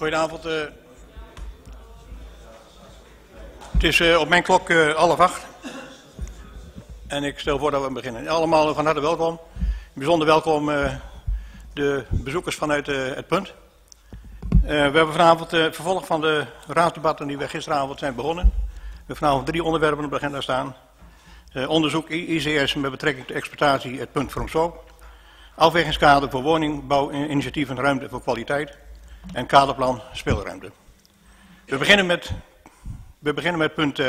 Goedenavond. Het is op mijn klok 7:30. En ik stel voor dat we beginnen. Allemaal van harte welkom. Bijzonder welkom de bezoekers vanuit Het Punt. We hebben vanavond het vervolg van de raadsdebatten die we gisteravond zijn begonnen. We hebben vanavond 3 onderwerpen op de agenda staan. Onderzoek ICS met betrekking tot exploitatie Het Punt Vroomshoop. Afwegingskader voor woningbouwinitiatief en ruimte voor kwaliteit. En kaderplan speelruimte. We beginnen met punt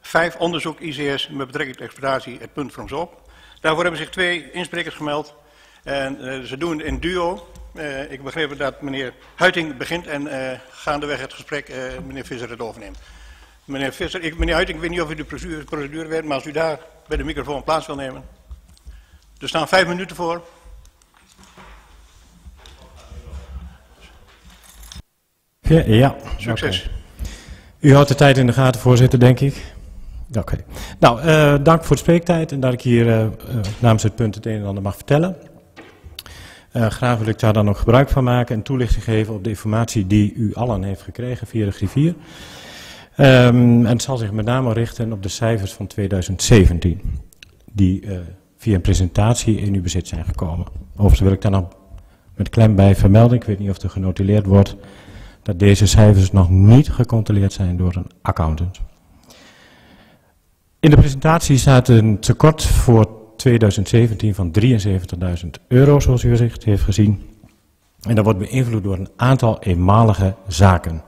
5, onderzoek ICS met betrekking tot exploitatie Het Punt Vroomshoop. Daarvoor hebben zich 2 insprekers gemeld. En ze doen in duo. Ik begreep dat meneer Huiting begint en gaandeweg het gesprek meneer Visser het overneemt. Meneer Visser, meneer Huiting, ik weet niet of u de procedure weet, maar als u daar bij de microfoon plaats wil nemen. Er staan 5 minuten voor. Ja, succes. Okay. U houdt de tijd in de gaten, voorzitter, denk ik. Oké. Okay. Nou, dank voor de spreektijd en dat ik hier namens Het Punt het een en ander mag vertellen. Graag wil ik daar dan ook gebruik van maken en toelichting geven op de informatie die u allen heeft gekregen via de griffier. En het zal zich met name richten op de cijfers van 2017, die via een presentatie in uw bezit zijn gekomen. Overigens wil ik daar nog met klem bij vermelden, ik weet niet of er genotuleerd wordt, dat deze cijfers nog niet gecontroleerd zijn door een accountant. In de presentatie staat een tekort voor 2017 van €73.000, zoals u zich heeft gezien. En dat wordt beïnvloed door een aantal eenmalige zaken.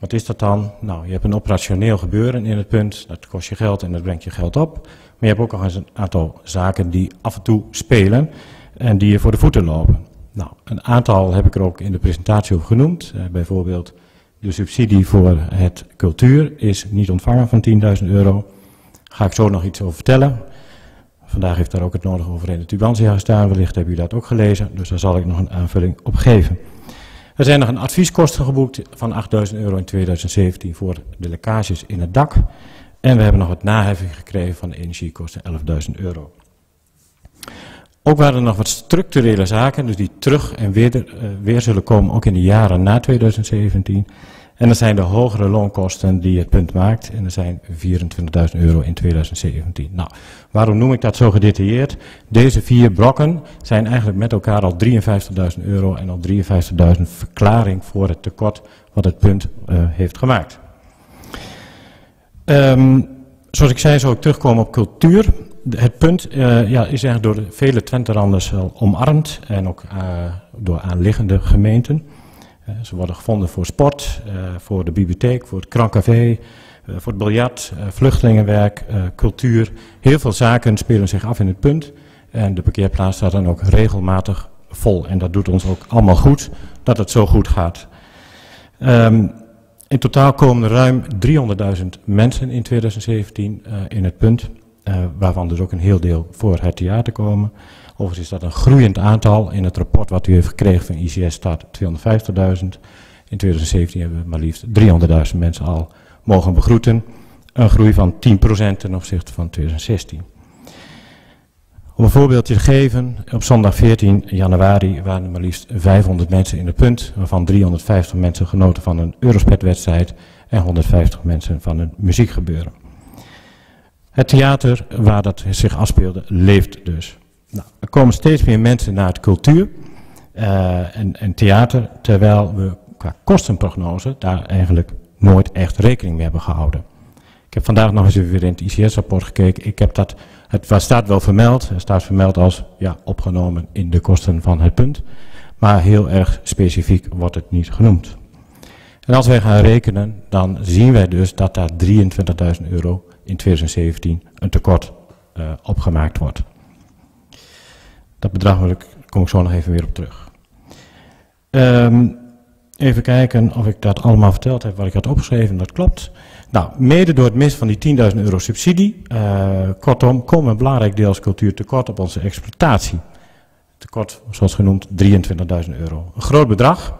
Wat is dat dan? Nou, je hebt een operationeel gebeuren in Het Punt, dat kost je geld en dat brengt je geld op. Maar je hebt ook nog eens een aantal zaken die af en toe spelen en die je voor de voeten lopen. Nou, een aantal heb ik er ook in de presentatie over genoemd. Bijvoorbeeld de subsidie voor het cultuur is niet ontvangen van €10.000. Ga ik zo nog iets over vertellen. Vandaag heeft daar ook het nodige over in de Tubantia gestaan. Wellicht hebben jullie dat ook gelezen, dus daar zal ik nog een aanvulling op geven. Er zijn nog een advieskosten geboekt van €8.000 in 2017 voor de lekkages in het dak. En we hebben nog wat naheffing gekregen van de energiekosten, €11.000. Ook waren er nog wat structurele zaken, dus die terug en weer zullen komen, ook in de jaren na 2017. En dat zijn de hogere loonkosten die Het Punt maakt. En dat zijn €24.000 in 2017. Nou, waarom noem ik dat zo gedetailleerd? Deze 4 brokken zijn eigenlijk met elkaar al €53.000 en al €53.000 verklaring voor het tekort wat Het Punt heeft gemaakt. Zoals ik zei, zal ik terugkomen op cultuur. Het Punt is eigenlijk door vele Twenteranders omarmd en ook door aanliggende gemeenten. Ze worden gevonden voor sport, voor de bibliotheek, voor het krancafé, voor het biljart, vluchtelingenwerk, cultuur. Heel veel zaken spelen zich af in Het Punt en de parkeerplaats staat dan ook regelmatig vol. En dat doet ons ook allemaal goed dat het zo goed gaat. In totaal komen er ruim 300.000 mensen in 2017 in Het Punt. Waarvan dus ook een heel deel voor het theater komen. Overigens is dat een groeiend aantal. In het rapport wat u heeft gekregen van ICS staat 250.000. In 2017 hebben we maar liefst 300.000 mensen al mogen begroeten. Een groei van 10% ten opzichte van 2016. Om een voorbeeldje te geven, op zondag 14 januari waren er maar liefst 500 mensen in Het Punt, waarvan 350 mensen genoten van een Eurospet-wedstrijd en 150 mensen van een muziekgebeuren. Het theater waar dat zich afspeelde leeft dus. Nou, er komen steeds meer mensen naar het cultuur en theater, terwijl we qua kostenprognose daar eigenlijk nooit echt rekening mee hebben gehouden. Ik heb vandaag nog eens even weer in het ICS-rapport gekeken. Ik heb dat, het staat wel vermeld, het staat vermeld als ja, opgenomen in de kosten van Het Punt, maar heel erg specifiek wordt het niet genoemd. En als wij gaan rekenen, dan zien wij dus dat daar €23.000 in 2017 een tekort opgemaakt wordt. Dat bedrag kom ik zo nog even weer op terug. Even kijken of ik dat allemaal verteld heb wat ik had opgeschreven, dat klopt. Nou, mede door het mis van die €10.000 subsidie, kortom, komen een belangrijk deels cultuur tekort op onze exploitatie. Tekort, zoals genoemd, €23.000. Een groot bedrag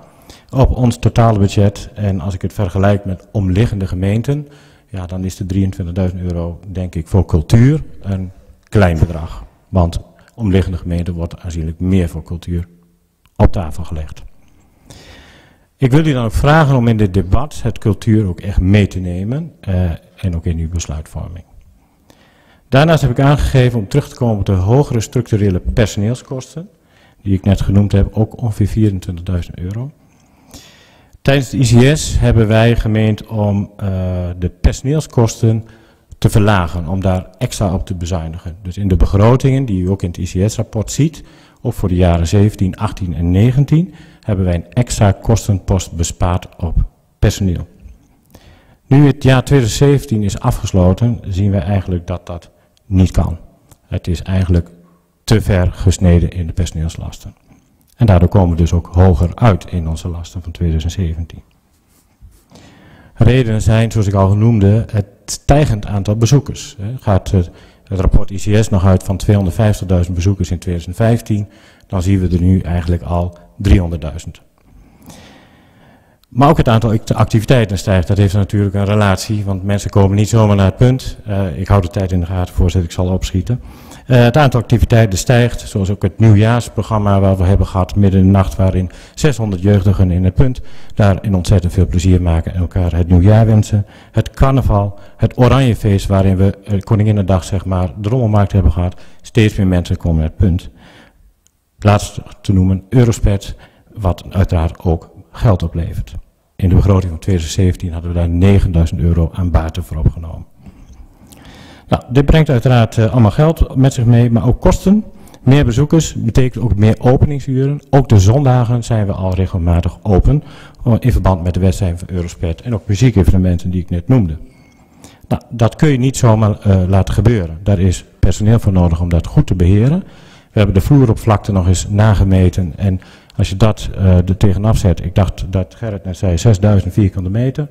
op ons totale budget en als ik het vergelijk met omliggende gemeenten, ja, dan is de €23.000 denk ik voor cultuur een klein bedrag. Want omliggende gemeenten wordt aanzienlijk meer voor cultuur op tafel gelegd. Ik wil u dan ook vragen om in dit debat het cultuur ook echt mee te nemen en ook in uw besluitvorming. Daarnaast heb ik aangegeven om terug te komen op de hogere structurele personeelskosten, die ik net genoemd heb, ook ongeveer €24.000. Tijdens de ICS hebben wij gemeend om de personeelskosten te verlagen, om daar extra op te bezuinigen. Dus in de begrotingen, die u ook in het ICS-rapport ziet, ook voor de jaren 17, 18 en 19, hebben wij een extra kostenpost bespaard op personeel. Nu het jaar 2017 is afgesloten, zien wij eigenlijk dat dat niet kan. Het is eigenlijk te ver gesneden in de personeelslasten. En daardoor komen we dus ook hoger uit in onze lasten van 2017. Redenen zijn, zoals ik al noemde, het stijgend aantal bezoekers. Gaat het rapport ICS nog uit van 250.000 bezoekers in 2015, dan zien we er nu eigenlijk al 300.000. Maar ook het aantal activiteiten stijgt. Dat heeft natuurlijk een relatie, want mensen komen niet zomaar naar het punt. Ik hou de tijd in de gaten, voorzitter, ik zal opschieten. Het aantal activiteiten stijgt, zoals ook het nieuwjaarsprogramma waar we hebben gehad, midden in de nacht, waarin 600 jeugdigen in het punt daarin ontzettend veel plezier maken en elkaar het nieuwjaar wensen. Het carnaval, het Oranjefeest, waarin we Koninginnedag, zeg maar, de rommelmarkt hebben gehad. Steeds meer mensen komen naar het punt. Laatst te noemen Eurospet, wat uiteraard ook geld oplevert. In de begroting van 2017 hadden we daar €9.000 aan baten voor opgenomen. Nou, dit brengt uiteraard allemaal geld met zich mee, maar ook kosten. Meer bezoekers betekent ook meer openingsuren. Ook de zondagen zijn we al regelmatig open in verband met de wedstrijden van Eurospet en ook muziekevenementen die ik net noemde. Nou, dat kun je niet zomaar laten gebeuren. Daar is personeel voor nodig om dat goed te beheren. We hebben de vloeroppervlakte nog eens nagemeten en als je dat er tegenaf zet, ik dacht dat Gerrit net zei 6.000 vierkante meter.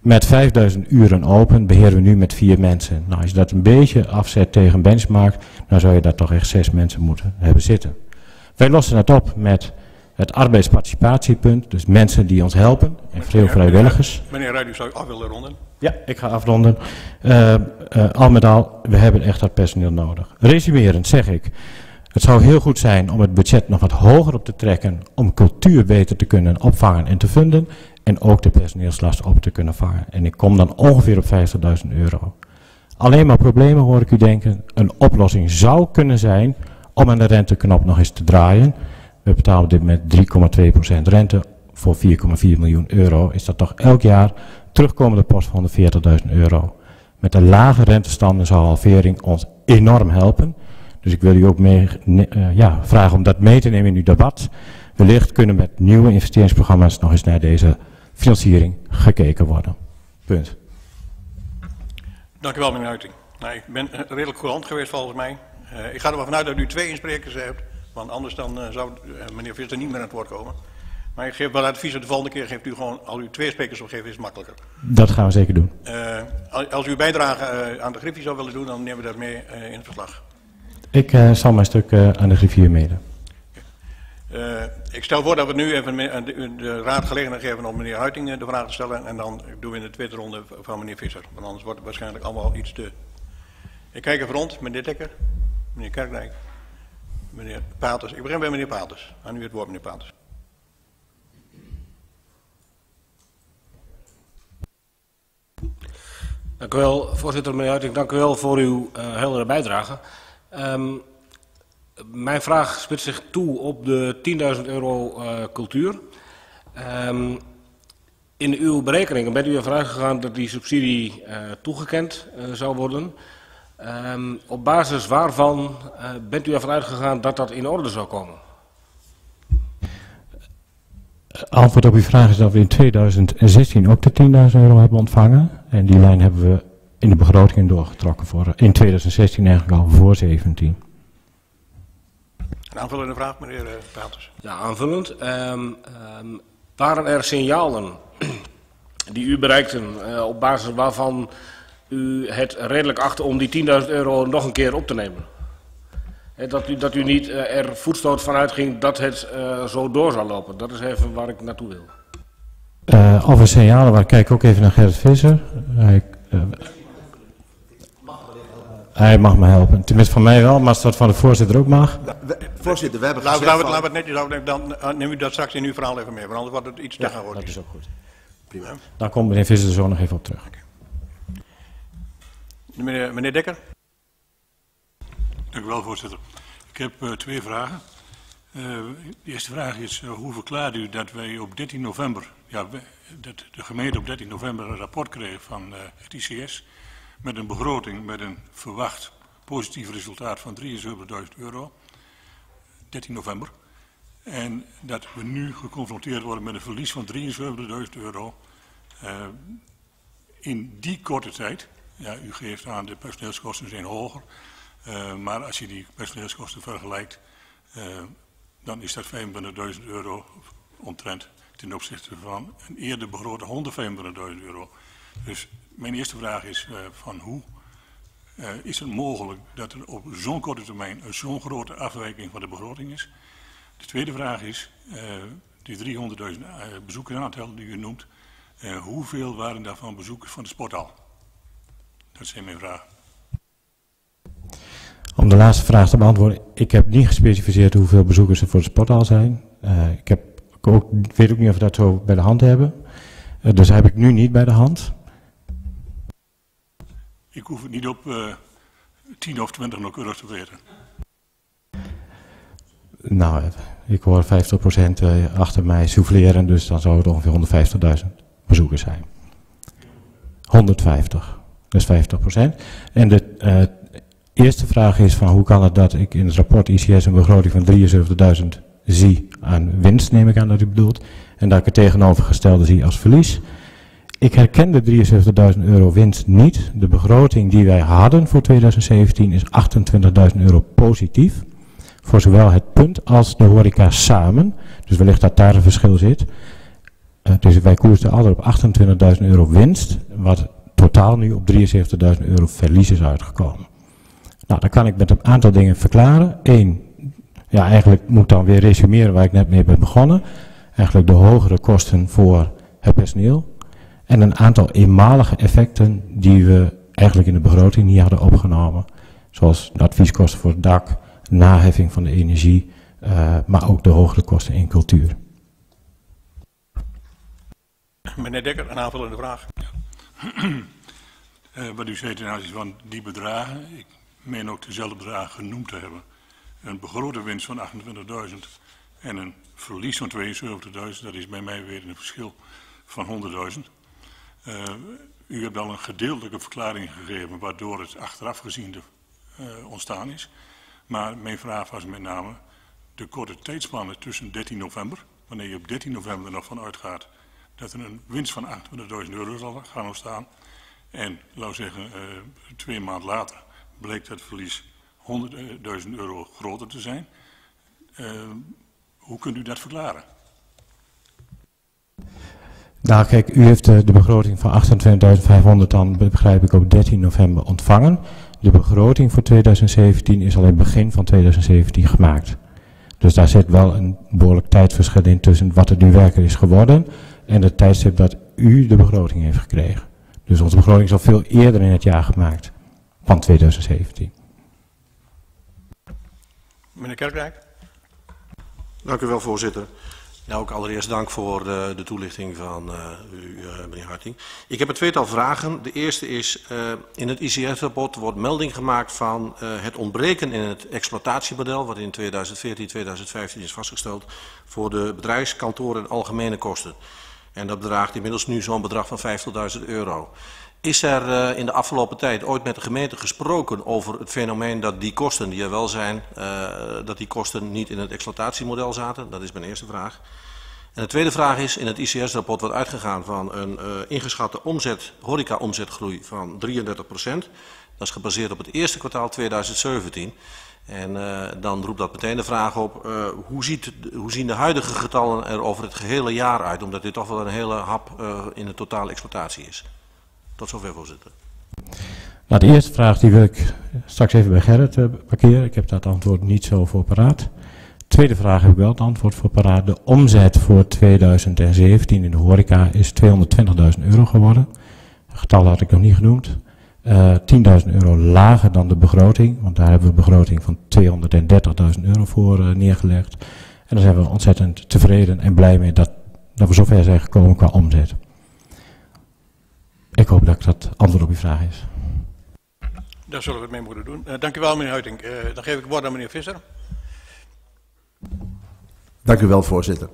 Met 5.000 uren open beheren we nu met 4 mensen. Nou, als je dat een beetje afzet tegen benchmark, dan zou je daar toch echt 6 mensen moeten hebben zitten. Wij lossen dat op met het arbeidsparticipatiepunt, dus mensen die ons helpen en veel vrijwilligers. Meneer Ruijden, zou u af willen ronden? Ja, ik ga afronden. Al met al, we hebben echt dat personeel nodig. Resumerend zeg ik, het zou heel goed zijn om het budget nog wat hoger op te trekken, om cultuur beter te kunnen opvangen en te funden. En ook de personeelslast op te kunnen vangen. En ik kom dan ongeveer op €50.000. Alleen maar problemen hoor ik u denken. Een oplossing zou kunnen zijn om aan de renteknop nog eens te draaien. We betalen op dit moment 3,2% rente. Voor €4,4 miljoen is dat toch elk jaar terugkomende post van de €40.000. Met de lage rentestanden zou halvering ons enorm helpen. Dus ik wil u ook vragen om dat mee te nemen in uw debat. Wellicht kunnen met nieuwe investeringsprogramma's nog eens naar deze financiering gekeken worden. Punt. Dank u wel, meneer Uiting. Nou, ik ben redelijk courant geweest volgens mij. Ik ga er wel vanuit dat u 2 insprekers hebt, want anders dan zou meneer Visser niet meer aan het woord komen. Maar ik geef wel advies, de volgende keer geeft u gewoon, als u 2 sprekers opgeeft, is het makkelijker. Dat gaan we zeker doen. Als u bijdrage aan de Griffie zou willen doen, dan nemen we dat mee in het verslag. Ik zal mijn stuk aan de Griffie mede. Ik stel voor dat we nu even aan de raad gelegenheid geven om meneer Huiting de vraag te stellen. En dan doen we in de tweede ronde van meneer Visser. Want anders wordt het waarschijnlijk allemaal iets te... Ik kijk even rond. Meneer Dekker, meneer Kerkdijk, meneer Paters. Ik begin bij meneer Paters. Aan u het woord, meneer Paters. Dank u wel, voorzitter. Meneer Huiting, dank u wel voor uw heldere bijdrage. Mijn vraag spitst zich toe op de €10.000 cultuur. In uw berekeningen bent u ervan uitgegaan dat die subsidie toegekend zou worden. Op basis waarvan bent u ervan uitgegaan dat dat in orde zou komen? Antwoord op uw vraag is dat we in 2016 ook de €10.000 hebben ontvangen. En die lijn hebben we in de begroting doorgetrokken voor in 2016 eigenlijk al voor 2017. Een aanvullende vraag, meneer Paters. Ja, aanvullend. Waren er signalen die u bereikten op basis waarvan u het redelijk achtte om die €10.000 nog een keer op te nemen? He, dat u niet er voetstoot van uitging dat het zo door zou lopen. Dat is even waar ik naartoe wil. Over signalen, waar ik kijk ook even naar Gerrit Visser. Hij mag me helpen. Tenminste, van mij wel, maar als dat van de voorzitter ook mag. Voorzitter, we hebben gezegd... Laten we het netjes afnemen, dan neem u dat straks in uw verhaal even mee, want anders wordt het iets te gaan worden. Dat is ook goed. Prima. Daar komt meneer Visser er zo nog even op terug. Okay. Meneer Dekker. Dank u wel, voorzitter. Ik heb twee vragen. De eerste vraag is, hoe verklaart u dat wij op 13 november, ja, dat de gemeente op 13 november een rapport kreeg van het ICS met een begroting met een verwacht positief resultaat van €73.000, 13 november, en dat we nu geconfronteerd worden met een verlies van €73.000 in die korte tijd. Ja, u geeft aan de personeelskosten zijn hoger, maar als je die personeelskosten vergelijkt, dan is dat €25.000 omtrent ten opzichte van een eerder begrote €125.000. Dus mijn eerste vraag is van hoe is het mogelijk dat er op zo'n korte termijn zo'n grote afwijking van de begroting is? De tweede vraag is, die 300.000 bezoekersaantal die u noemt, hoeveel waren daarvan bezoekers van de sporthal? Dat zijn mijn vragen. Om de laatste vraag te beantwoorden, ik heb niet gespecificeerd hoeveel bezoekers er voor de sporthal zijn. Ik weet ook niet of we dat zo bij de hand hebben. Dus heb ik nu niet bij de hand. Ik hoef het niet op 10 of 20 nauwkeurig te weten. Nou, ik hoor 50% achter mij souffleren, dus dan zou het ongeveer 150.000 bezoekers zijn. 150, dus 50%. En de eerste vraag is van hoe kan het dat ik in het rapport ICS een begroting van 73.000 zie aan winst, neem ik aan dat u bedoelt, en dat ik het tegenovergestelde zie als verlies. Ik herken de €73.000 winst niet. De begroting die wij hadden voor 2017 is €28.000 positief. Voor zowel het punt als de horeca samen. Dus wellicht dat daar een verschil zit. Dus wij koersen alle op €28.000 winst. Wat totaal nu op €73.000 verlies is uitgekomen. Nou, dat kan ik met een aantal dingen verklaren. Eén, ja, eigenlijk moet ik dan weer resumeren waar ik net mee ben begonnen. Eigenlijk de hogere kosten voor het personeel. En een aantal eenmalige effecten die we eigenlijk in de begroting niet hadden opgenomen. Zoals de advieskosten voor het dak, naheffing van de energie, maar ook de hogere kosten in cultuur. Meneer Dekker, een aanvullende vraag. Ja. Wat u zei ten aanzien van die bedragen, ik meen ook dezelfde bedragen genoemd te hebben. Een begrote winst van 28.000 en een verlies van 72.000, dat is bij mij weer een verschil van 100.000. U hebt al een gedeeltelijke verklaring gegeven waardoor het achteraf gezien ontstaan is. Maar mijn vraag was met name de korte tijdspannen tussen 13 november, wanneer je op 13 november nog van uitgaat dat er een winst van €28.000 zal gaan ontstaan. En, laten we zeggen, 2 maanden later bleek dat verlies €100.000 groter te zijn. Hoe kunt u dat verklaren? Nou kijk, u heeft de begroting van 28.500 dan, begrijp ik, op 13 november ontvangen. De begroting voor 2017 is al in het begin van 2017 gemaakt. Dus daar zit wel een behoorlijk tijdverschil in tussen wat er nu werkelijk is geworden en het tijdstip dat u de begroting heeft gekregen. Dus onze begroting is al veel eerder in het jaar gemaakt van 2017. Meneer Kerkrijk. Dank u wel, voorzitter. Nou, ook allereerst dank voor de toelichting van u, meneer Harting. Ik heb een tweetal vragen. De eerste is, in het ICS-rapport wordt melding gemaakt van het ontbreken in het exploitatiemodel, wat in 2014-2015 is vastgesteld, voor de bedrijfskantoren en algemene kosten. En dat bedraagt inmiddels nu zo'n bedrag van €50.000. Is er in de afgelopen tijd ooit met de gemeente gesproken over het fenomeen dat die kosten die er wel zijn, dat die kosten niet in het exploitatiemodel zaten? Dat is mijn eerste vraag. En de tweede vraag is, in het ICS-rapport wordt uitgegaan van een ingeschatte horeca-omzetgroei van 33%. Dat is gebaseerd op het eerste kwartaal 2017. En dan roept dat meteen de vraag op, hoe zien de huidige getallen er over het gehele jaar uit? Omdat dit toch wel een hele hap in de totale exploitatie is. Tot zover, voorzitter. Nou, de eerste vraag die wil ik straks even bij Gerrit parkeren. Ik heb dat antwoord niet zo voor paraat. Tweede vraag heb ik wel het antwoord voor paraat. De omzet voor 2017 in de horeca is €220.000 geworden. Het getal had ik nog niet genoemd. €10.000 lager dan de begroting, want daar hebben we een begroting van €230.000 voor neergelegd. En daar zijn we ontzettend tevreden en blij mee dat we zover zijn gekomen qua omzet. Ik hoop dat dat antwoord op uw vraag is. Daar zullen we het mee moeten doen. Dank u wel, meneer Huiting. Dan geef ik het woord aan meneer Visser. Dank u wel, voorzitter.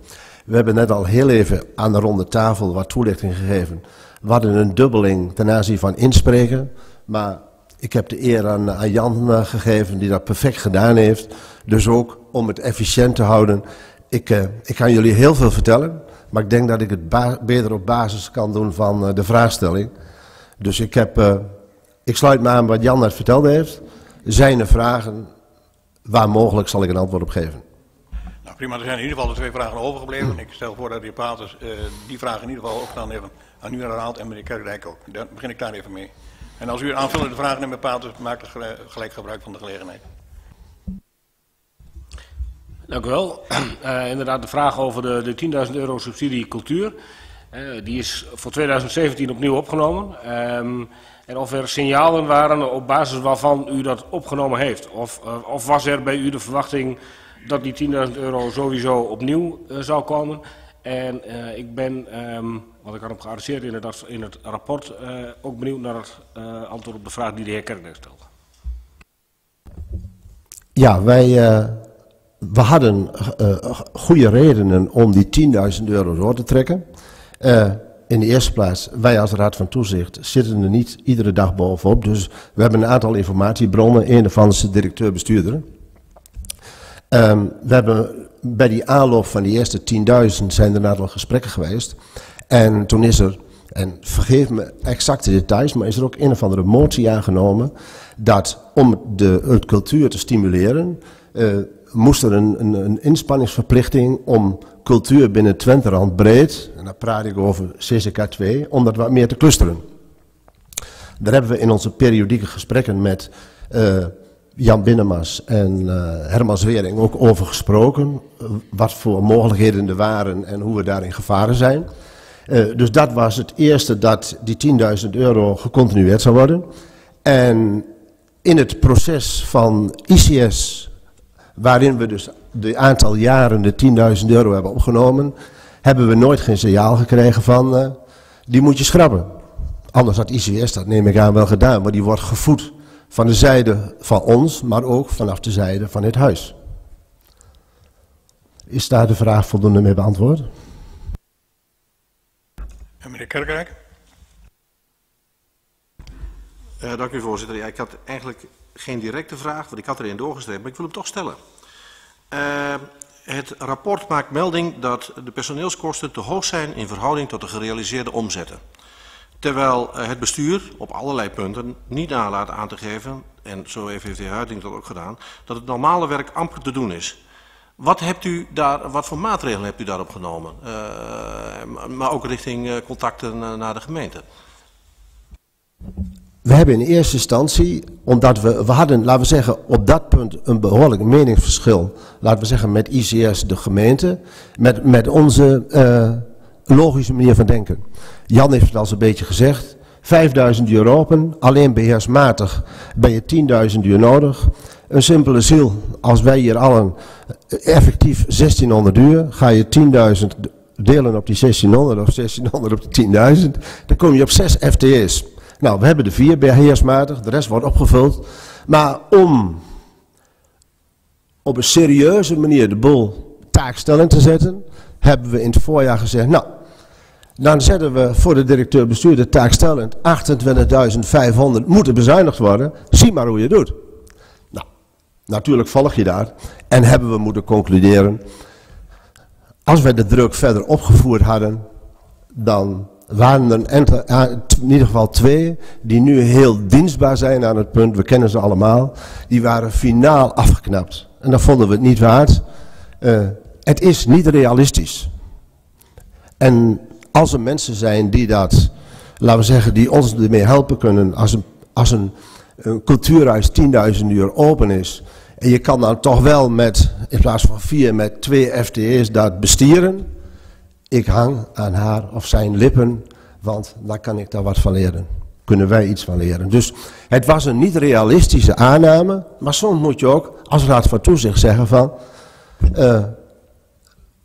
We hebben net al heel even aan de ronde tafel wat toelichting gegeven. We hadden een dubbeling ten aanzien van inspreken, maar ik heb de eer aan Jan gegeven die dat perfect gedaan heeft. Dus ook om het efficiënt te houden. Ik kan jullie heel veel vertellen, maar ik denk dat ik het beter op basis kan doen van de vraagstelling. Dus ik sluit me aan wat Jan net verteld heeft. Zijn er vragen? Waar mogelijk zal ik een antwoord op geven. Nou prima, er zijn in ieder geval de twee vragen overgebleven. Ik stel voor dat de heer Paters die vragen in ieder geval ook dan even aan u herhaalt en meneer Kerkdijk ook. Dan begin ik daar even mee. En als u aanvullende vragen hebt met Paters, maakt gelijk gebruik van de gelegenheid. Dank u wel. Inderdaad, de vraag over de €10.000 subsidie cultuur. Die is voor 2017 opnieuw opgenomen. En of er signalen waren op basis waarvan u dat opgenomen heeft. Of was er bij u de verwachting dat die €10.000 sowieso opnieuw zou komen. En ik ben, want ik had hem geadresseerd in het rapport, ook benieuwd naar het antwoord op de vraag die de heer Kerkdijk stelde. Ja, we hadden goede redenen om die €10.000 door te trekken. In de eerste plaats, wij als Raad van Toezicht zitten er niet iedere dag bovenop. Dus we hebben een aantal informatiebronnen, een van de directeur-bestuurder. We hebben bij die aanloop van die eerste 10.000 zijn er een aantal gesprekken geweest. En toen is er, en vergeef me exacte details, maar is er ook een of andere motie aangenomen dat om het cultuur te stimuleren, moest er een inspanningsverplichting om cultuur binnen Twenterand breed, en daar praat ik over CCK2, om dat wat meer te clusteren. Daar hebben we in onze periodieke gesprekken met Jan Binnemas en Herman Zwering ook over gesproken, wat voor mogelijkheden er waren en hoe we daarin gevaren zijn. Dus dat was het eerste dat die €10.000 gecontinueerd zou worden. En in het proces van ICS, waarin we dus de aantal jaren de €10.000 hebben opgenomen, hebben we nooit geen signaal gekregen van, die moet je schrappen. Anders had ICS, dat neem ik aan, wel gedaan, maar die wordt gevoed van de zijde van ons, maar ook vanaf de zijde van dit huis. Is daar de vraag voldoende mee beantwoord? En meneer Kerkrijk? Dank u, voorzitter. Ja, ik had eigenlijk geen directe vraag, want ik had er een doorgeschreven, maar ik wil hem toch stellen. Het rapport maakt melding dat de personeelskosten te hoog zijn in verhouding tot de gerealiseerde omzetten. Terwijl het bestuur op allerlei punten niet nalaat aan te geven, en zo even heeft de heer Huiting dat ook gedaan, dat het normale werk amper te doen is. Wat voor maatregelen hebt u daarop genomen? Maar ook richting contacten naar de gemeente. We hebben in eerste instantie, omdat we hadden, laten we zeggen, op dat punt een behoorlijk meningsverschil, laten we zeggen met ICS de gemeente, met onze logische manier van denken. Jan heeft het al zo'n beetje gezegd, 5.000 euro open, alleen beheersmatig ben je 10.000 euro nodig. Een simpele ziel, als wij hier allen effectief 1.600 uur, ga je 10.000 delen op die 1.600 of 1.600 op die 10.000, dan kom je op 6 FTE's. Nou, we hebben de 4 beheersmatig, de rest wordt opgevuld. Maar om op een serieuze manier de boel taakstellend te zetten, hebben we in het voorjaar gezegd, nou, dan zetten we voor de directeur-bestuurder taakstellend 28.500 moeten bezuinigd worden. Zie maar hoe je het doet. Nou, natuurlijk volg je daar. En hebben we moeten concluderen, als wij de druk verder opgevoerd hadden, dan waren er in ieder geval 2 die nu heel dienstbaar zijn aan het punt, we kennen ze allemaal, die waren finaal afgeknapt. En dat vonden we het niet waard. Het is niet realistisch. En als er mensen zijn die dat, laten we zeggen, die ons ermee helpen kunnen, als een cultuurhuis 10.000 uur open is, en je kan dan toch wel met, in plaats van 4, met 2 FTE's dat bestieren, ik hang aan haar of zijn lippen, want daar kan ik daar wat van leren. kunnen wij iets van leren. Dus het was een niet realistische aanname, maar soms moet je ook als Raad van Toezicht zeggen van,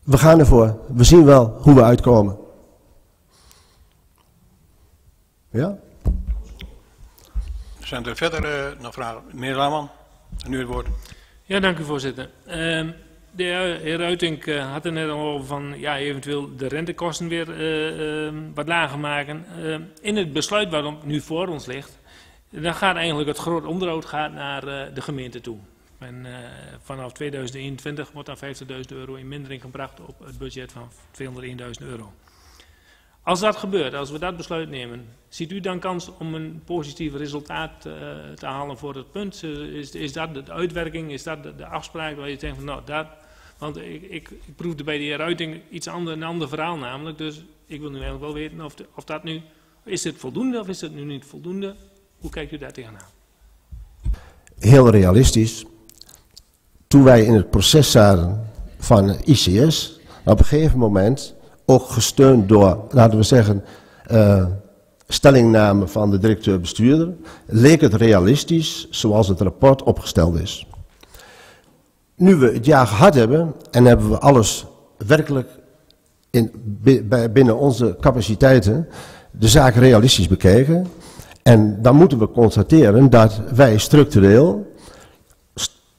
we gaan ervoor, we zien wel hoe we uitkomen. Ja? Zijn er verder nog vragen? Meneer Laman, nu het woord. Ja, dank u voorzitter. De heer Uitink had er net al over van ja, eventueel de rentekosten weer wat lager maken. In het besluit wat nu voor ons ligt, dan gaat eigenlijk het groot onderhoud gaat naar de gemeente toe. En vanaf 2021 wordt dan €50.000 in mindering gebracht op het budget van €201.000. Als dat gebeurt, als we dat besluit nemen, ziet u dan kans om een positief resultaat te halen voor het punt? Is dat de uitwerking, is dat de afspraak waar je denkt van nou dat... Want ik proefde bij de heer Uiting een ander verhaal namelijk, dus ik wil nu eigenlijk wel weten of dat nu... Is het voldoende of is het nu niet voldoende? Hoe kijkt u daar tegenaan? Heel realistisch. Toen wij in het proces zaten van ICS, op een gegeven moment... Ook gesteund door, laten we zeggen, stellingname van de directeur-bestuurder, leek het realistisch zoals het rapport opgesteld is. Nu we het jaar gehad hebben en hebben we alles werkelijk binnen onze capaciteiten de zaak realistisch bekeken. En dan moeten we constateren dat wij structureel,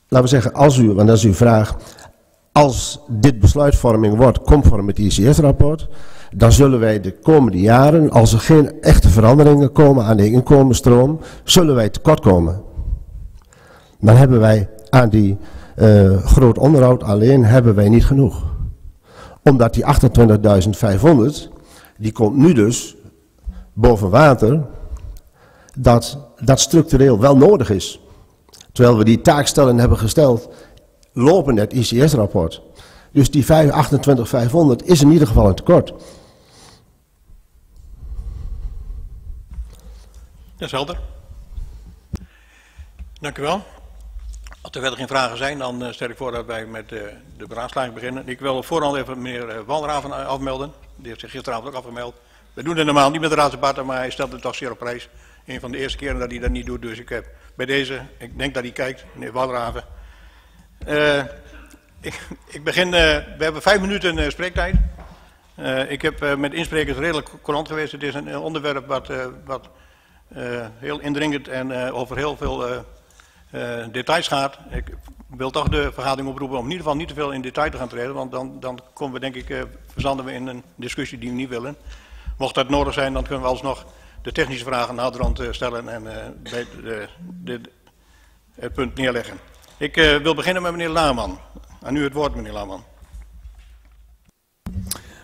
laten we zeggen, als u, want dat is uw vraag... Als dit besluitvorming wordt conform het ICS-rapport, dan zullen wij de komende jaren, als er geen echte veranderingen komen aan de inkomensstroom, zullen wij tekort komen. Dan hebben wij aan die groot onderhoud alleen hebben wij niet genoeg. Omdat die 28.500, die komt nu dus boven water, dat structureel wel nodig is. Terwijl we die taakstellen hebben gesteld... lopen het ICS-rapport. Dus die 28.500 is in ieder geval een tekort. Dat is helder. Dank u wel. Als er verder geen vragen zijn, dan stel ik voor dat wij met de beraadslaging beginnen. Ik wil op voorhand even meneer Walraven afmelden. Die heeft zich gisteravond ook afgemeld. We doen het normaal niet met de raadsdebatten, maar hij stelt het toch zeer op prijs. Een van de eerste keren dat hij dat niet doet, dus ik heb bij deze, ik denk dat hij kijkt, meneer Walraven. Ik begin, we hebben 5 minuten spreektijd. Ik heb met insprekers redelijk coulant geweest. Het is een onderwerp wat heel indringend en over heel veel details gaat. Ik wil toch de vergadering oproepen om in ieder geval niet te veel in detail te gaan treden. Want dan komen we denk ik, verzanden we in een discussie die we niet willen. Mocht dat nodig zijn, dan kunnen we alsnog de technische vragen naderhand stellen en bij het punt neerleggen. Ik wil beginnen met meneer Laman. Aan u het woord, meneer Laman.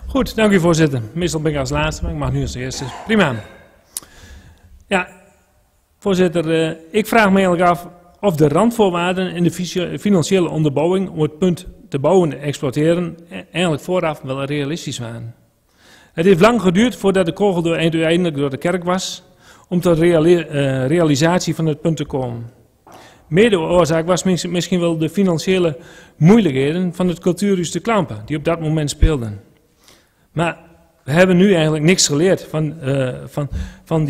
Goed, dank u voorzitter. Meestal ben ik als laatste, maar ik mag nu als eerste. Prima. Ja, voorzitter, ik vraag me eigenlijk af of de randvoorwaarden en de financiële onderbouwing om het punt te bouwen en exploiteren eigenlijk vooraf wel realistisch waren. Het heeft lang geduurd voordat de kogel eindelijk door de kerk was om tot realisatie van het punt te komen. Mede oorzaak was misschien wel de financiële moeilijkheden van het cultuurhuis De Klampen, die op dat moment speelden. Maar we hebben nu eigenlijk niks geleerd van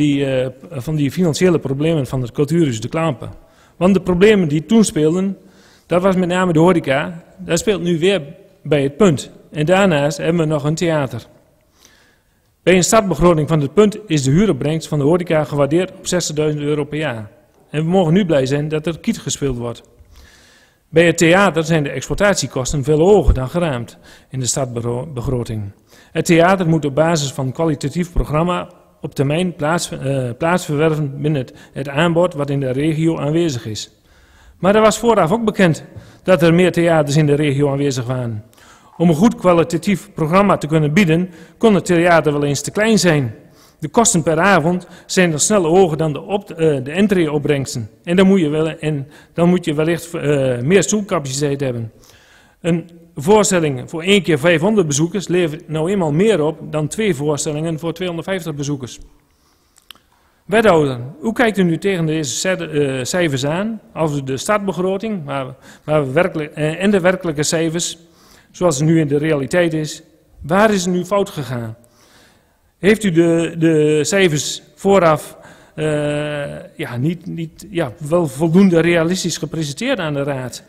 die financiële problemen van het cultuurhuis De Klampen. Want de problemen die toen speelden, dat was met name de horeca, dat speelt nu weer bij het punt. En daarnaast hebben we nog een theater. Bij een startbegroting van het punt is de huuropbrengst van de horeca gewaardeerd op €60.000 per jaar. En we mogen nu blij zijn dat er kiet gespeeld wordt. Bij het theater zijn de exploitatiekosten veel hoger dan geraamd in de stadsbegroting. Het theater moet op basis van een kwalitatief programma op termijn plaats verwerven binnen het aanbod wat in de regio aanwezig is. Maar er was vooraf ook bekend dat er meer theaters in de regio aanwezig waren. Om een goed kwalitatief programma te kunnen bieden, kon het theater wel eens te klein zijn. De kosten per avond zijn nog snel hoger dan de entree-opbrengsten. En dan moet je wellicht meer stoelcapaciteit hebben. Een voorstelling voor 1 keer 500 bezoekers levert nou eenmaal meer op dan 2 voorstellingen voor 250 bezoekers. Wethouder, hoe kijkt u nu tegen deze cijfers aan? Als we de startbegroting en de werkelijke cijfers, zoals het nu in de realiteit is, waar is het nu fout gegaan? Heeft u de cijfers vooraf wel voldoende realistisch gepresenteerd aan de raad.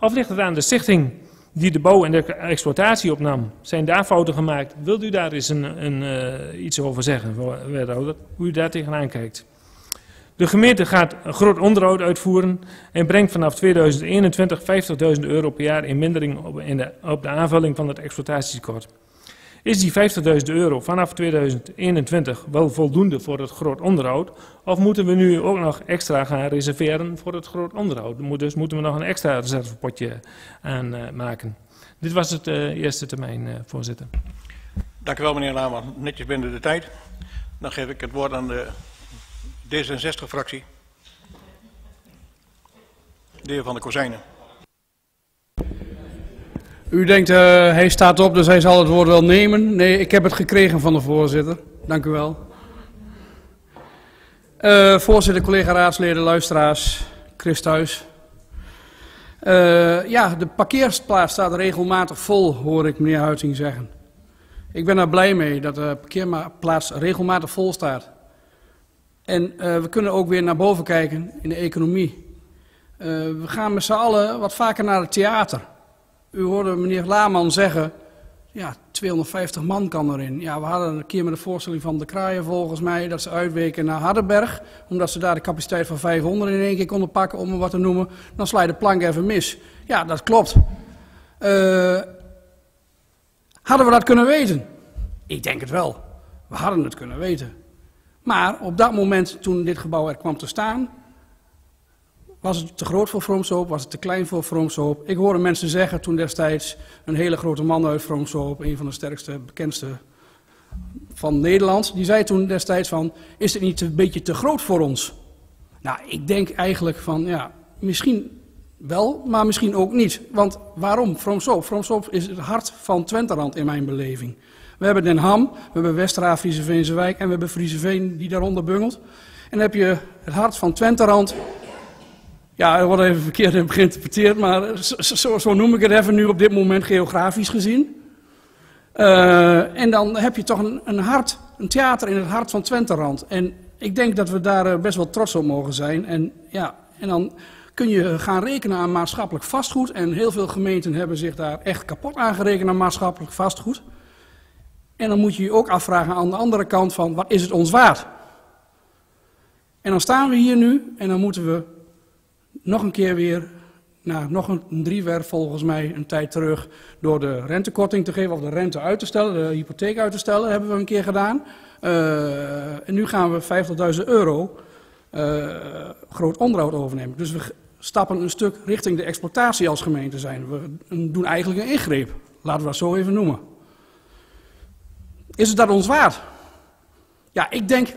Of ligt het aan de stichting die de bouw en de exploitatie opnam? Zijn daar fouten gemaakt? Wilt u daar eens iets over zeggen, wethouder, hoe u daar tegenaan kijkt? De gemeente gaat een groot onderhoud uitvoeren en brengt vanaf 2021 50.000 euro per jaar in mindering op de aanvulling van het exploitatietekort. Is die 50.000 euro vanaf 2021 wel voldoende voor het groot onderhoud? Of moeten we nu ook nog extra gaan reserveren voor het groot onderhoud? Dus moeten we nog een extra reservepotje aanmaken? Dit was het eerste termijn, voorzitter. Dank u wel, meneer Lamer. Netjes binnen de tijd. Dan geef ik het woord aan de D66-fractie. De heer Van der Kozijnen. U denkt, hij staat op, dus hij zal het woord wel nemen. Nee, ik heb het gekregen van de voorzitter. Dank u wel. Voorzitter, collega raadsleden, luisteraars, Chris thuis. De parkeerplaats staat regelmatig vol, hoor ik meneer Huizing zeggen. Ik ben daar blij mee dat de parkeerplaats regelmatig vol staat. En we kunnen ook weer naar boven kijken in de economie. We gaan met z'n allen wat vaker naar het theater. U hoorde meneer Laman zeggen, ja, 250 man kan erin. Ja, we hadden een keer met de voorstelling van de Kraaien volgens mij, dat ze uitweken naar Hardenberg, omdat ze daar de capaciteit van 500 in één keer konden pakken, om het wat te noemen. Dan sla je de plank even mis. Ja, dat klopt. Hadden we dat kunnen weten? Ik denk het wel. We hadden het kunnen weten. Maar op dat moment, toen dit gebouw er kwam te staan, was het te groot voor Vroomshoop? Was het te klein voor Vroomshoop? Ik hoorde mensen zeggen toen destijds, een hele grote man uit Vroomshoop, een van de sterkste, bekendste van Nederland, die zei toen destijds van, is het niet een beetje te groot voor ons? Nou, ik denk eigenlijk van, ja, misschien wel, maar misschien ook niet. Want waarom Vroomshoop? Vroomshoop is het hart van Twenterand in mijn beleving. We hebben Den Ham, we hebben Westra, Frieseveense wijk en we hebben Frieseveen die daaronder bungelt. En dan heb je het hart van Twenterand. Ja, dat wordt even verkeerd geïnterpreteerd, maar zo noem ik het even nu op dit moment geografisch gezien. En dan heb je toch een theater in het hart van Twenterand. En ik denk dat we daar best wel trots op mogen zijn. En, ja, en dan kun je gaan rekenen aan maatschappelijk vastgoed. En heel veel gemeenten hebben zich daar echt kapot aan gerekend aan maatschappelijk vastgoed. En dan moet je je ook afvragen aan de andere kant van, wat is het ons waard? En dan staan we hier nu en dan moeten we nog een keer weer, nou, nog een driewerf volgens mij, een tijd terug, door de rentekorting te geven of de rente uit te stellen, de hypotheek uit te stellen, hebben we een keer gedaan. En nu gaan we 50.000 euro groot onderhoud overnemen. Dus we stappen een stuk richting de exploitatie als gemeente zijn. We doen eigenlijk een ingreep, laten we dat zo even noemen. Is het dat ons waard? Ja, ik denk,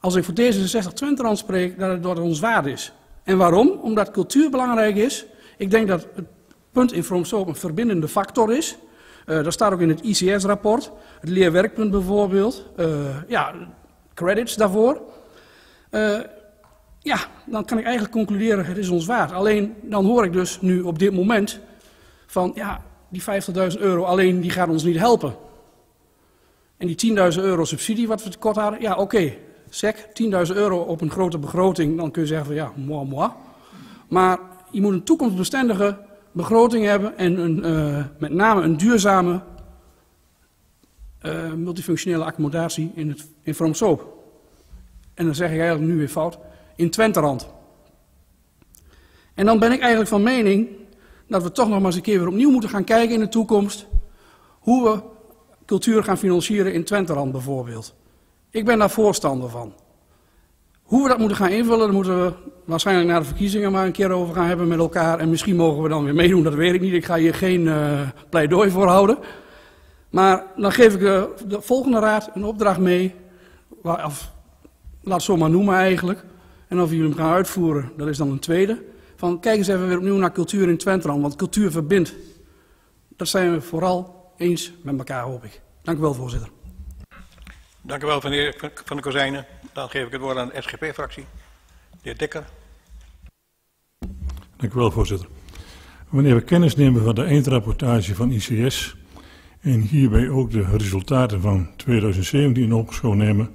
als ik voor D66 Twenterand spreek, dat het ons waard is. En waarom? Omdat cultuur belangrijk is. Ik denk dat het punt in Vroomshoop een verbindende factor is. Dat staat ook in het ICS-rapport. Het leerwerkpunt bijvoorbeeld. Credits daarvoor. Dan kan ik eigenlijk concluderen, het is ons waard. Alleen, dan hoor ik dus nu op dit moment van, ja, die 50.000 euro alleen, die gaat ons niet helpen. En die 10.000 euro subsidie wat we tekort hadden, ja, oké. Sec, 10.000 euro op een grote begroting, dan kun je zeggen van ja, moi, moi. Maar je moet een toekomstbestendige begroting hebben en met name een duurzame multifunctionele accommodatie in Vroomshoop. En dan zeg ik eigenlijk nu weer fout, in Twenterand. En dan ben ik eigenlijk van mening dat we toch nog maar eens een keer weer opnieuw moeten gaan kijken in de toekomst hoe we cultuur gaan financieren in Twenterand bijvoorbeeld. Ik ben daar voorstander van. Hoe we dat moeten gaan invullen, daar moeten we waarschijnlijk na de verkiezingen maar een keer over gaan hebben met elkaar. En misschien mogen we dan weer meedoen, dat weet ik niet. Ik ga hier geen pleidooi voor houden. Maar dan geef ik de volgende raad een opdracht mee. Of, laat het zo maar noemen eigenlijk. En of jullie hem gaan uitvoeren, dat is dan een tweede. Van kijk eens even weer opnieuw naar cultuur in Twenterand, want cultuur verbindt. Dat zijn we vooral eens met elkaar, hoop ik. Dank u wel, voorzitter. Dank u wel, meneer Van der Kozijnen. Dan geef ik het woord aan de SGP-fractie. De heer Dekker. Dank u wel, voorzitter. Wanneer we kennis nemen van de eindrapportage van ICS en hierbij ook de resultaten van 2017 in oogschouw nemen,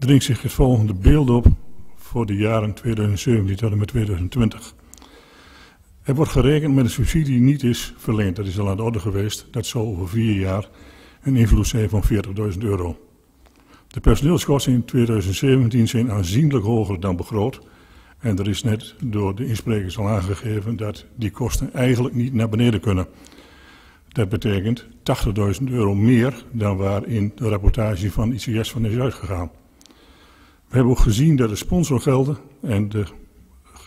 dringt zich het volgende beeld op voor de jaren 2017 tot en met 2020. Er wordt gerekend met een subsidie die niet is verleend. Dat is al aan de orde geweest. Dat zal over 4 jaar een invloed zijn van €40.000. De personeelskosten in 2017 zijn aanzienlijk hoger dan begroot. En er is net door de insprekers al aangegeven dat die kosten eigenlijk niet naar beneden kunnen. Dat betekent €80.000 meer dan waar in de rapportage van ICS van is uitgegaan. We hebben ook gezien dat de sponsorgelden en de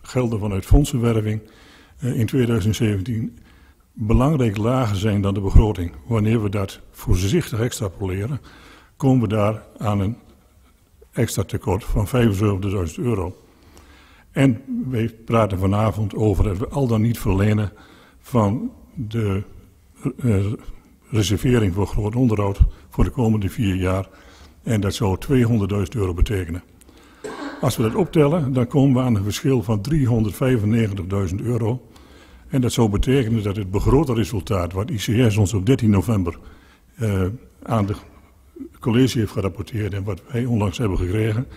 gelden vanuit fondsenwerving in 2017 belangrijk lager zijn dan de begroting. Wanneer we dat voorzichtig extrapoleren, komen we daar aan een extra tekort van €75.000. En wij praten vanavond over het al dan niet verlenen van de reservering voor groot onderhoud voor de komende 4 jaar. En dat zou €200.000 betekenen. Als we dat optellen, dan komen we aan een verschil van €395.000. En dat zou betekenen dat het begrote resultaat wat ICS ons op 13 november aan de college heeft gerapporteerd en wat wij onlangs hebben gekregen,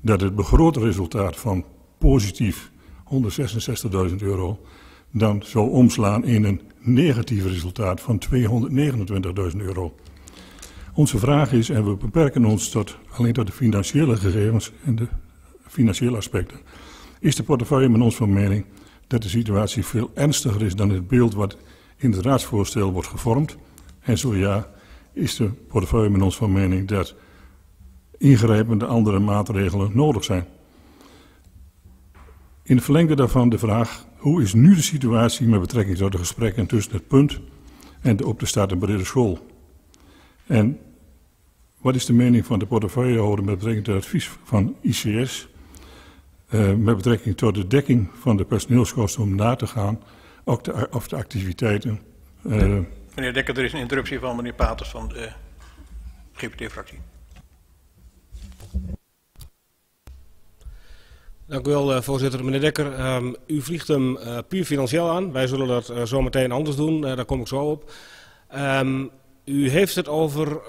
dat het begrote resultaat van positief €166.000 dan zou omslaan in een negatief resultaat van €229.000. Onze vraag is, en we beperken ons tot, alleen tot de financiële gegevens en de financiële aspecten, is de portefeuille met ons van mening dat de situatie veel ernstiger is dan het beeld wat in het raadsvoorstel wordt gevormd. En zo ja, is de portefeuille met ons van mening dat ingrijpende andere maatregelen nodig zijn. In het verlengde daarvan de vraag, hoe is nu de situatie met betrekking tot de gesprekken tussen het punt en de op te starten brede school? En wat is de mening van de portefeuillehouder met betrekking tot het advies van ICS, met betrekking tot de dekking van de personeelskosten om na te gaan, ook de activiteiten? Meneer Dekker, er is een interruptie van meneer Paters van de GPT-fractie. Dank u wel, voorzitter. Meneer Dekker, u vliegt hem puur financieel aan. Wij zullen dat zometeen anders doen, daar kom ik zo op. U heeft het over,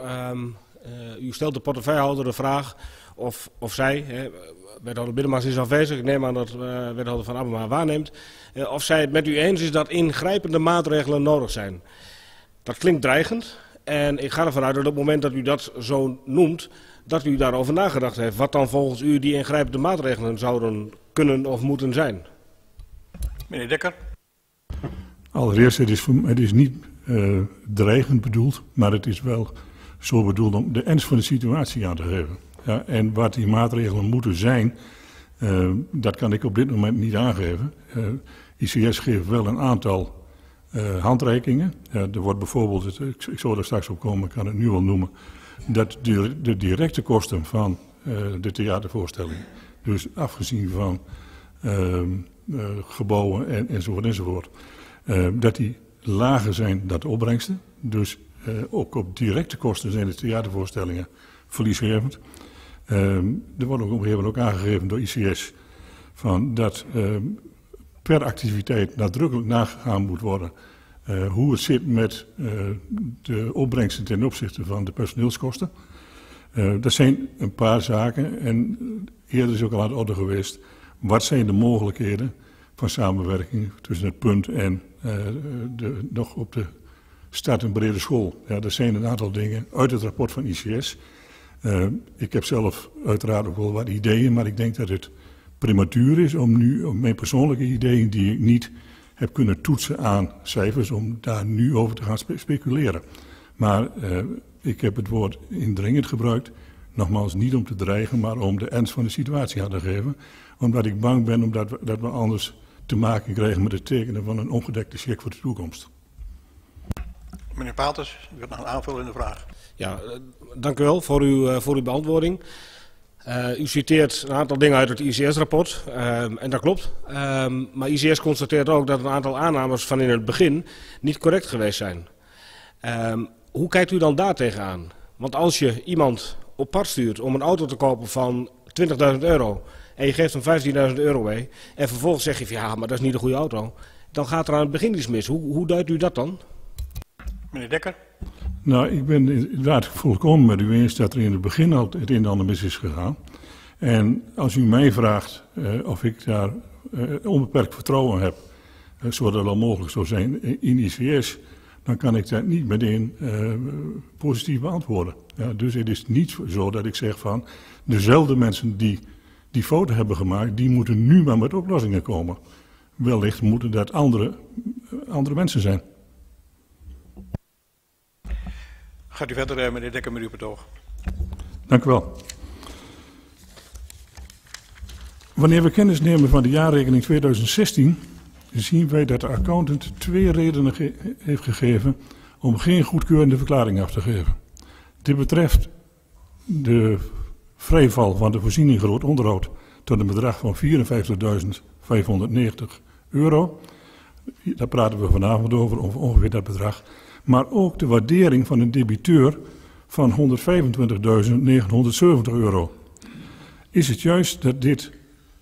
u stelt de portefeuillehouder de vraag of zij, wethouder Biddemans is afwezig, ik neem aan dat wethouder Van Abema waarneemt, of zij het met u eens is dat ingrijpende maatregelen nodig zijn. Dat klinkt dreigend en ik ga ervan uit dat op het moment dat u dat zo noemt, dat u daarover nagedacht heeft. Wat dan volgens u die ingrijpende maatregelen zouden kunnen of moeten zijn? Meneer Dekker. Allereerst, het is niet dreigend bedoeld, maar het is wel zo bedoeld om de ernst van de situatie aan te geven. Ja, en wat die maatregelen moeten zijn, dat kan ik op dit moment niet aangeven. ICS geeft wel een aantal handreikingen. Er wordt bijvoorbeeld, ik zal er straks op komen, ik kan het nu al noemen, dat de directe kosten van de theatervoorstelling, dus afgezien van gebouwen enzovoort, dat die lager zijn dan de opbrengsten. Dus ook op directe kosten zijn de theatervoorstellingen verliesgevend. Er wordt ook op een gegeven moment aangegeven door ICS van dat per activiteit nadrukkelijk nagegaan moet worden hoe het zit met de opbrengsten ten opzichte van de personeelskosten. Dat zijn een paar zaken en eerder is ook al aan de orde geweest. Wat zijn de mogelijkheden van samenwerking tussen het punt en de nog op de start en brede school? Ja, dat zijn een aantal dingen uit het rapport van ICS. Ik heb zelf uiteraard ook wel wat ideeën, maar ik denk dat het prematuur is om nu om mijn persoonlijke ideeën die ik niet heb kunnen toetsen aan cijfers, om daar nu over te gaan speculeren. Maar ik heb het woord indringend gebruikt, nogmaals niet om te dreigen, maar om de ernst van de situatie aan te geven. Omdat ik bang ben dat we anders te maken krijgen met het tekenen van een ongedekte cheque voor de toekomst. Meneer Paters, u hebt nog een aanvullende vraag. Ja, dank u wel voor uw beantwoording. U citeert een aantal dingen uit het ICS-rapport en dat klopt. Maar ICS constateert ook dat een aantal aannames van in het begin niet correct geweest zijn. Hoe kijkt u dan daar tegenaan? Want als je iemand op pad stuurt om een auto te kopen van €20.000 en je geeft hem €15.000 mee en vervolgens zeg je van ja, maar dat is niet de goede auto, dan gaat er aan het begin iets mis. Hoe duidt u dat dan? Meneer Dekker? Nou, ik ben inderdaad volkomen met u eens dat er in het begin al het een en ander mis is gegaan. En als u mij vraagt of ik daar onbeperkt vertrouwen heb, zodat dat al mogelijk zou zijn in ICS, dan kan ik dat niet meteen positief beantwoorden. Ja, dus het is niet zo dat ik zeg van dezelfde mensen die fouten hebben gemaakt, die moeten nu maar met oplossingen komen. Wellicht moeten dat andere mensen zijn. Gaat u verder, meneer Dekker, met uw betoog. Dank u wel. Wanneer we kennis nemen van de jaarrekening 2016, zien wij dat de accountant twee redenen heeft gegeven om geen goedkeurende verklaring af te geven. Dit betreft de vrijval van de voorziening groot onderhoud tot een bedrag van €54.590. Daar praten we vanavond over, of ongeveer dat bedrag. Maar ook de waardering van een debiteur van €125.970. Is het juist dat dit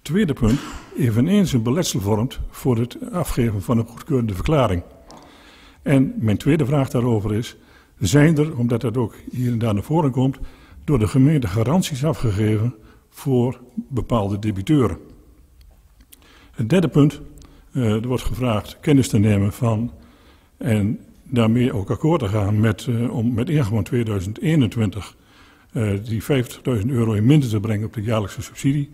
tweede punt eveneens een beletsel vormt voor het afgeven van een goedkeurende verklaring? En mijn tweede vraag daarover is, zijn er, omdat dat ook hier en daar naar voren komt, door de gemeente garanties afgegeven voor bepaalde debiteuren? Het derde punt, er wordt gevraagd kennis te nemen van en daarmee ook akkoord te gaan om met ingang 2021 die €50.000 in minder te brengen op de jaarlijkse subsidie.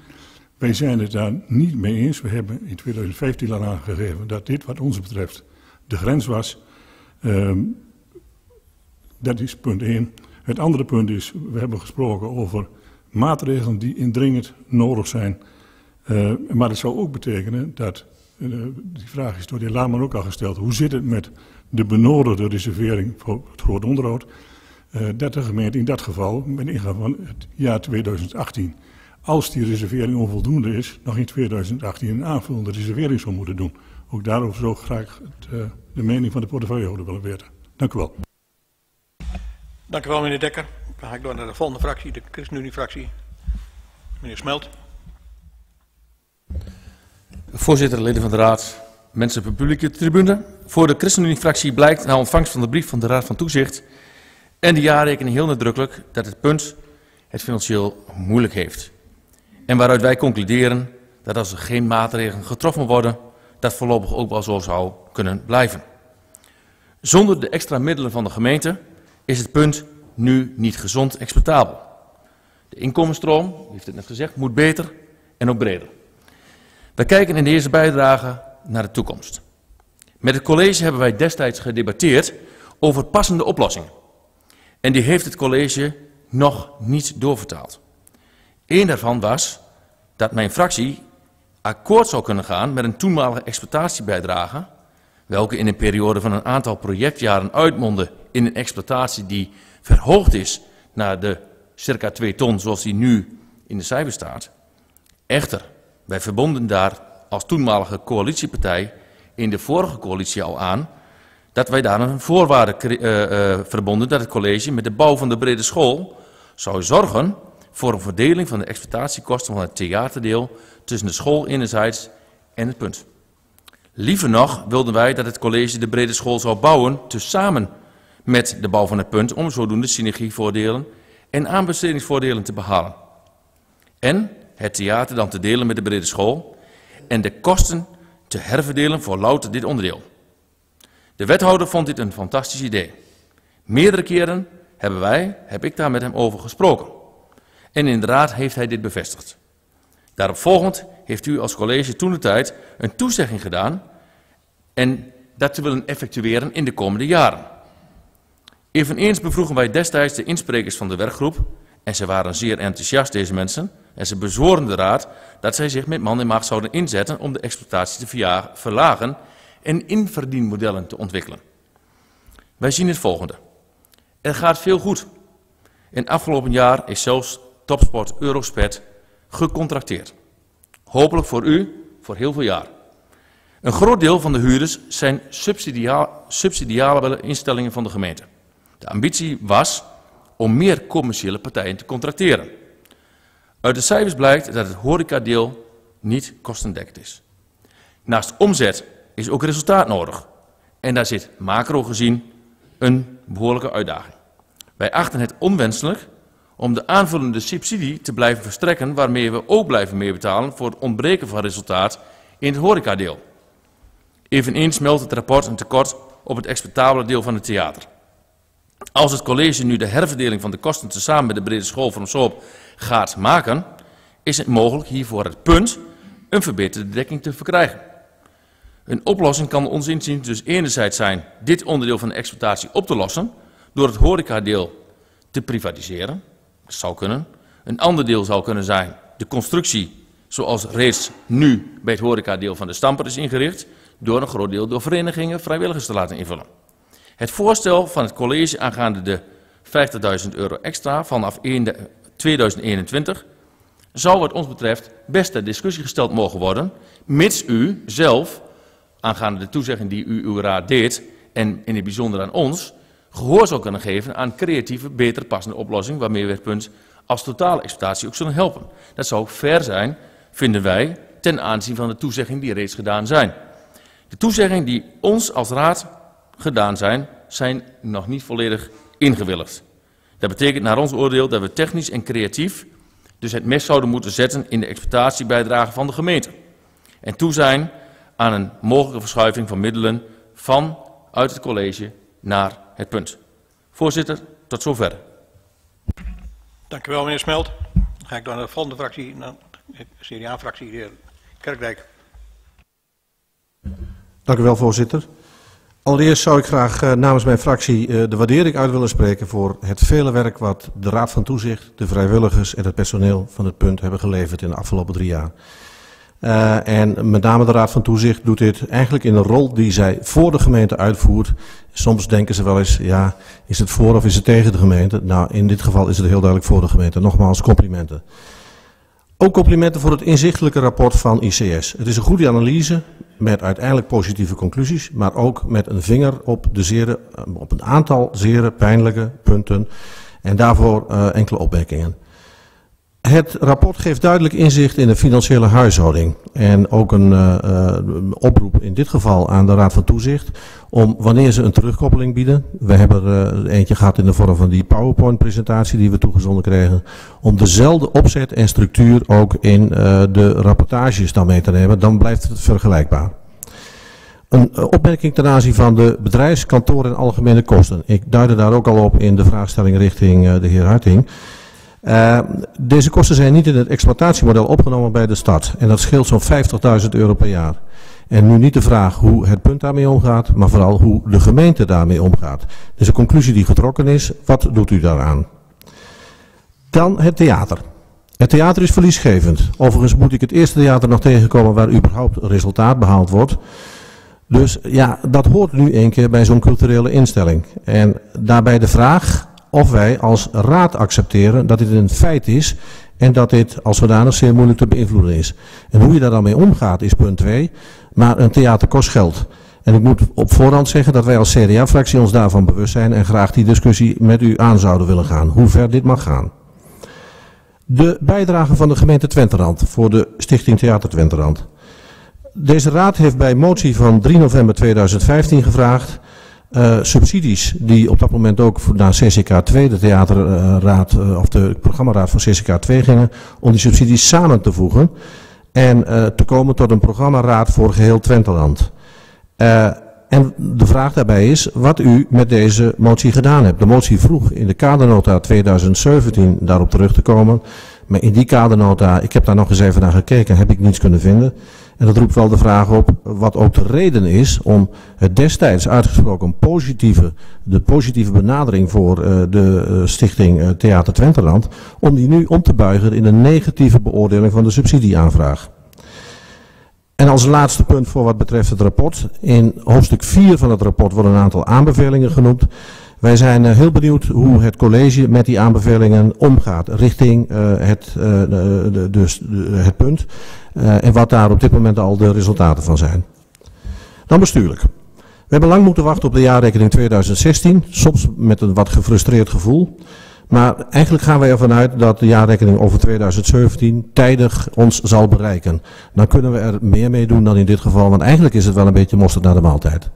Wij zijn het daar niet mee eens. We hebben in 2015 al aangegeven dat dit wat ons betreft de grens was. Dat is punt 1. Het andere punt is, we hebben gesproken over maatregelen die indringend nodig zijn. Maar het zou ook betekenen dat, die vraag is door de heer Laarman ook al gesteld, hoe zit het met de benodigde reservering voor het groot onderhoud, dat de gemeente in dat geval, met ingang van het jaar 2018, als die reservering onvoldoende is, nog in 2018 een aanvullende reservering zou moeten doen. Ook daarover zou ik graag de mening van de portefeuillehouder willen weten. Dank u wel. Dank u wel, meneer Dekker. Dan ga ik door naar de volgende fractie, de ChristenUnie-fractie. Meneer Smelt. Voorzitter, leden van de Raad, mensen van de publieke tribune. Voor de ChristenUnie-fractie blijkt na ontvangst van de brief van de Raad van Toezicht en de jaarrekening heel nadrukkelijk dat het punt het financieel moeilijk heeft. En waaruit wij concluderen dat als er geen maatregelen getroffen worden, dat voorlopig ook wel zo zou kunnen blijven. Zonder de extra middelen van de gemeente is het punt nu niet gezond exploitabel. De inkomensstroom, u heeft het net gezegd, moet beter en ook breder. We kijken in deze bijdrage naar de toekomst. Met het college hebben wij destijds gedebatteerd over passende oplossingen. En die heeft het college nog niet doorvertaald. Eén daarvan was dat mijn fractie akkoord zou kunnen gaan met een toenmalige exploitatiebijdrage, welke in een periode van een aantal projectjaren uitmondde in een exploitatie die verhoogd is naar de circa 2 ton zoals die nu in de cijfers staat. Echter, wij verbonden daar als toenmalige coalitiepartij in de vorige coalitie al aan dat wij daar een voorwaarde verbonden dat het college met de bouw van de brede school zou zorgen voor een verdeling van de exploitatiekosten van het theaterdeel tussen de school enerzijds en het punt. Liever nog wilden wij dat het college de brede school zou bouwen tezamen met de bouw van het punt om zodoende synergievoordelen en aanbestedingsvoordelen te behalen. En het theater dan te delen met de brede school en de kosten te herverdelen voor louter dit onderdeel. De wethouder vond dit een fantastisch idee. Meerdere keren heb ik daar met hem over gesproken. En inderdaad heeft hij dit bevestigd. Daaropvolgend heeft u als college toentertijd een toezegging gedaan en dat te willen effectueren in de komende jaren. Eveneens bevroegen wij destijds de insprekers van de werkgroep en ze waren zeer enthousiast, deze mensen, en ze bezworen de raad dat zij zich met man en macht zouden inzetten om de exploitatie te verlagen en inverdienmodellen te ontwikkelen. Wij zien het volgende. Er gaat veel goed. In het afgelopen jaar is zelfs topsport Eurospet gecontracteerd. Hopelijk voor u, voor heel veel jaar. Een groot deel van de huurders zijn subsidiale instellingen van de gemeente. De ambitie was om meer commerciële partijen te contracteren. Uit de cijfers blijkt dat het horecadeel niet kostendekkend is. Naast omzet is ook resultaat nodig. En daar zit macro gezien een behoorlijke uitdaging. Wij achten het onwenselijk om de aanvullende subsidie te blijven verstrekken waarmee we ook blijven meebetalen voor het ontbreken van resultaat in het horecadeel. Eveneens meldt het rapport een tekort op het exploitabele deel van het theater. Als het college nu de herverdeling van de kosten tezamen met de brede school van Vroomshoop gaat maken, is het mogelijk hiervoor het punt een verbeterde dekking te verkrijgen. Een oplossing kan ons inziens dus enerzijds zijn dit onderdeel van de exploitatie op te lossen door het horecadeel te privatiseren. Dat zou kunnen. Een ander deel zou kunnen zijn de constructie zoals reeds nu bij het horecadeel van de Stamper is ingericht, door een groot deel door verenigingen vrijwilligers te laten invullen. Het voorstel van het college aangaande de €50.000 extra vanaf 2021 zou wat ons betreft best ter discussie gesteld mogen worden, mits u zelf, aangaande de toezegging die u uw raad deed en in het bijzonder aan ons, gehoor zou kunnen geven aan creatieve, beter passende oplossing waarmee we het punt als totale exploitatie ook zullen helpen. Dat zou fair zijn, vinden wij, ten aanzien van de toezeggingen die reeds gedaan zijn. De toezeggingen die ons als raad gedaan zijn, zijn nog niet volledig ingewilligd. Dat betekent naar ons oordeel dat we technisch en creatief dus het mes zouden moeten zetten in de exploitatiebijdrage van de gemeente. En toe zijn aan een mogelijke verschuiving van middelen vanuit het college naar het punt. Voorzitter, tot zover. Dank u wel, meneer Smelt. Dan ga ik door naar de volgende fractie, naar de CDA-fractie, de heer Kerkdijk. Dank u wel, voorzitter. Allereerst zou ik graag namens mijn fractie de waardering uit willen spreken voor het vele werk wat de Raad van Toezicht, de vrijwilligers en het personeel van het punt hebben geleverd in de afgelopen 3 jaar. En met name de Raad van Toezicht doet dit eigenlijk in een rol die zij voor de gemeente uitvoert. Soms denken ze wel eens, ja, is het voor of is het tegen de gemeente? Nou, in dit geval is het heel duidelijk voor de gemeente. Nogmaals, complimenten. Ook complimenten voor het inzichtelijke rapport van ICS. Het is een goede analyse met uiteindelijk positieve conclusies, maar ook met een vinger op, op een aantal zere pijnlijke punten en daarvoor enkele opmerkingen. Het rapport geeft duidelijk inzicht in de financiële huishouding en ook een oproep in dit geval aan de Raad van Toezicht om wanneer ze een terugkoppeling bieden. We hebben er eentje gehad in de vorm van die PowerPoint-presentatie die we toegezonden kregen, om dezelfde opzet en structuur ook in de rapportages dan mee te nemen. Dan blijft het vergelijkbaar. Een opmerking ten aanzien van de bedrijfskantoor en algemene kosten. Ik duidde daar ook al op in de vraagstelling richting de heer Harting. Deze kosten zijn niet in het exploitatiemodel opgenomen bij de stad en dat scheelt zo'n €50.000 per jaar. En nu niet de vraag hoe het punt daarmee omgaat, maar vooral hoe de gemeente daarmee omgaat. Dus de conclusie die getrokken is, wat doet u daaraan? Dan het theater. Het theater is verliesgevend. Overigens moet ik het eerste theater nog tegenkomen waar überhaupt resultaat behaald wordt. Dus ja, dat hoort nu een keer bij zo'n culturele instelling. En daarbij de vraag of wij als raad accepteren dat dit een feit is en dat dit als zodanig zeer moeilijk te beïnvloeden is. En hoe je daar dan mee omgaat is punt 2, maar een theater kost geld. En ik moet op voorhand zeggen dat wij als CDA-fractie ons daarvan bewust zijn en graag die discussie met u aan zouden willen gaan, hoe ver dit mag gaan. De bijdrage van de gemeente Twenterand voor de Stichting Theater Twenterand. Deze raad heeft bij motie van 3 november 2015 gevraagd subsidies die op dat moment ook naar CCK2, de theaterraad of de programmaraad van CCK2 gingen, om die subsidies samen te voegen en te komen tot een programmaraad voor geheel Twenterand. En de vraag daarbij is wat u met deze motie gedaan hebt. De motie vroeg in de kadernota 2017 daarop terug te komen, maar in die kadernota, ik heb daar nog eens even naar gekeken, heb ik niets kunnen vinden. En dat roept wel de vraag op wat ook de reden is om het destijds uitgesproken positieve, de positieve benadering voor de Stichting Theater Twenterand, om die nu om te buigen in een negatieve beoordeling van de subsidieaanvraag. En als laatste punt voor wat betreft het rapport. In hoofdstuk 4 van het rapport worden een aantal aanbevelingen genoemd. Wij zijn heel benieuwd hoe het college met die aanbevelingen omgaat richting het punt en wat daar op dit moment al de resultaten van zijn. Dan bestuurlijk. We hebben lang moeten wachten op de jaarrekening 2016, soms met een wat gefrustreerd gevoel. Maar eigenlijk gaan wij ervan uit dat de jaarrekening over 2017 tijdig ons zal bereiken. Dan kunnen we er meer mee doen dan in dit geval, want eigenlijk is het wel een beetje mosterd naar de maaltijd.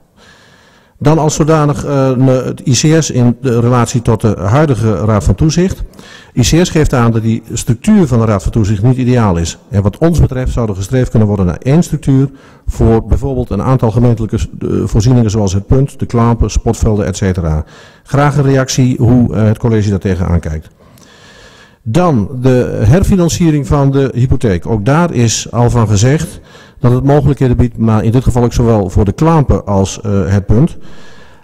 Dan als zodanig het ICS in de relatie tot de huidige Raad van Toezicht. ICS geeft aan dat die structuur van de Raad van Toezicht niet ideaal is. En wat ons betreft zou er gestreefd kunnen worden naar één structuur voor bijvoorbeeld een aantal gemeentelijke voorzieningen zoals Het Punt, de Klampen, sportvelden, etc. Graag een reactie hoe het college daar tegenaan kijkt. Dan de herfinanciering van de hypotheek. Ook daar is al van gezegd dat het mogelijkheden biedt, maar in dit geval ook zowel voor de Klampen als Het Punt.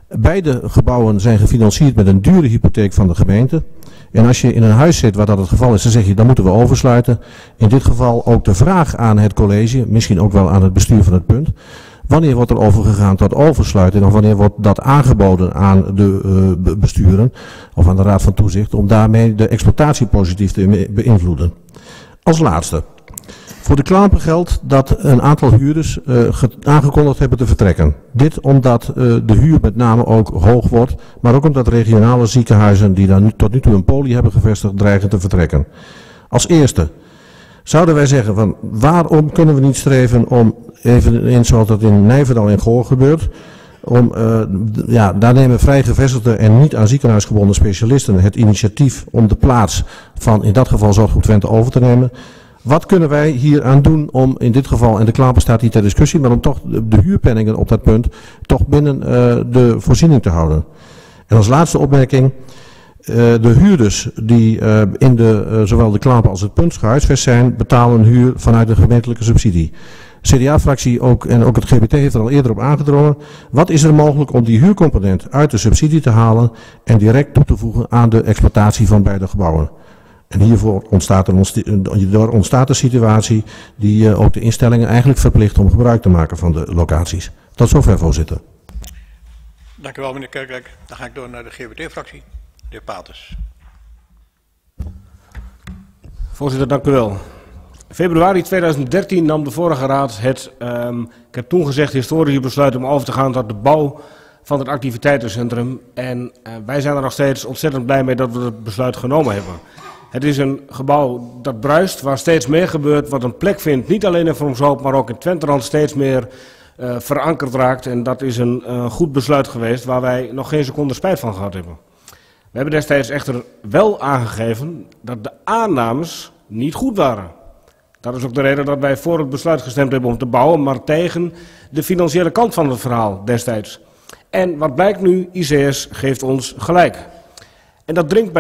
Beide gebouwen zijn gefinancierd met een dure hypotheek van de gemeente. En als je in een huis zit waar dat het geval is, dan zeg je, dan moeten we oversluiten. In dit geval ook de vraag aan het college, misschien ook wel aan het bestuur van Het Punt. Wanneer wordt er overgegaan tot oversluiting of wanneer wordt dat aangeboden aan de besturen of aan de Raad van Toezicht om daarmee de exploitatie positief te beïnvloeden? Als laatste. Voor de Klampen geldt dat een aantal huurders aangekondigd hebben te vertrekken. Dit omdat de huur met name ook hoog wordt, maar ook omdat regionale ziekenhuizen die daar tot nu toe een poli hebben gevestigd dreigen te vertrekken. Als eerste zouden wij zeggen van waarom kunnen we niet streven om, eveneens zoals dat in Nijverdal in Goor gebeurt, om, daar nemen vrij gevestigde en niet aan ziekenhuisgebonden specialisten het initiatief om de plaats van in dat geval Zorggroep Twente over te nemen. Wat kunnen wij hier aan doen om in dit geval, en de Klampen staat niet ter discussie, maar om toch de huurpenningen op dat punt toch binnen de voorziening te houden. En als laatste opmerking, de huurders die in zowel de Klampen als Het Punt gehuisvest zijn, betalen een huur vanuit de gemeentelijke subsidie. CDA-fractie ook, en ook het GBT heeft er al eerder op aangedrongen. Wat is er mogelijk om die huurcomponent uit de subsidie te halen en direct toe te voegen aan de exploitatie van beide gebouwen? En hierdoor ontstaat een situatie die ook de instellingen eigenlijk verplicht om gebruik te maken van de locaties. Tot zover, voorzitter. Dank u wel, meneer Kerkwijk. Dan ga ik door naar de GBT-fractie. De heer Paters. Voorzitter, dank u wel. Februari 2013 nam de vorige raad het, ik heb toen gezegd, historische besluit om over te gaan tot de bouw van het activiteitencentrum. En wij zijn er nog steeds ontzettend blij mee dat we het besluit genomen hebben. Het is een gebouw dat bruist, waar steeds meer gebeurt, wat een plek vindt, niet alleen in Vroomshoop, maar ook in Twenterand steeds meer verankerd raakt. En dat is een goed besluit geweest waar wij nog geen seconde spijt van gehad hebben. We hebben destijds echter wel aangegeven dat de aannames niet goed waren. Dat is ook de reden dat wij voor het besluit gestemd hebben om te bouwen, maar tegen de financiële kant van het verhaal destijds. En wat blijkt nu? ICS geeft ons gelijk. En dat roept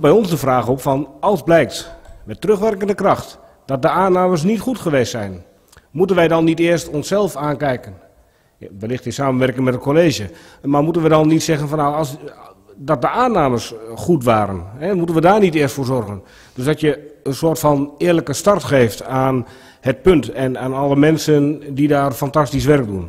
bij ons de vraag op van, als blijkt, met terugwerkende kracht, dat de aannames niet goed geweest zijn, moeten wij dan niet eerst onszelf aankijken? Wellicht in samenwerking met het college. Maar moeten we dan niet zeggen van, nou, dat de aannames goed waren? Hè, moeten we daar niet eerst voor zorgen? Dus dat je een soort van eerlijke start geeft aan Het Punt en aan alle mensen die daar fantastisch werk doen.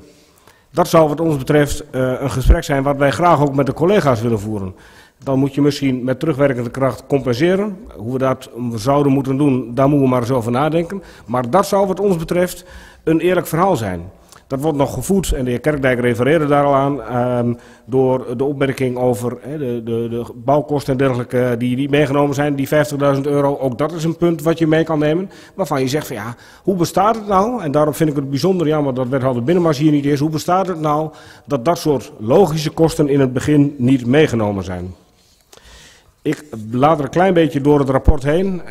Dat zou wat ons betreft een gesprek zijn wat wij graag ook met de collega's willen voeren. Dan moet je misschien met terugwerkende kracht compenseren. Hoe we dat zouden moeten doen, daar moeten we maar eens over nadenken. Maar dat zou wat ons betreft een eerlijk verhaal zijn. Dat wordt nog gevoed, en de heer Kerkdijk refereerde daar al aan, door de opmerking over de bouwkosten en dergelijke die meegenomen zijn, die €50.000. Ook dat is een punt wat je mee kan nemen, waarvan je zegt van ja, hoe bestaat het nou? En daarom vind ik het bijzonder jammer dat wethouder Binnenmars hier niet is. Hoe bestaat het nou dat dat soort logische kosten in het begin niet meegenomen zijn? Ik blader een klein beetje door het rapport heen.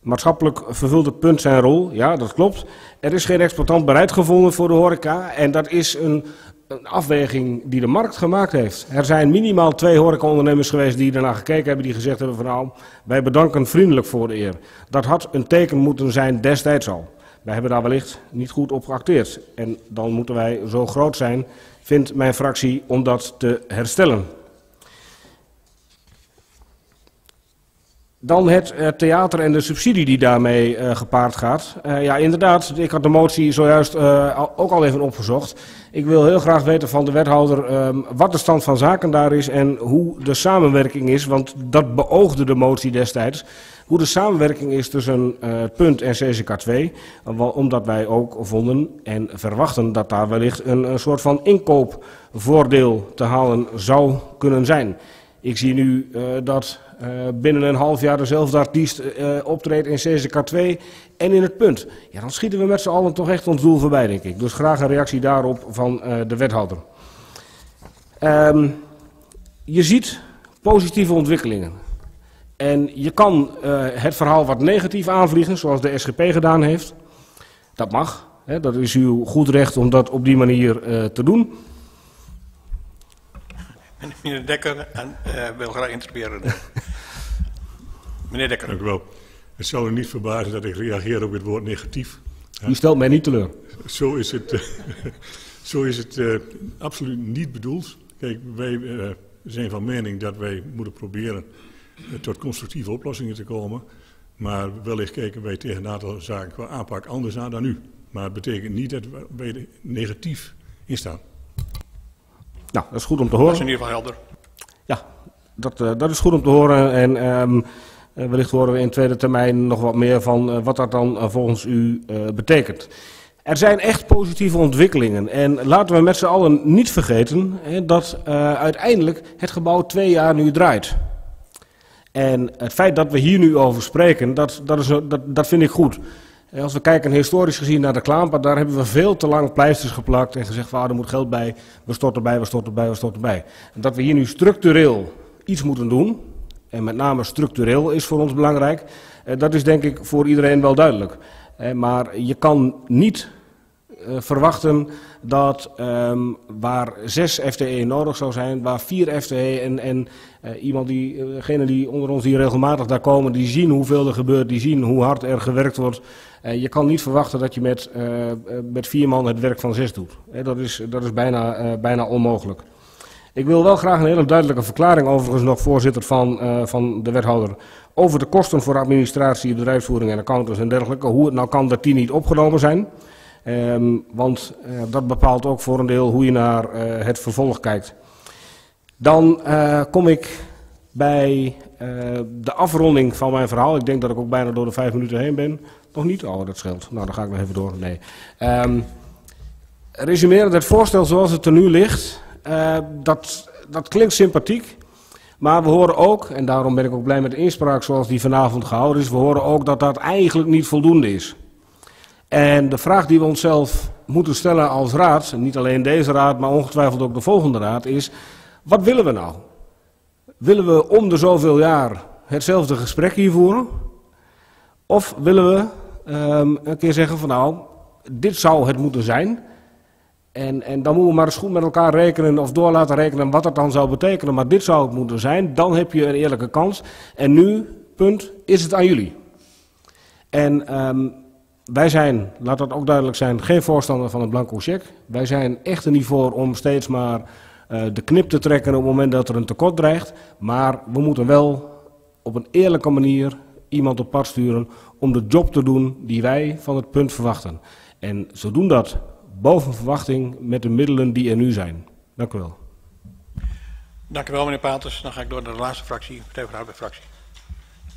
Maatschappelijk vervult Het Punt zijn rol. Ja, dat klopt. Er is geen exploitant bereid gevonden voor de horeca. En dat is een afweging die de markt gemaakt heeft. Er zijn minimaal 2 horecaondernemers geweest die ernaar gekeken hebben. Die gezegd hebben van nou, wij bedanken vriendelijk voor de eer. Dat had een teken moeten zijn destijds al. Wij hebben daar wellicht niet goed op geacteerd. En dan moeten wij zo groot zijn, vindt mijn fractie, om dat te herstellen. Dan het theater en de subsidie die daarmee gepaard gaat. Ja, inderdaad, ik had de motie zojuist ook al even opgezocht. Ik wil heel graag weten van de wethouder wat de stand van zaken daar is en hoe de samenwerking is. Want dat beoogde de motie destijds. Hoe de samenwerking is tussen Het Punt en CCK2. Omdat wij ook vonden en verwachten dat daar wellicht een soort van inkoopvoordeel te halen zou kunnen zijn. Ik zie nu dat binnen een half jaar dezelfde artiest optreedt in CCK2 en in Het Punt. Ja, dan schieten we met z'n allen toch echt ons doel voorbij, denk ik. Dus graag een reactie daarop van de wethouder. Je ziet positieve ontwikkelingen. En je kan het verhaal wat negatief aanvliegen, zoals de SGP gedaan heeft. Dat mag. Hè, dat is uw goed recht om dat op die manier te doen. Meneer Dekker wil graag interpelleren. Meneer Dekker. Dank u wel. Het zou u niet verbazen dat ik reageer op het woord negatief. U stelt mij niet teleur. Zo is het, zo is het absoluut niet bedoeld. Kijk, wij zijn van mening dat wij moeten proberen tot constructieve oplossingen te komen. Maar wellicht kijken wij tegen een aantal zaken qua aanpak anders aan dan u. Maar het betekent niet dat wij negatief in staan. Nou, dat is goed om te horen. Dat is in ieder geval helder. Ja, dat is goed om te horen. En wellicht horen we in tweede termijn nog wat meer van wat dat dan volgens u betekent. Er zijn echt positieve ontwikkelingen. En laten we met z'n allen niet vergeten dat uiteindelijk het gebouw 2 jaar nu draait. En het feit dat we hier nu over spreken, dat vind ik goed. Als we kijken historisch gezien naar de Klaamper, daar hebben we veel te lang pleisters geplakt en gezegd van er moet geld bij, we storten bij, we storten bij, we storten bij. En dat we hier nu structureel iets moeten doen, en met name structureel is voor ons belangrijk, dat is denk ik voor iedereen wel duidelijk. Maar je kan niet verwachten dat waar 6 FTE nodig zou zijn, waar 4 FTE degenen die onder ons hier regelmatig daar komen, die zien hoeveel er gebeurt, die zien hoe hard er gewerkt wordt. Je kan niet verwachten dat je met 4 man het werk van 6 doet. Dat is bijna onmogelijk. Ik wil wel graag een hele duidelijke verklaring overigens nog, voorzitter, van de wethouder over de kosten voor administratie, bedrijfsvoering en accountants en dergelijke. Hoe het nou kan dat die niet opgenomen zijn. Want dat bepaalt ook voor een deel hoe je naar het vervolg kijkt. Dan kom ik bij de afronding van mijn verhaal. Ik denk dat ik ook bijna door de 5 minuten heen ben. Nog niet? Oh, dat scheelt. Nou, dan ga ik nog even door. Nee. Resumerend, het voorstel zoals het er nu ligt, dat klinkt sympathiek. Maar we horen ook, en daarom ben ik ook blij met de inspraak zoals die vanavond gehouden is, we horen ook dat dat eigenlijk niet voldoende is. En de vraag die we onszelf moeten stellen als raad, en niet alleen deze raad, maar ongetwijfeld ook de volgende raad, is: wat willen we nou? Willen we om de zoveel jaar hetzelfde gesprek hier voeren? Of willen we een keer zeggen van nou, dit zou het moeten zijn. En dan moeten we maar eens goed met elkaar rekenen of door laten rekenen wat dat dan zou betekenen. Maar dit zou het moeten zijn, dan heb je een eerlijke kans. En nu, punt, is het aan jullie. En wij zijn, laat dat ook duidelijk zijn, geen voorstander van een blanco cheque. Wij zijn echt er niet voor om steeds maar de knip te trekken op het moment dat er een tekort dreigt. Maar we moeten wel op een eerlijke manier iemand op pad sturen om de job te doen die wij van Het Punt verwachten. En ze doen dat boven verwachting met de middelen die er nu zijn. Dank u wel. Dank u wel, meneer Paters. Dan ga ik door naar de laatste fractie, Partij voor de Arbeid-fractie.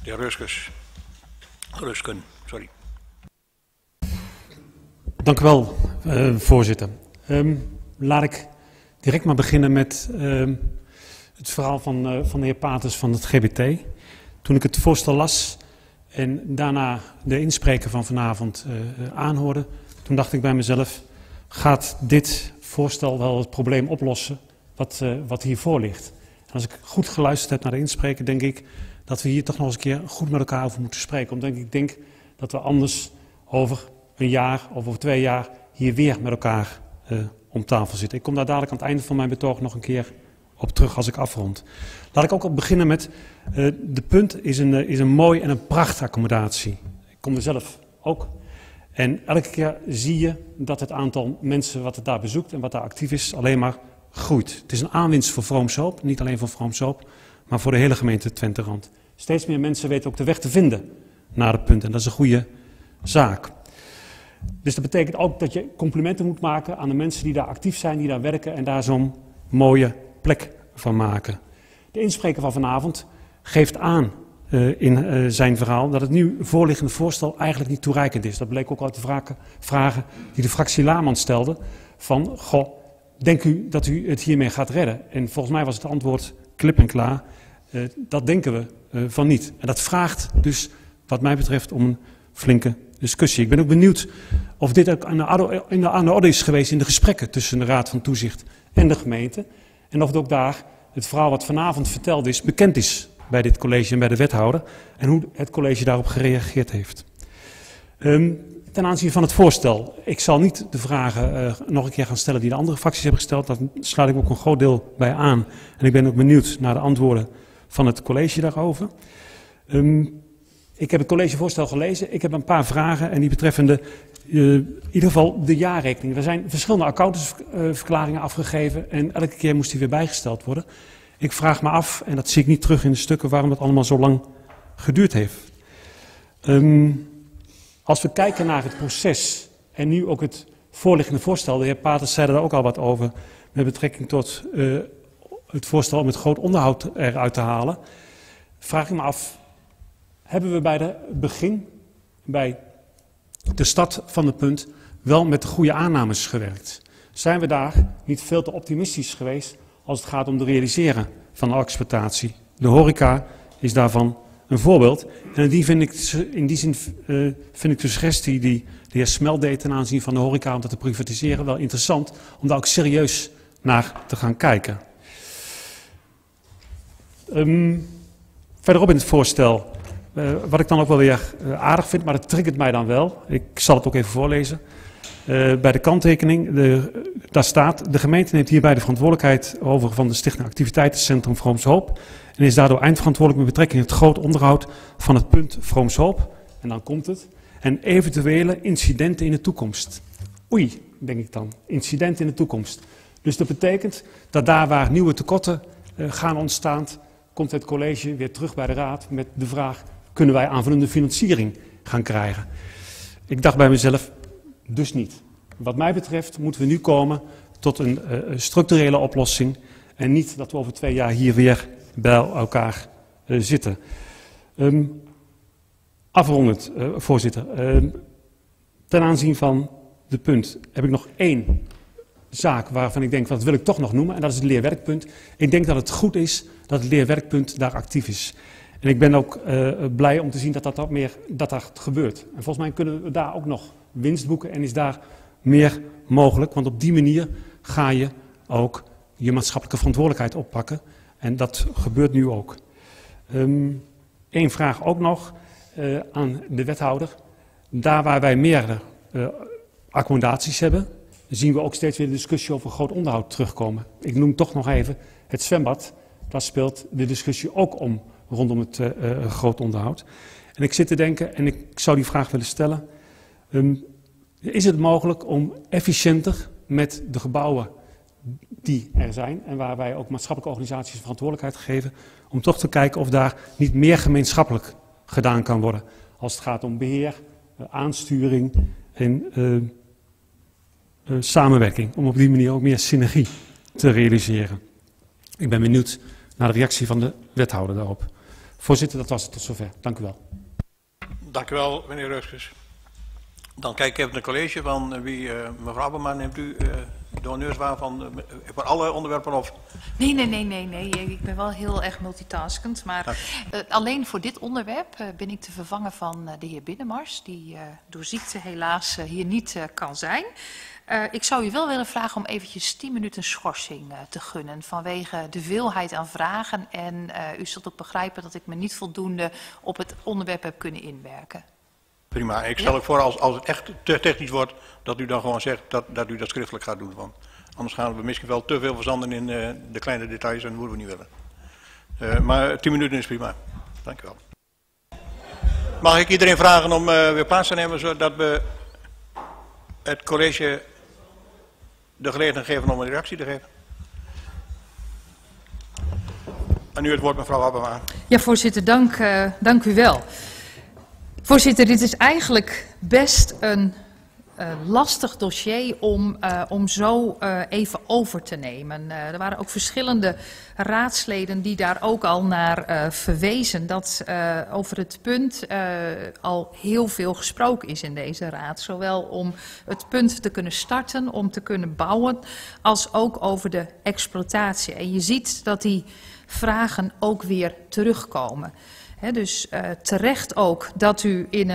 De heer Rusken, sorry. Dank u wel, voorzitter. Laat ik direct maar beginnen met het verhaal van de heer Paters van het GBT. Toen ik het voorstel las en daarna de inspreker van vanavond aanhoorde, toen dacht ik bij mezelf, gaat dit voorstel wel het probleem oplossen wat hiervoor ligt? En als ik goed geluisterd heb naar de inspreker, denk ik dat we hier toch nog eens een keer goed met elkaar over moeten spreken. Omdat ik denk dat we anders over een jaar of over 2 jaar hier weer met elkaar om tafel zitten. Ik kom daar dadelijk aan het einde van mijn betoog nog een keer op terug als ik afrond. Laat ik ook al beginnen met De Punt is een mooi en een prachtaccommodatie. Ik kom er zelf ook. En elke keer zie je dat het aantal mensen wat het daar bezoekt en wat daar actief is alleen maar groeit. Het is een aanwinst voor Vroomshoop, niet alleen voor Vroomshoop, maar voor de hele gemeente Twenterand. Steeds meer mensen weten ook de weg te vinden naar Het Punt en dat is een goede zaak. Dus dat betekent ook dat je complimenten moet maken aan de mensen die daar actief zijn, die daar werken en daar zo'n mooie plek van maken. De inspreker van vanavond geeft aan in zijn verhaal dat het nu voorliggende voorstel eigenlijk niet toereikend is. Dat bleek ook uit de vragen die de fractie Laarman stelde van, goh, denkt u dat u het hiermee gaat redden? En volgens mij was het antwoord klip en klaar. Dat denken we van niet. En dat vraagt dus wat mij betreft om een flinke discussie. Ik ben ook benieuwd of dit ook aan de orde is geweest in de gesprekken tussen de Raad van Toezicht en de gemeente. En of het ook daar het verhaal wat vanavond verteld is bekend is bij dit college en bij de wethouder. En hoe het college daarop gereageerd heeft. Ten aanzien van het voorstel. Ik zal niet de vragen nog een keer gaan stellen die de andere fracties hebben gesteld. Daar sluit ik ook een groot deel bij aan. En ik ben ook benieuwd naar de antwoorden van het college daarover. Ik heb het collegevoorstel gelezen. Ik heb een paar vragen en die betreffen in ieder geval de jaarrekening. Er zijn verschillende accountantsverklaringen afgegeven en elke keer moest die weer bijgesteld worden. Ik vraag me af, en dat zie ik niet terug in de stukken, waarom dat allemaal zo lang geduurd heeft. Als we kijken naar het proces en nu ook het voorliggende voorstel, de heer Paters zei daar ook al wat over, met betrekking tot het voorstel om het groot onderhoud eruit te halen, vraag ik me af, hebben we bij het begin, bij de start van het punt, wel met de goede aannames gewerkt? Zijn we daar niet veel te optimistisch geweest als het gaat om het realiseren van de exploitatie? De horeca is daarvan een voorbeeld. En in die zin vind ik de suggestie die de heer Smel deed ten aanzien van de horeca om dat te privatiseren wel interessant, om daar ook serieus naar te gaan kijken. Verderop in het voorstel, wat ik dan ook wel weer aardig vind, maar dat triggert mij dan wel. Ik zal het ook even voorlezen. Bij de kanttekening, daar staat, de gemeente neemt hierbij de verantwoordelijkheid over van de Stichting Activiteitencentrum Vroomshoop en is daardoor eindverantwoordelijk met betrekking tot het groot onderhoud van het punt Vroomshoop. En dan komt het. En eventuele incidenten in de toekomst. Oei, denk ik dan. Incidenten in de toekomst. Dus dat betekent dat daar waar nieuwe tekorten gaan ontstaan, komt het college weer terug bij de raad met de vraag, kunnen wij aanvullende financiering gaan krijgen? Ik dacht bij mezelf, dus niet. Wat mij betreft moeten we nu komen tot een structurele oplossing en niet dat we over 2 jaar hier weer bij elkaar zitten. Afrondend, voorzitter. Ten aanzien van de punt heb ik nog 1 zaak waarvan ik denk, dat wil ik toch nog noemen, en dat is het leerwerkpunt. Ik denk dat het goed is dat het leerwerkpunt daar actief is. En ik ben ook blij om te zien dat gebeurt. En volgens mij kunnen we daar ook nog winst boeken en is daar meer mogelijk. Want op die manier ga je ook je maatschappelijke verantwoordelijkheid oppakken. En dat gebeurt nu ook. 1 vraag ook nog aan de wethouder. Daar waar wij meerdere accommodaties hebben, zien we ook steeds weer de discussie over groot onderhoud terugkomen. Ik noem toch nog even het zwembad. Daar speelt de discussie ook om rondom het groot onderhoud. En ik zit te denken, en ik zou die vraag willen stellen, is het mogelijk om efficiënter met de gebouwen die er zijn en waar wij ook maatschappelijke organisaties verantwoordelijkheid geven, om toch te kijken of daar niet meer gemeenschappelijk gedaan kan worden als het gaat om beheer, aansturing en samenwerking, om op die manier ook meer synergie te realiseren. Ik ben benieuwd naar de reactie van de wethouder daarop. Voorzitter, dat was het tot zover. Dank u wel. Dank u wel, meneer Reutges. Dan kijk ik even naar het college van mevrouw Bema, neemt u de honneurs waar van voor alle onderwerpen of? Nee. Ik ben wel heel erg multitaskend, maar alleen voor dit onderwerp ben ik te vervangen van de heer Binnenmars, die door ziekte helaas hier niet kan zijn. Ik zou u wel willen vragen om eventjes 10 minuten schorsing te gunnen vanwege de veelheid aan vragen en u zult ook begrijpen dat ik me niet voldoende op het onderwerp heb kunnen inwerken. Prima. Ik stel ook voor als het echt te technisch wordt dat u dan gewoon zegt dat u dat schriftelijk gaat doen. Want anders gaan we misschien wel te veel verzanden in de kleine details en dat moeten we niet willen. Maar 10 minuten is prima. Dank u wel. Mag ik iedereen vragen om weer plaats te nemen zodat we het college de gelegenheid geven om een reactie te geven. En nu het woord mevrouw Abema. Ja, voorzitter, dank u wel. Voorzitter, dit is eigenlijk best een lastig dossier om zo even over te nemen. Er waren ook verschillende raadsleden die daar ook al naar verwezen dat over het punt al heel veel gesproken is in deze raad. Zowel om het punt te kunnen starten, om te kunnen bouwen, als ook over de exploitatie. En je ziet dat die vragen ook weer terugkomen. He, dus terecht ook dat u in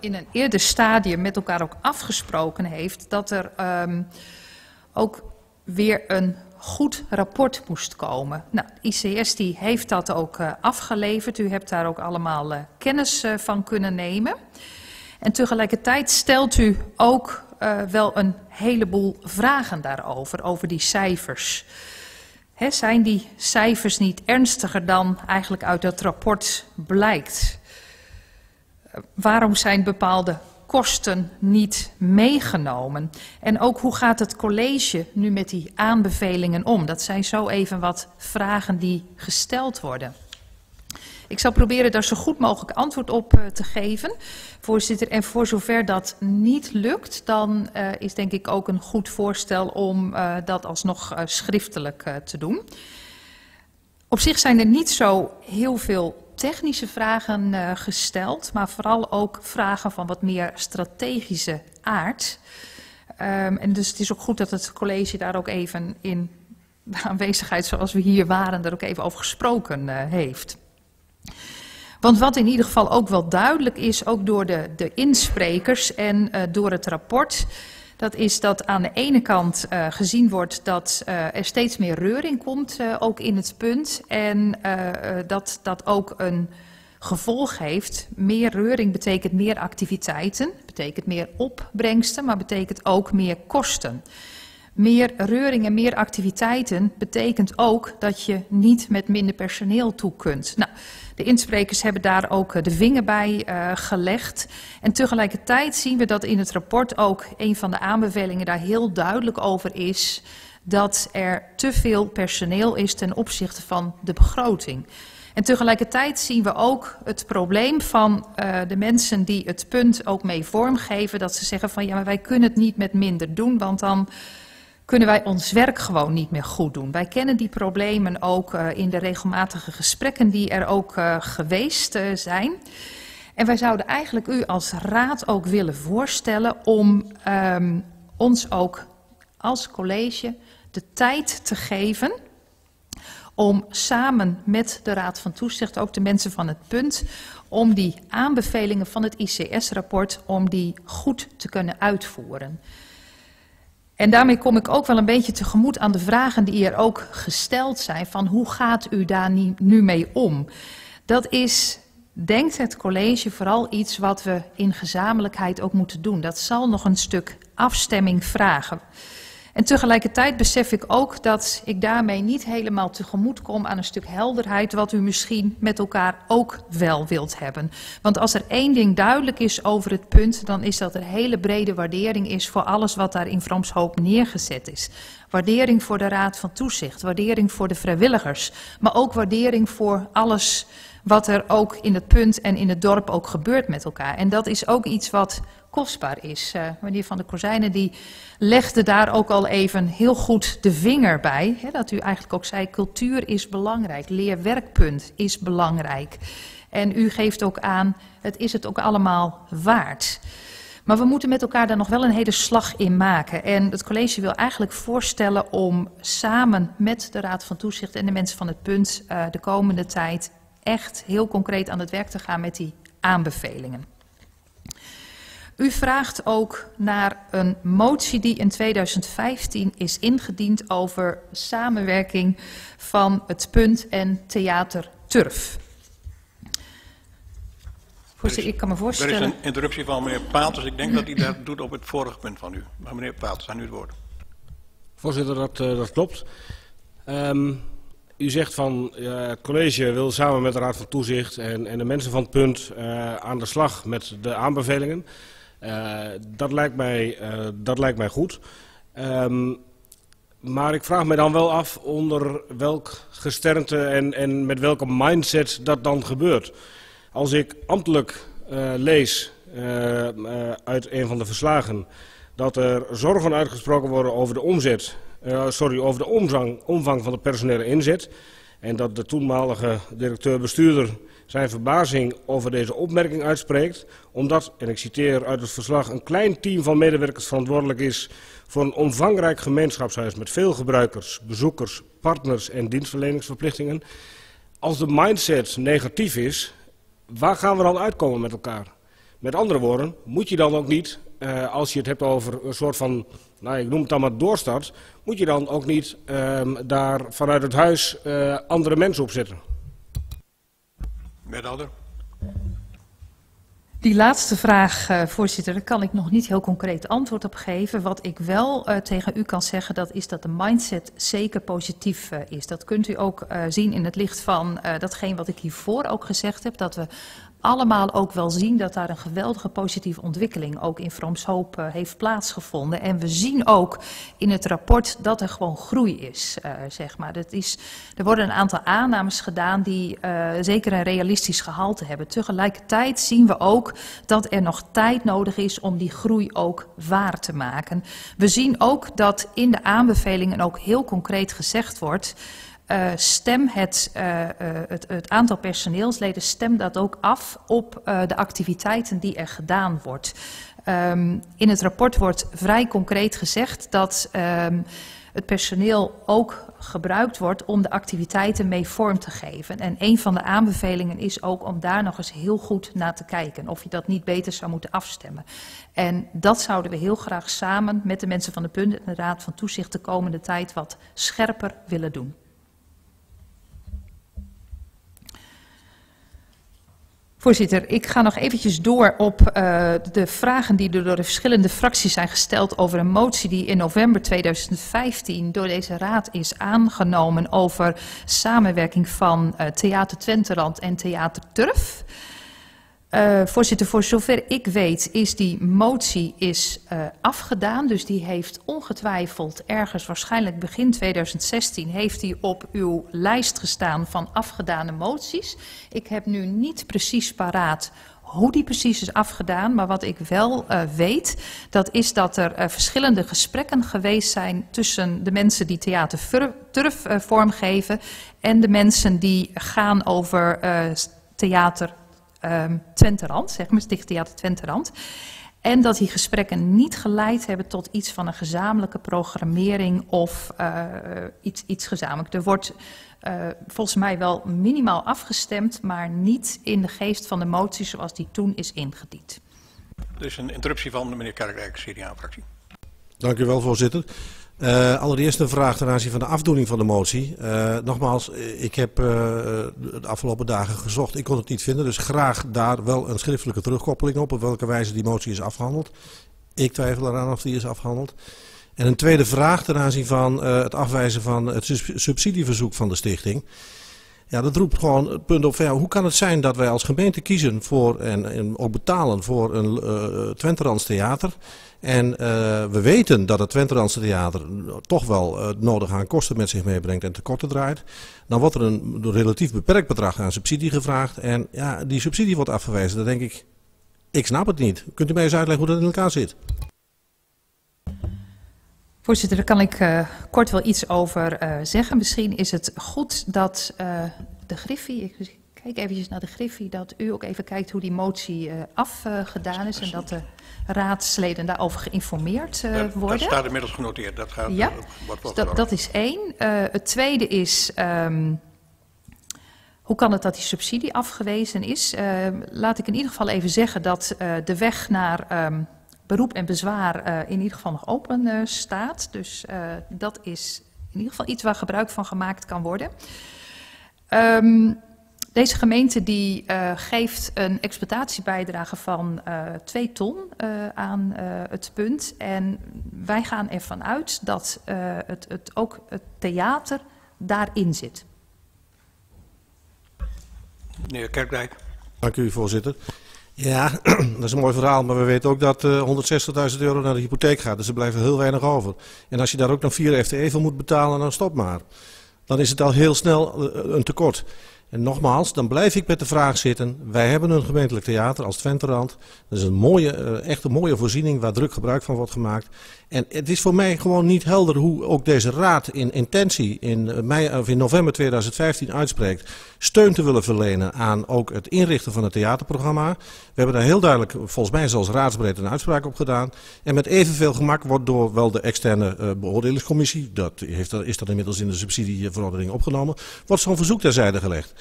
een eerder stadium met elkaar ook afgesproken heeft dat er ook weer een goed rapport moest komen. Nou, de ICS die heeft dat ook afgeleverd. U hebt daar ook allemaal kennis van kunnen nemen. En tegelijkertijd stelt u ook wel een heleboel vragen daarover, over die cijfers. He, zijn die cijfers niet ernstiger dan eigenlijk uit dat rapport blijkt? Waarom zijn bepaalde kosten niet meegenomen? En ook hoe gaat het college nu met die aanbevelingen om? Dat zijn zo even wat vragen die gesteld worden. Ik zal proberen daar zo goed mogelijk antwoord op te geven, voorzitter. En voor zover dat niet lukt, dan is denk ik ook een goed voorstel om dat alsnog schriftelijk te doen. Op zich zijn er niet zo heel veel technische vragen gesteld, maar vooral ook vragen van wat meer strategische aard. En dus het is ook goed dat het college daar ook even in de aanwezigheid zoals we hier waren, daar ook even over gesproken heeft. Want wat in ieder geval ook wel duidelijk is, ook door de insprekers en door het rapport, dat is dat aan de ene kant gezien wordt dat er steeds meer reuring komt, ook in het punt. En dat dat ook een gevolg heeft. Meer reuring betekent meer activiteiten, betekent meer opbrengsten, maar betekent ook meer kosten. Meer reuring en meer activiteiten betekent ook dat je niet met minder personeel toe kunt. Nou, de insprekers hebben daar ook de vinger bij gelegd. En tegelijkertijd zien we dat in het rapport ook een van de aanbevelingen daar heel duidelijk over is, dat er te veel personeel is ten opzichte van de begroting. En tegelijkertijd zien we ook het probleem van de mensen die het punt ook mee vormgeven, dat ze zeggen van ja, maar wij kunnen het niet met minder doen, want dan kunnen wij ons werk gewoon niet meer goed doen. Wij kennen die problemen ook in de regelmatige gesprekken die er ook geweest zijn. En wij zouden eigenlijk u als raad ook willen voorstellen om ons ook als college de tijd te geven om samen met de Raad van Toezicht, ook de mensen van het punt, om die aanbevelingen van het ICS-rapport, om die goed te kunnen uitvoeren. En daarmee kom ik ook wel een beetje tegemoet aan de vragen die er ook gesteld zijn, van hoe gaat u daar nu mee om? Dat is, denkt het college, vooral iets wat we in gezamenlijkheid ook moeten doen. Dat zal nog een stuk afstemming vragen. En tegelijkertijd besef ik ook dat ik daarmee niet helemaal tegemoet kom aan een stuk helderheid, wat u misschien met elkaar ook wel wilt hebben. Want als er één ding duidelijk is over het punt, dan is dat er hele brede waardering is voor alles wat daar in Vroomshoop neergezet is. Waardering voor de Raad van Toezicht, waardering voor de vrijwilligers, maar ook waardering voor alles wat er ook in het punt en in het dorp ook gebeurt met elkaar. En dat is ook iets wat kostbaar is. Meneer Van der Kozijnen die legde daar ook al even heel goed de vinger bij. Hè, dat u eigenlijk ook zei, cultuur is belangrijk, leerwerkpunt is belangrijk. En u geeft ook aan, het is het ook allemaal waard. Maar we moeten met elkaar daar nog wel een hele slag in maken. En het college wil eigenlijk voorstellen om samen met de Raad van Toezicht en de mensen van het punt de komende tijd echt heel concreet aan het werk te gaan met die aanbevelingen. U vraagt ook naar een motie die in 2015 is ingediend over samenwerking van het punt en Theater Turf. Voorzitter, ik kan me voorstellen. Er is een interruptie van meneer Paters. Ik denk dat hij dat doet op het vorige punt van u. Maar meneer Paters, aan u het woord. Voorzitter, dat klopt. U zegt van het college wil samen met de Raad van Toezicht en de mensen van het punt aan de slag met de aanbevelingen. Dat lijkt mij goed. Maar ik vraag me dan wel af onder welk gesternte en met welke mindset dat dan gebeurt. Als ik ambtelijk lees uit een van de verslagen dat er zorgen uitgesproken worden over de omvang van de personele inzet. en dat de toenmalige directeur-bestuurder zijn verbazing over deze opmerking uitspreekt, omdat, en ik citeer uit het verslag, een klein team van medewerkers verantwoordelijk is voor een omvangrijk gemeenschapshuis met veel gebruikers, bezoekers, partners en dienstverleningsverplichtingen. Als de mindset negatief is, waar gaan we dan uitkomen met elkaar? Met andere woorden, moet je dan ook niet, als je het hebt over een soort van, nou, ik noem het dan maar doorstart, moet je dan ook niet daar vanuit het huis andere mensen op zetten? Met andere. Die laatste vraag, voorzitter, daar kan ik nog niet heel concreet antwoord op geven. Wat ik wel tegen u kan zeggen, dat is dat de mindset zeker positief is. Dat kunt u ook zien in het licht van datgene wat ik hiervoor ook gezegd heb, dat we allemaal ook wel zien dat daar een geweldige positieve ontwikkeling ook in Vroomshoop heeft plaatsgevonden. En we zien ook in het rapport dat er gewoon groei is, zeg maar. Dat is, er worden een aantal aannames gedaan die zeker een realistisch gehalte hebben. Tegelijkertijd zien we ook dat er nog tijd nodig is om die groei ook waar te maken. We zien ook dat in de aanbevelingen ook heel concreet gezegd wordt, het aantal personeelsleden stemt dat ook af op de activiteiten die er gedaan wordt. In het rapport wordt vrij concreet gezegd dat het personeel ook gebruikt wordt om de activiteiten mee vorm te geven. En een van de aanbevelingen is ook om daar nog eens heel goed naar te kijken, of je dat niet beter zou moeten afstemmen. En dat zouden we heel graag samen met de mensen van de Punt en de Raad van Toezicht de komende tijd wat scherper willen doen. Voorzitter, ik ga nog eventjes door op de vragen die door de verschillende fracties zijn gesteld over een motie die in november 2015 door deze raad is aangenomen over samenwerking van Theater Twenterand en Theater Turf. Voorzitter, voor zover ik weet is die motie afgedaan, dus die heeft ongetwijfeld ergens, waarschijnlijk begin 2016, heeft die op uw lijst gestaan van afgedane moties. Ik heb nu niet precies paraat hoe die precies is afgedaan, maar wat ik wel weet, dat is dat er verschillende gesprekken geweest zijn tussen de mensen die Theater Turf vormgeven en de mensen die gaan over Theater Twenterand, zeg maar, Stichting Theater Twenterand. En dat die gesprekken niet geleid hebben tot iets van een gezamenlijke programmering of iets gezamenlijk. Er wordt volgens mij wel minimaal afgestemd, maar niet in de geest van de motie zoals die toen is ingediend. Dus een interruptie van meneer Kerkrijk, CDA-fractie. Dank u wel, voorzitter. Allereerst een vraag ten aanzien van de afdoening van de motie. Nogmaals, ik heb de afgelopen dagen gezocht. Ik kon het niet vinden, dus graag daar wel een schriftelijke terugkoppeling op welke wijze die motie is afgehandeld. Ik twijfel eraan of die is afgehandeld. En een tweede vraag ten aanzien van het afwijzen van het subsidieverzoek van de stichting. Ja, dat roept gewoon het punt op. Ja, hoe kan het zijn dat wij als gemeente kiezen voor en ook betalen voor een Twenterands theater? En we weten dat het Twenterandse theater toch wel nodig aan kosten met zich meebrengt en tekorten draait. Dan wordt er een relatief beperkt bedrag aan subsidie gevraagd. En ja, die subsidie wordt afgewezen. Dan denk ik snap het niet. Kunt u mij eens uitleggen hoe dat in elkaar zit? Voorzitter, daar kan ik kort wel iets over zeggen. Misschien is het goed dat de Griffie, ik kijk eventjes naar de Griffie, dat u ook even kijkt hoe die motie afgedaan is en dat de raadsleden daarover geïnformeerd worden. Dat staat inmiddels genoteerd. Dat gaat, ja, dat is één. Het tweede is, hoe kan het dat die subsidie afgewezen is? Laat ik in ieder geval even zeggen dat de weg naar beroep en bezwaar in ieder geval nog open staat. Dus dat is in ieder geval iets waar gebruik van gemaakt kan worden. Deze gemeente die geeft een exploitatiebijdrage van 2 ton aan het Punt. En wij gaan ervan uit dat ook het theater daarin zit. Meneer Kerkrijk. Dank u, voorzitter. Ja, dat is een mooi verhaal, maar we weten ook dat €160.000 naar de hypotheek gaat. Dus er blijft heel weinig over. En als je daar ook nog 4 FTE voor moet betalen, dan stop maar. Dan is het al heel snel een tekort. En nogmaals, dan blijf ik met de vraag zitten. Wij hebben een gemeentelijk theater als Twenterand. Dat is een mooie, echt een mooie voorziening waar druk gebruik van wordt gemaakt. En het is voor mij gewoon niet helder hoe ook deze raad in intentie in november 2015 uitspreekt steun te willen verlenen aan ook het inrichten van het theaterprogramma. We hebben daar heel duidelijk, volgens mij zelfs raadsbreed, een uitspraak op gedaan. En met evenveel gemak wordt door wel de externe beoordelingscommissie, is dat inmiddels in de subsidieverordening opgenomen, wordt zo'n verzoek terzijde gelegd.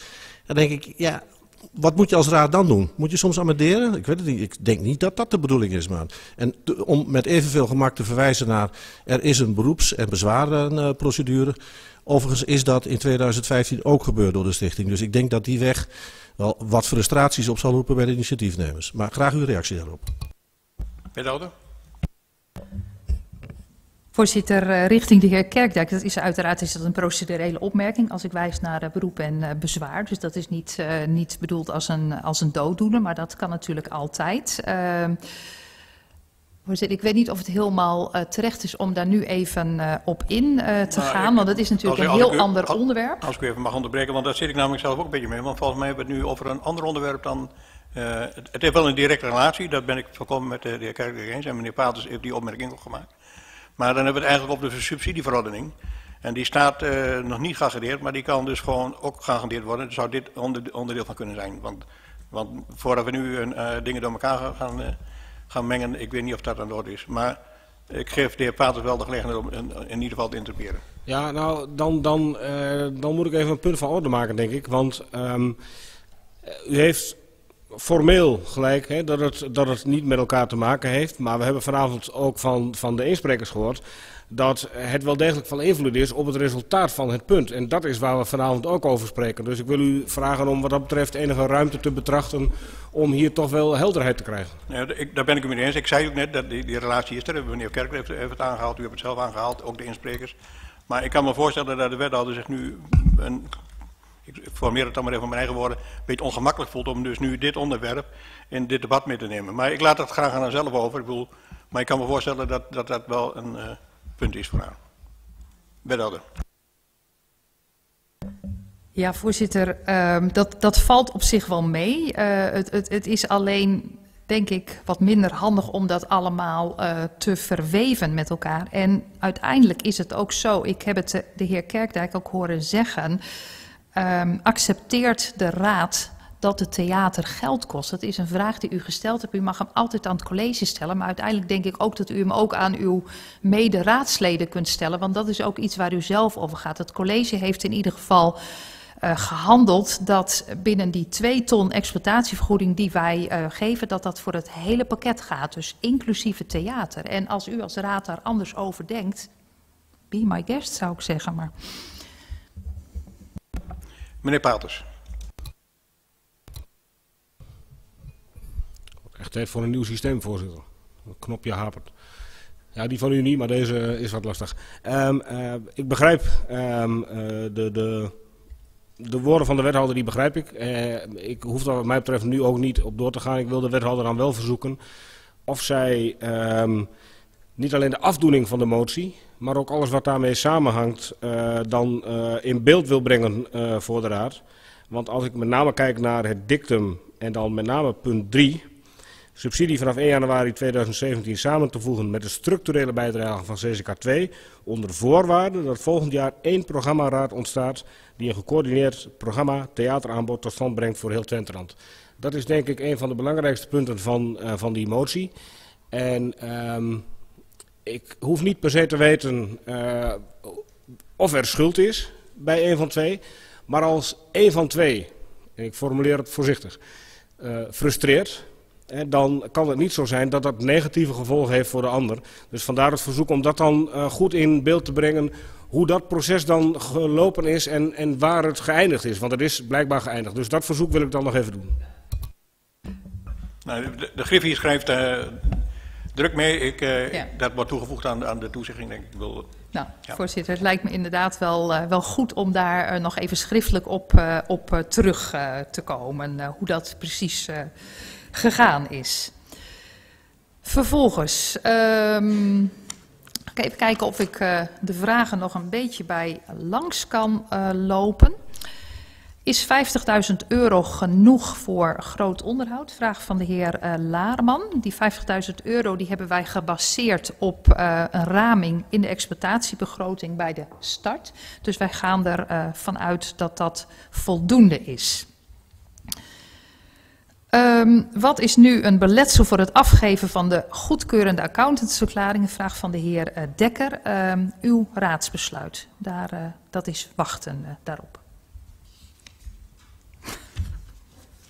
Dan denk ik, ja, wat moet je als raad dan doen? Moet je soms amenderen? Ik weet het niet. Ik denk niet dat dat de bedoeling is, man. En om met evenveel gemak te verwijzen naar, er is een beroeps- en bezwarenprocedure. Overigens is dat in 2015 ook gebeurd door de stichting. Dus ik denk dat die weg wel wat frustraties op zal roepen bij de initiatiefnemers. Maar graag uw reactie daarop. Meneer Douder. Voorzitter, richting de heer Kerkdijk, uiteraard is dat een procedurele opmerking als ik wijs naar beroep en bezwaar. Dus dat is niet bedoeld als een dooddoener, maar dat kan natuurlijk altijd. Voorzitter, ik weet niet of het helemaal terecht is om daar nu even op in te gaan, want dat is natuurlijk een heel ander onderwerp. Als ik u even mag onderbreken, want daar zit ik namelijk zelf ook een beetje mee. Want volgens mij hebben we het nu over een ander onderwerp dan... Het heeft wel een directe relatie, dat ben ik volkomen met de heer Kerkdijk eens. En meneer Paters heeft die opmerking ook gemaakt. Maar dan hebben we het eigenlijk op de subsidieverordening. En die staat nog niet gegarandeerd, maar die kan dus gewoon ook gegarandeerd worden. Daar zou dit onderdeel van kunnen zijn. Want voordat we nu dingen door elkaar gaan mengen, ik weet niet of dat aan de orde is. Maar ik geef de heer Paters wel de gelegenheid om in ieder geval te interpreteren. Ja, nou, dan moet ik even een punt van orde maken, denk ik. Want u heeft... formeel gelijk, hè, dat het niet met elkaar te maken heeft. Maar we hebben vanavond ook van de insprekers gehoord dat het wel degelijk van invloed is op het resultaat van het punt. En dat is waar we vanavond ook over spreken. Dus ik wil u vragen om wat dat betreft enige ruimte te betrachten om hier toch wel helderheid te krijgen. Ja, daar ben ik het mee eens. Ik zei ook net dat die relatie is er. Meneer Kerkdijk heeft het aangehaald, u hebt het zelf aangehaald, ook de insprekers. Maar ik kan me voorstellen dat de wethouder zich nu... Ik formeer het dan maar even op mijn eigen woorden, een beetje ongemakkelijk voelt om dus nu dit onderwerp in dit debat mee te nemen. Maar ik laat dat graag aan haarzelf over. Ik bedoel, maar ik kan me voorstellen dat wel een punt is voor haar. Wethouder. Ja, voorzitter, dat valt op zich wel mee. Het is alleen, denk ik, wat minder handig om dat allemaal te verweven met elkaar. En uiteindelijk is het ook zo, ik heb het de heer Kerkdijk ook horen zeggen... accepteert de raad dat het theater geld kost? Dat is een vraag die u gesteld hebt. U mag hem altijd aan het college stellen, maar uiteindelijk denk ik ook dat u hem ook aan uw mede-raadsleden kunt stellen, want dat is ook iets waar u zelf over gaat. Het college heeft in ieder geval gehandeld dat binnen die 2 ton exploitatievergoeding die wij geven, dat voor het hele pakket gaat, dus inclusief het theater. En als u als raad daar anders over denkt, be my guest zou ik zeggen, maar... Meneer Paters. Echt tijd voor een nieuw systeem, voorzitter. Een knopje hapert. Ja, die van u niet, maar deze is wat lastig. Ik begrijp de woorden van de wethouder, die begrijp ik. Ik hoef daar wat mij betreft nu ook niet op door te gaan. Ik wil de wethouder dan wel verzoeken of zij niet alleen de afdoening van de motie... maar ook alles wat daarmee samenhangt in beeld wil brengen voor de raad. Want als ik met name kijk naar het dictum en dan met name punt 3... subsidie vanaf 1 januari 2017 samen te voegen met de structurele bijdrage van CCK2... onder voorwaarde dat volgend jaar 1 programmaraad ontstaat... die een gecoördineerd programma theateraanbod tot stand brengt voor heel Twenterand. Dat is denk ik een van de belangrijkste punten van die motie. En... ik hoef niet per se te weten of er schuld is bij een van twee, maar als een van twee, en ik formuleer het voorzichtig, frustreert, dan kan het niet zo zijn dat dat negatieve gevolgen heeft voor de ander. Dus vandaar het verzoek om dat dan goed in beeld te brengen, hoe dat proces dan gelopen is en waar het geëindigd is. Want het is blijkbaar geëindigd. Dus dat verzoek wil ik dan nog even doen. Nou, de Griffie schrijft... druk mee, dat wordt toegevoegd aan de toezegging, denk ik. Voorzitter, het lijkt me inderdaad wel goed om daar nog even schriftelijk op terug te komen, hoe dat precies gegaan is. Vervolgens, even kijken of ik de vragen nog een beetje bij langs kan lopen. Is €50.000 genoeg voor groot onderhoud? Vraag van de heer Laarman. Die €50.000 die hebben wij gebaseerd op een raming in de exploitatiebegroting bij de start. Dus wij gaan ervan uit dat dat voldoende is. Wat is nu een beletsel voor het afgeven van de goedkeurende accountantsverklaringen? Vraag van de heer Dekker. Uw raadsbesluit, dat is wachten daarop.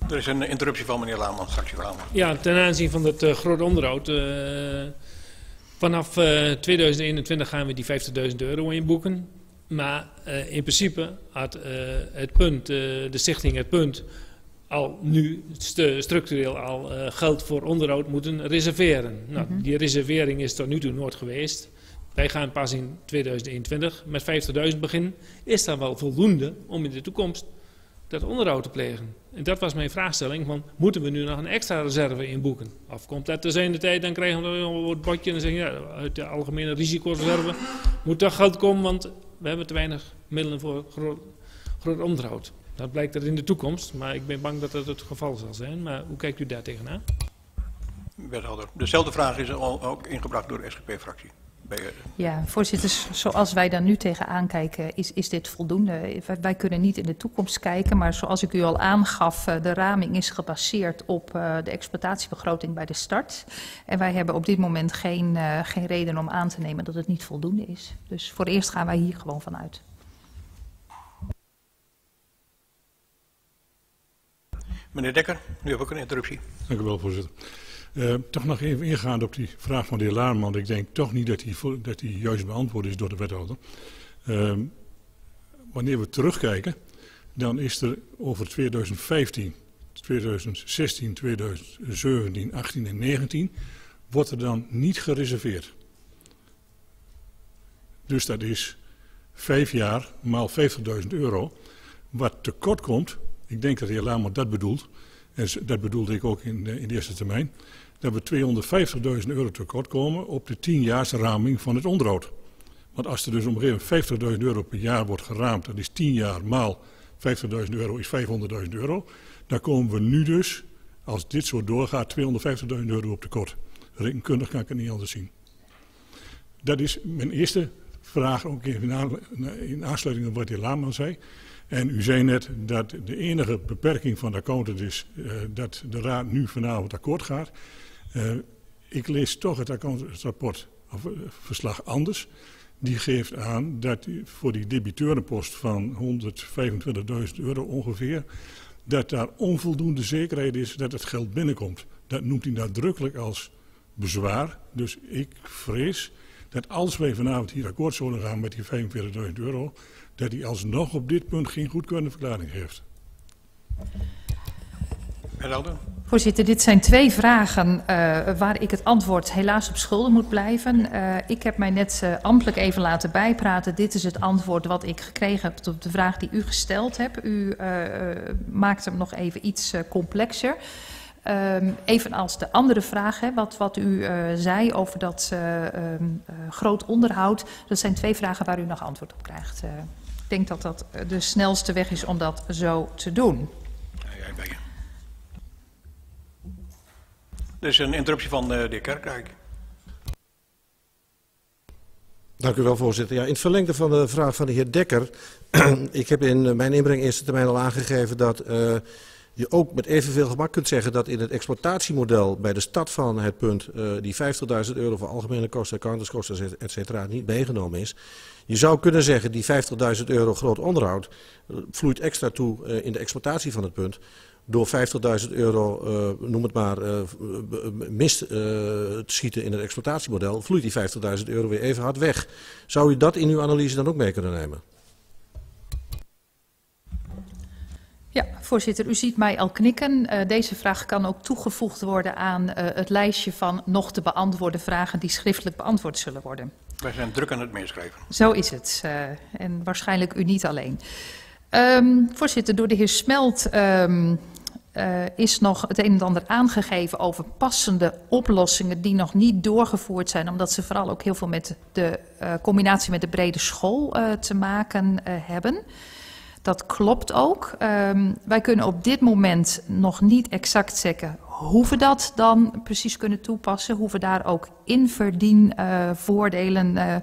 Er is een interruptie van meneer Laarman, straks uw Laarman. Ja, ten aanzien van het groot onderhoud. Vanaf 2021 gaan we die €50.000 inboeken. Maar in principe had het punt, de stichting Het Punt al nu structureel al geld voor onderhoud moeten reserveren. Nou, die reservering is tot nu toe nooit geweest. Wij gaan pas in 2021 met €50.000 beginnen. Is dat wel voldoende om in de toekomst dat onderhoud te plegen? En dat was mijn vraagstelling, want moeten we nu nog een extra reserve inboeken? Of komt dat te zijn de tijd, dan krijgen we een bordje en zeggen, ja, uit de algemene risicoreserve moet toch geld komen, want we hebben te weinig middelen voor groot onderhoud. Dat blijkt er in de toekomst, maar ik ben bang dat dat het geval zal zijn. Maar hoe kijkt u daar tegenaan? Wethouder, dezelfde vraag is al ook ingebracht door de SGP-fractie. Ja, voorzitter, zoals wij daar nu tegenaan kijken, is dit voldoende. Wij kunnen niet in de toekomst kijken, maar zoals ik u al aangaf, de raming is gebaseerd op de exploitatiebegroting bij de start. En wij hebben op dit moment geen reden om aan te nemen dat het niet voldoende is. Dus voor eerst gaan wij hier gewoon vanuit. Meneer Dekker, nu heb ik een interruptie. Dank u wel, voorzitter. Toch nog even ingaan op die vraag van de heer Laarman. Ik denk toch niet dat die juist beantwoord is door de wethouder. Wanneer we terugkijken, dan is er over 2015, 2016, 2017, 18 en 19 wordt er dan niet gereserveerd. Dus dat is 5 jaar maal €50.000 wat tekort komt. Ik denk dat de heer Laarman dat bedoelt. En dat bedoelde ik ook in de eerste termijn. Dat we €250.000 tekort komen op de 10-jaarsraming van het onderhoud. Want als er dus op een gegeven moment €50.000 per jaar wordt geraamd, dat is 10 jaar maal €50.000 is €500.000. Dan komen we nu dus, als dit zo doorgaat, €250.000 op tekort. Rekenkundig kan ik het niet anders zien. Dat is mijn eerste vraag, ook even in aansluiting op wat de heer Laarman zei. En u zei net dat de enige beperking van de accountant is dat de raad nu vanavond akkoord gaat. Ik lees toch het accountantsrapport of verslag anders. Die geeft aan dat voor die debiteurenpost van €125.000 ongeveer, dat daar onvoldoende zekerheid is dat het geld binnenkomt. Dat noemt hij nadrukkelijk als bezwaar. Dus ik vrees dat als wij vanavond hier akkoord zullen gaan met die €45.000... dat hij alsnog op dit punt geen goedkeurende verklaring geeft. Voorzitter, dit zijn 2 vragen waar ik het antwoord helaas op schuldig moet blijven. Ik heb mij net ambtelijk even laten bijpraten. Dit is het antwoord wat ik gekregen heb op de vraag die u gesteld hebt. U maakt hem nog even iets complexer. Evenals de andere vraag, hè, wat u zei over dat groot onderhoud. Dat zijn 2 vragen waar u nog antwoord op krijgt. Ik denk dat dat de snelste weg is om dat zo te doen. Er is een interruptie van de heer Kerkrijk. Dank u wel, voorzitter. Ja, in het verlengde van de vraag van de heer Dekker. Ik heb in mijn inbreng eerste termijn al aangegeven dat je ook met evenveel gemak kunt zeggen dat in het exploitatiemodel bij de stad van Het Punt die €50.000 voor algemene kosten, accountantskosten, etc. niet meegenomen is. Je zou kunnen zeggen die €50.000 groot onderhoud vloeit extra toe in de exploitatie van Het Punt. Door €50.000, noem het maar, mis te schieten in het exploitatiemodel, vloeit die €50.000 weer even hard weg. Zou u dat in uw analyse dan ook mee kunnen nemen? Ja, voorzitter, u ziet mij al knikken. Deze vraag kan ook toegevoegd worden aan het lijstje van nog te beantwoorden vragen die schriftelijk beantwoord zullen worden. Wij zijn druk aan het meeschrijven. Zo is het. En waarschijnlijk u niet alleen. Voorzitter, door de heer Smelt is nog het een en ander aangegeven over passende oplossingen die nog niet doorgevoerd zijn, omdat ze vooral ook heel veel met de combinatie met de brede school te maken hebben. Dat klopt ook. Wij kunnen op dit moment nog niet exact zeggen hoe we dat dan precies kunnen toepassen. Hoe we daar ook inverdienvoordelen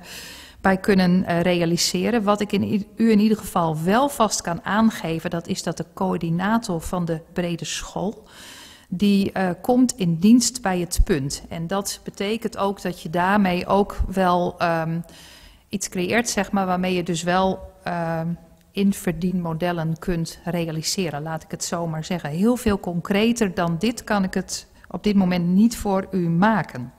bij kunnen realiseren. Wat ik u in ieder geval wel vast kan aangeven, dat is dat de coördinator van de brede school, die komt in dienst bij Het Punt. En dat betekent ook dat je daarmee ook wel iets creëert, zeg maar, waarmee je dus wel inverdienmodellen kunt realiseren, laat ik het zo maar zeggen. Heel veel concreter dan dit kan ik het op dit moment niet voor u maken.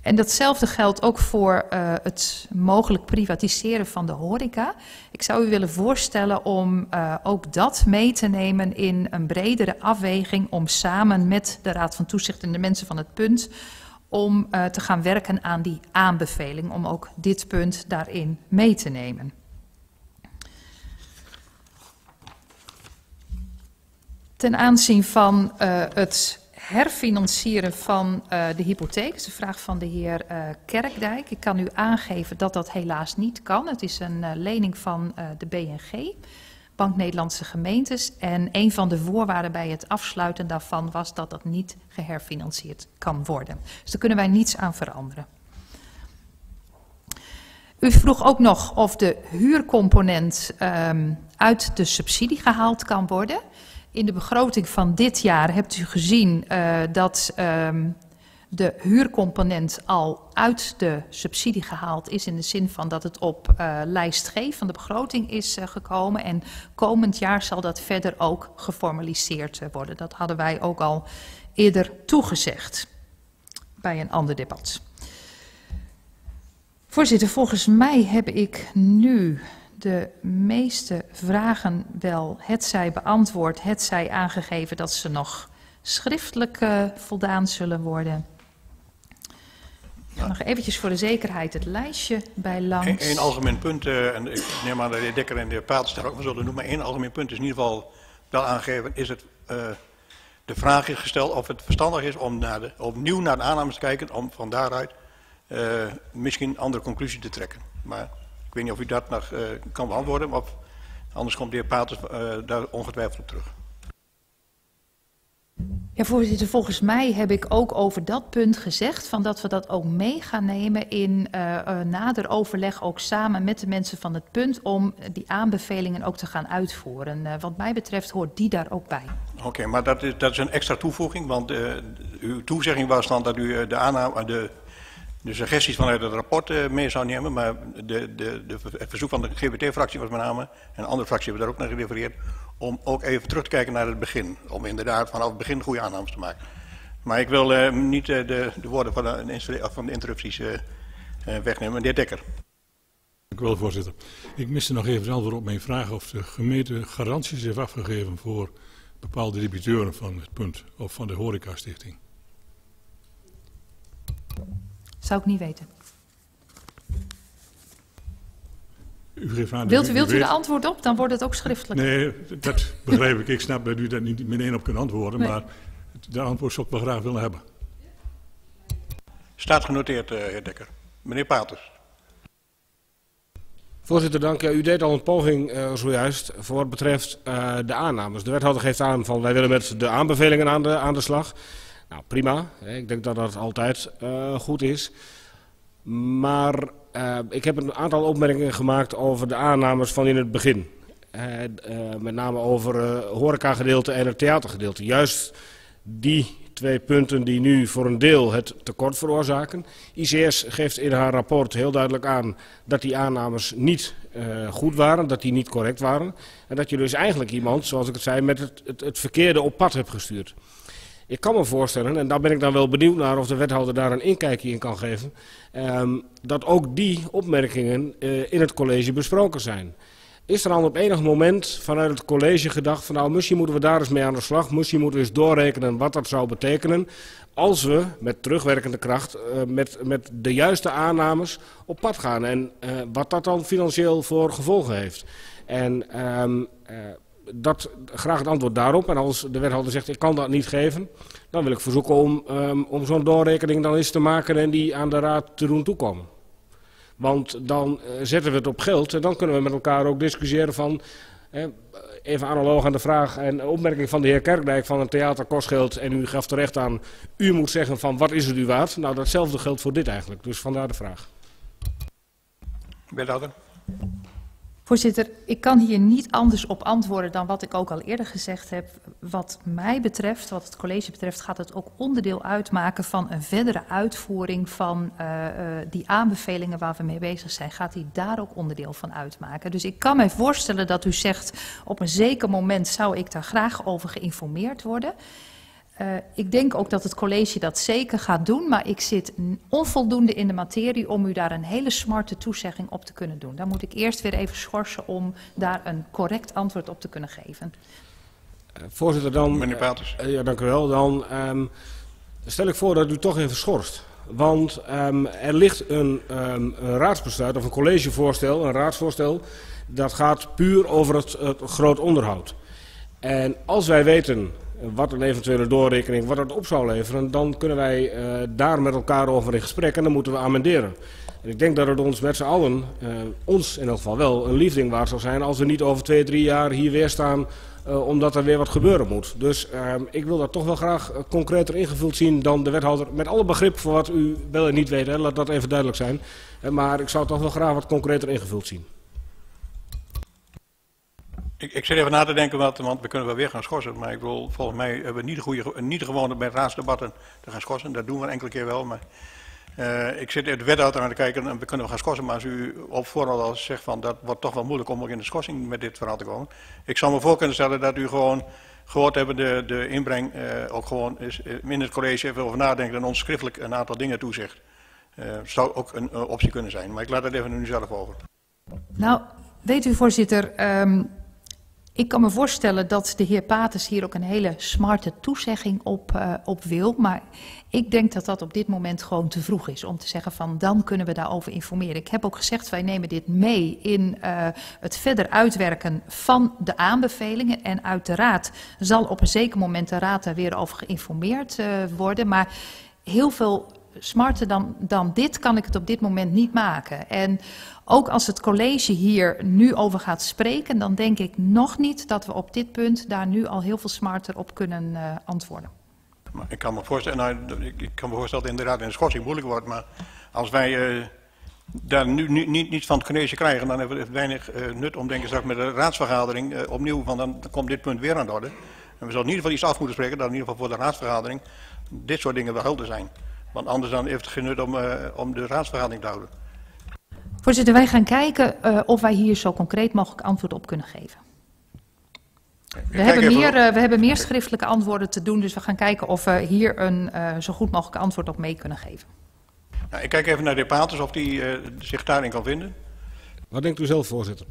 En datzelfde geldt ook voor het mogelijk privatiseren van de horeca. Ik zou u willen voorstellen om ook dat mee te nemen in een bredere afweging, om samen met de Raad van Toezicht en de mensen van Het Punt, om te gaan werken aan die aanbeveling, om ook dit punt daarin mee te nemen. Ten aanzien van het herfinancieren van de hypotheek, dat is de vraag van de heer Kerkdijk. Ik kan u aangeven dat dat helaas niet kan. Het is een lening van de BNG, Bank Nederlandse Gemeentes. En een van de voorwaarden bij het afsluiten daarvan was dat dat niet geherfinancierd kan worden. Dus daar kunnen wij niets aan veranderen. U vroeg ook nog of de huurcomponent uit de subsidie gehaald kan worden. In de begroting van dit jaar hebt u gezien dat de huurcomponent al uit de subsidie gehaald is, in de zin van dat het op lijst G van de begroting is gekomen. En komend jaar zal dat verder ook geformaliseerd worden. Dat hadden wij ook al eerder toegezegd bij een ander debat. Voorzitter, volgens mij heb ik nu de meeste vragen wel hetzij beantwoord, hetzij aangegeven dat ze nog schriftelijk voldaan zullen worden. Ik ga nog eventjes voor de zekerheid het lijstje bij langs. Eén algemeen punt, en ik neem aan dat de heer Dekker en de heer Paats daar ook maar zullen noemen, maar één algemeen punt is in ieder geval wel aangegeven, is het, de vraag is gesteld of het verstandig is om opnieuw naar de aannames te kijken, om van daaruit misschien een andere conclusie te trekken. Maar ik weet niet of u dat nog kan beantwoorden, maar anders komt de heer Paters daar ongetwijfeld op terug. Ja, voorzitter, volgens mij heb ik ook over dat punt gezegd van dat we dat ook mee gaan nemen in nader overleg, ook samen met de mensen van Het Punt, om die aanbevelingen ook te gaan uitvoeren. Wat mij betreft hoort die daar ook bij. Oké, maar dat is een extra toevoeging, want uw toezegging was dan dat u de aanname, de suggesties vanuit het rapport mee zou nemen, maar het verzoek van de GBT-fractie was met name, en andere fracties hebben daar ook naar gerefereerd, om ook even terug te kijken naar het begin. Om inderdaad vanaf het begin goede aannames te maken. Maar ik wil niet de woorden van de interrupties wegnemen. De heer Dekker. Dank u wel, voorzitter. Ik miste nog even een antwoord op mijn vraag of de gemeente garanties heeft afgegeven voor bepaalde debiteuren van Het Punt of van de Horeca-stichting. Zou ik niet weten. Wilt u de antwoord op? Dan wordt het ook schriftelijk. Nee, dat begrijp ik. Ik snap dat u daar niet meteen op kunt antwoorden. Nee. Maar de antwoord zou ik wel graag willen hebben. Staat genoteerd, heer Dekker. Meneer Paters. Voorzitter, dank. U deed al een poging zojuist voor wat betreft de aannames. De wethouder geeft aan van wij willen met de aanbevelingen aan de slag. Nou, prima. Ik denk dat dat altijd goed is. Maar ik heb een aantal opmerkingen gemaakt over de aannames van in het begin. Met name over het horecagedeelte en het theatergedeelte. Juist die twee punten die nu voor een deel het tekort veroorzaken. ICS geeft in haar rapport heel duidelijk aan dat die aannames niet goed waren, dat die niet correct waren. En dat je dus eigenlijk iemand, zoals ik het zei, met het verkeerde op pad hebt gestuurd. Ik kan me voorstellen, en daar ben ik dan wel benieuwd naar of de wethouder daar een inkijkje in kan geven, dat ook die opmerkingen in het college besproken zijn. Is er dan op enig moment vanuit het college gedacht van nou, misschien moeten we daar eens mee aan de slag, misschien moeten we eens doorrekenen wat dat zou betekenen als we met terugwerkende kracht, met de juiste aannames op pad gaan en wat dat dan financieel voor gevolgen heeft. En graag het antwoord daarop. En als de wethouder zegt ik kan dat niet geven, dan wil ik verzoeken om zo'n doorrekening dan eens te maken en die aan de raad te doen toekomen. Want dan zetten we het op geld en dan kunnen we met elkaar ook discussiëren van Even analoog aan de vraag en opmerking van de heer Kerkdijk van een theater kost geld. En u gaf terecht aan, u moet zeggen van wat is het u waard? Nou, datzelfde geldt voor dit eigenlijk. Dus vandaar de vraag. Wethouder. Voorzitter, ik kan hier niet anders op antwoorden dan wat ik ook al eerder gezegd heb. Wat mij betreft, wat het college betreft, gaat het ook onderdeel uitmaken van een verdere uitvoering van die aanbevelingen waar we mee bezig zijn. Gaat die daar ook onderdeel van uitmaken? Dus ik kan mij voorstellen dat u zegt, op een zeker moment zou ik daar graag over geïnformeerd worden. Ik denk ook dat het college dat zeker gaat doen, maar ik zit onvoldoende in de materie om u daar een hele smarte toezegging op te kunnen doen. Daar moet ik eerst weer even schorsen om daar een correct antwoord op te kunnen geven. Voorzitter, dan... Meneer Paters. Ja, dank u wel. Dan stel ik voor dat u toch even schorst. Want er ligt een raadsbesluit of een collegevoorstel, een raadsvoorstel, dat gaat puur over het groot onderhoud. En als wij weten wat een eventuele doorrekening, wat het op zou leveren, dan kunnen wij daar met elkaar over in gesprek en dan moeten we amenderen. En ik denk dat het ons met z'n allen, ons in elk geval wel, een liefding waard zou zijn als we niet over 2, 3 jaar hier weer staan omdat er weer wat gebeuren moet. Dus ik wil dat toch wel graag concreter ingevuld zien dan de wethouder, met alle begrip voor wat u wel en niet weet, hè, laat dat even duidelijk zijn. Maar ik zou toch wel graag wat concreter ingevuld zien. Ik zit even na te denken, want we kunnen wel weer gaan schorsen. Maar ik bedoel, volgens mij hebben we niet de gewoonte bij raadsdebatten te gaan schorsen. Dat doen we enkele keer wel. Maar ik zit de wethouder aan te kijken en we kunnen wel gaan schorsen. Maar als u op voorhand al zegt van dat wordt toch wel moeilijk om ook in de schorsing met dit verhaal te komen. Ik zou me voor kunnen stellen dat u gewoon gehoord hebben de inbreng ook gewoon is, in het college even over nadenken en ons schriftelijk een aantal dingen toezegt. Zou ook een optie kunnen zijn. Maar ik laat het even nu zelf over. Nou, weet u voorzitter. Ik kan me voorstellen dat de heer Paters hier ook een hele smarte toezegging op wil. Maar ik denk dat dat op dit moment gewoon te vroeg is om te zeggen van dan kunnen we daarover informeren. Ik heb ook gezegd wij nemen dit mee in het verder uitwerken van de aanbevelingen. En uiteraard zal op een zeker moment de raad daar weer over geïnformeerd worden. Maar heel veel smarter dan dit kan ik het op dit moment niet maken. En ook als het college hier nu over gaat spreken, dan denk ik nog niet dat we op dit punt daar nu al heel veel smarter op kunnen antwoorden. Maar ik kan me voorstellen, dat het inderdaad in de schorsing moeilijk wordt, maar als wij daar nu niet van het college krijgen, dan hebben we weinig nut om denken straks met de raadsvergadering opnieuw, want dan komt dit punt weer aan de orde. En we zullen in ieder geval iets af moeten spreken, dat in ieder geval voor de raadsvergadering dit soort dingen wel helder zijn. Want anders dan heeft het geen nut om de raadsvergadering te houden. Voorzitter, wij gaan kijken of wij hier zo concreet mogelijk antwoord op kunnen geven. We hebben meer schriftelijke antwoorden te doen, dus we gaan kijken of we hier een zo goed mogelijk antwoord op mee kunnen geven. Nou, ik kijk even naar de heer Paters of die zich daarin kan vinden. Wat denkt u zelf, voorzitter?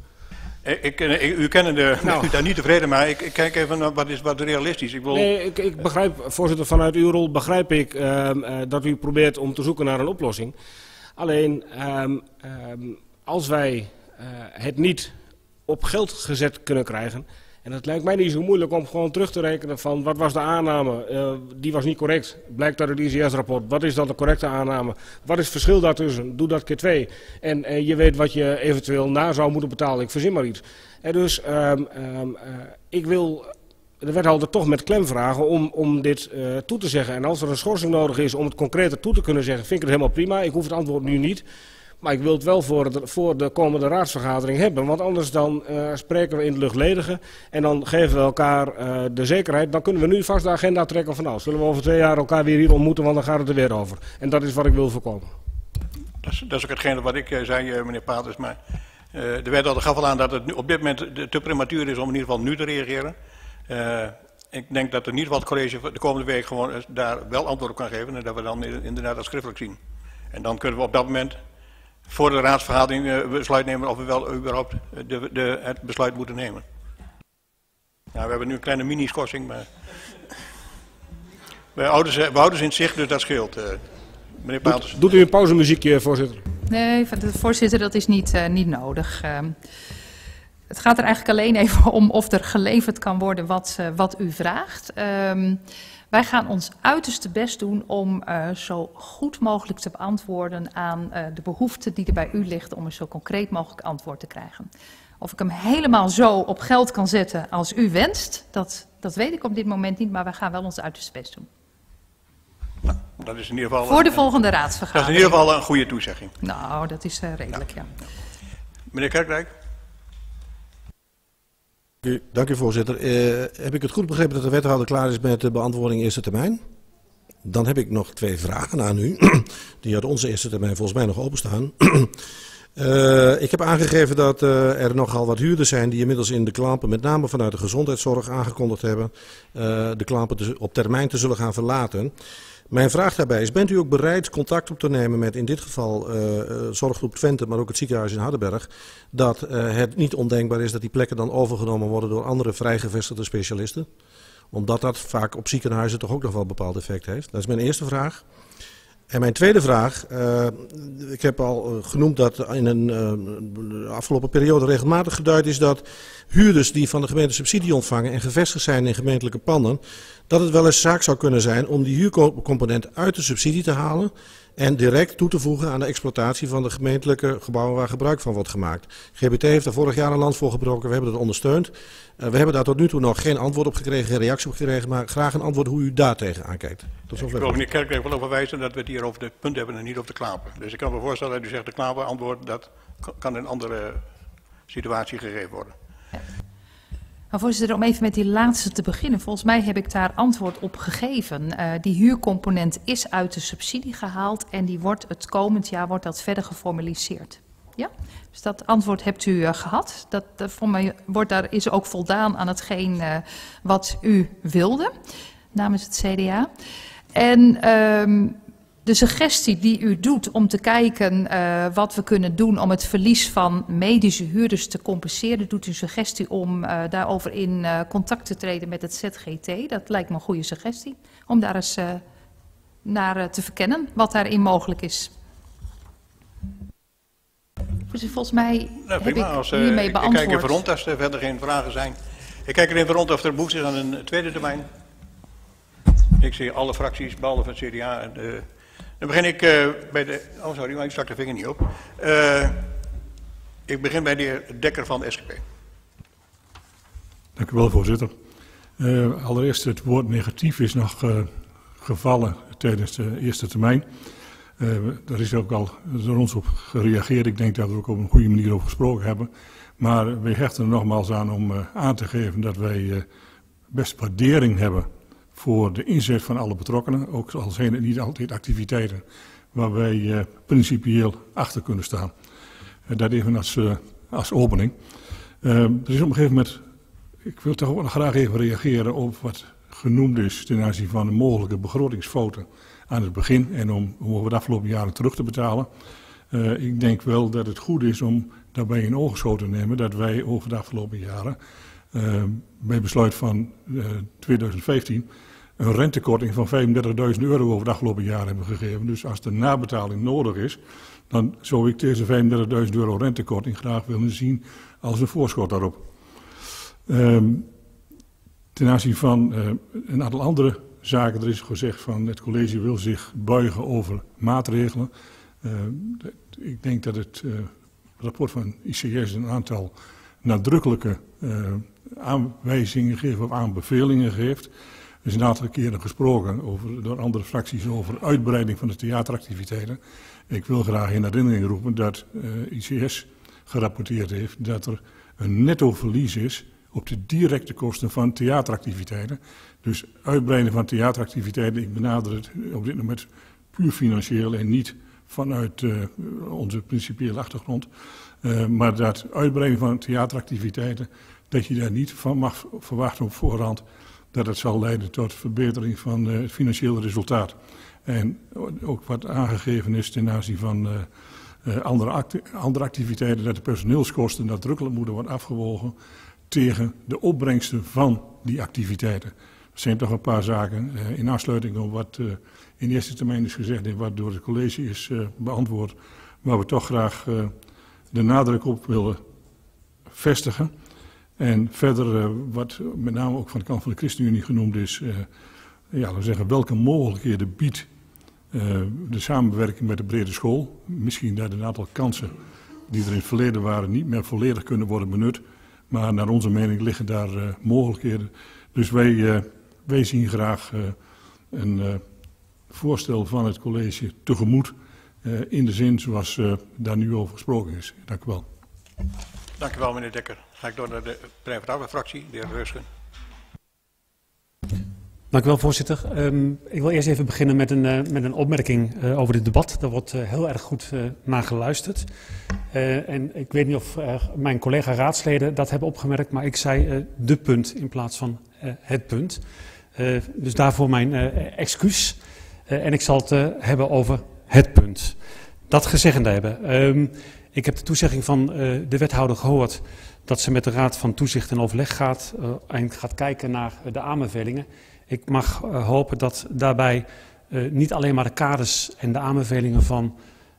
U kennende, nou, u daar niet tevreden, maar ik kijk even naar wat realistisch is. Nee, ik begrijp, voorzitter, vanuit uw rol begrijp ik dat u probeert om te zoeken naar een oplossing. Alleen, als wij het niet op geld gezet kunnen krijgen, en het lijkt mij niet zo moeilijk om gewoon terug te rekenen van wat was de aanname, die was niet correct, blijkt uit het ICS-rapport, wat is dan de correcte aanname, wat is het verschil daartussen, doe dat keer 2 en je weet wat je eventueel na zou moeten betalen, ik verzin maar iets. En dus ik wil de wethouder toch met klem vragen om dit toe te zeggen. En als er een schorsing nodig is om het concreter toe te kunnen zeggen, vind ik het helemaal prima, ik hoef het antwoord nu niet. Maar ik wil het wel voor de komende raadsvergadering hebben, want anders dan spreken we in het luchtledige en dan geven we elkaar de zekerheid. Dan kunnen we nu vast de agenda trekken van nou, zullen we over 2 jaar elkaar weer hier ontmoeten, want dan gaat het er weer over. En dat is wat ik wil voorkomen. Dat is ook hetgene wat ik zei, meneer Paters, maar de wethouder gaf al aan dat het nu, op dit moment te prematuur is om in ieder geval nu te reageren. Ik denk dat in ieder geval het college de komende week gewoon daar wel antwoord op kan geven en dat we dan inderdaad dat schriftelijk zien. En dan kunnen we op dat moment voor de raadsvergadering besluit nemen of we wel überhaupt het besluit moeten nemen. Nou, we hebben nu een kleine mini-schorsing, maar we houden ze in zicht, dus dat scheelt. Meneer Paters. Doet u een pauzemuziekje, voorzitter? Nee, voorzitter, dat is niet nodig. Het gaat er eigenlijk alleen even om of er geleverd kan worden wat u vraagt. Wij gaan ons uiterste best doen om zo goed mogelijk te beantwoorden aan de behoefte die er bij u ligt om een zo concreet mogelijk antwoord te krijgen. Of ik hem helemaal zo op geld kan zetten als u wenst, dat weet ik op dit moment niet, maar we gaan wel ons uiterste best doen. Nou, dat is in ieder geval voor de volgende raadsvergadering. Dat is in ieder geval een goede toezegging. Nou, dat is redelijk, ja. Ja. Meneer Kerkdijk. Dank u, voorzitter. Heb ik het goed begrepen dat de wethouder klaar is met de beantwoording eerste termijn? Dan heb ik nog twee vragen aan u, die uit onze eerste termijn volgens mij nog openstaan. Ik heb aangegeven dat er nogal wat huurders zijn die inmiddels in de klampen, met name vanuit de gezondheidszorg, aangekondigd hebben de klampen op termijn te zullen gaan verlaten. Mijn vraag daarbij is, bent u ook bereid contact op te nemen met in dit geval zorggroep Twente, maar ook het ziekenhuis in Hardenberg, dat het niet ondenkbaar is dat die plekken dan overgenomen worden door andere vrijgevestigde specialisten? Omdat dat vaak op ziekenhuizen toch ook nog wel een bepaald effect heeft. Dat is mijn eerste vraag. En mijn tweede vraag, ik heb al genoemd dat in de afgelopen periode regelmatig geduid is dat huurders die van de gemeente subsidie ontvangen en gevestigd zijn in gemeentelijke panden, dat het wel eens zaak zou kunnen zijn om die huurcomponent uit de subsidie te halen en direct toe te voegen aan de exploitatie van de gemeentelijke gebouwen waar gebruik van wordt gemaakt. GBT heeft daar vorig jaar een lans voor gebroken, we hebben dat ondersteund. We hebben daar tot nu toe nog geen antwoord op gekregen, geen reactie op gekregen, maar graag een antwoord hoe u daar tegenaan kijkt. Tot zover. Ik wil meneer Kerkdijk wel over wijzen dat we het hier over de punt hebben en niet over de klapen. Dus ik kan me voorstellen dat u zegt de klapen antwoord, dat kan in een andere situatie gegeven worden. Ja. Maar voorzitter, om even met die laatste te beginnen. Volgens mij heb ik daar antwoord op gegeven. Die huurcomponent is uit de subsidie gehaald en die wordt het komend jaar verder geformaliseerd. Ja? Dus dat antwoord hebt u gehad. Voor mij is ook voldaan aan hetgeen wat u wilde namens het CDA. En de suggestie die u doet om te kijken wat we kunnen doen om het verlies van medische huurders te compenseren, doet u een suggestie om daarover in contact te treden met het ZGT. Dat lijkt me een goede suggestie, om daar eens naar te verkennen wat daarin mogelijk is. Dus volgens mij nou, prima, heb ik hiermee beantwoord. Ik kijk even rond als er verder geen vragen zijn. Ik kijk er even rond of er behoefte is aan een tweede termijn. Ik zie alle fracties, behalve het CDA. Dan begin ik bij de... Oh, sorry, maar ik stak de vinger niet op. Ik begin bij de heer Dekker van de SGP. Dank u wel, voorzitter. Allereerst, het woord negatief is nog gevallen tijdens de eerste termijn. Daar is ook al door ons op gereageerd. Ik denk dat we ook op een goede manier over gesproken hebben. Maar we hechten er nogmaals aan om aan te geven dat wij best waardering hebben voor de inzet van alle betrokkenen, ook al zijn het niet altijd activiteiten waar wij principieel achter kunnen staan. Dat even als opening. Er is op een gegeven moment, ik wil toch ook nog graag even reageren op wat genoemd is ten aanzien van de mogelijke begrotingsfouten aan het begin en om de afgelopen jaren terug te betalen. Ik denk wel dat het goed is om daarbij in oogschouw te nemen dat wij over de afgelopen jaren bij besluit van 2015 een rentekorting van €35.000 over de afgelopen jaren hebben gegeven. Dus als de nabetaling nodig is, dan zou ik deze €35.000 rentekorting graag willen zien als een voorschot daarop. Ten aanzien van een aantal andere zaken, er is gezegd van het college wil zich buigen over maatregelen. Ik denk dat het rapport van ICS een aantal nadrukkelijke aanwijzingen geeft of aanbevelingen geeft. Er is een aantal keren gesproken door andere fracties over uitbreiding van de theateractiviteiten. Ik wil graag in herinnering roepen dat ICS gerapporteerd heeft dat er een netto verlies is op de directe kosten van theateractiviteiten. Dus uitbreiding van theateractiviteiten, ik benader het op dit moment puur financieel en niet vanuit onze principiële achtergrond. Maar dat uitbreiding van theateractiviteiten, dat je daar niet van mag verwachten op voorhand dat het zal leiden tot verbetering van het financiële resultaat. En ook wat aangegeven is ten aanzien van andere activiteiten, dat de personeelskosten nadrukkelijk moeten worden afgewogen tegen de opbrengsten van die activiteiten. Dat zijn toch een paar zaken in aansluiting op wat in eerste termijn is gezegd en wat door het college is beantwoord, waar we toch graag de nadruk op willen vestigen. En verder, wat met name ook van de kant van de ChristenUnie genoemd is, ja, we zeggen welke mogelijkheden biedt de samenwerking met de brede school. Misschien dat een aantal kansen die er in het verleden waren niet meer volledig kunnen worden benut. Maar naar onze mening liggen daar mogelijkheden. Dus wij zien graag een voorstel van het college tegemoet. In de zin zoals daar nu over gesproken is. Dank u wel. Dank u wel, meneer Dekker. Ga ik door naar de PvdA-fractie, de heer Reusken. Dank u wel, voorzitter. Ik wil eerst even beginnen met een opmerking over dit debat. Daar wordt heel erg goed naar geluisterd. En ik weet niet of mijn collega-raadsleden dat hebben opgemerkt, maar ik zei de punt in plaats van het punt. Dus daarvoor mijn excuus. En ik zal het hebben over het punt. Dat gezegd hebben. Ik heb de toezegging van de wethouder gehoord dat ze met de Raad van Toezicht in overleg gaat en gaat kijken naar de aanbevelingen. Ik mag hopen dat daarbij niet alleen maar de kaders en de aanbevelingen van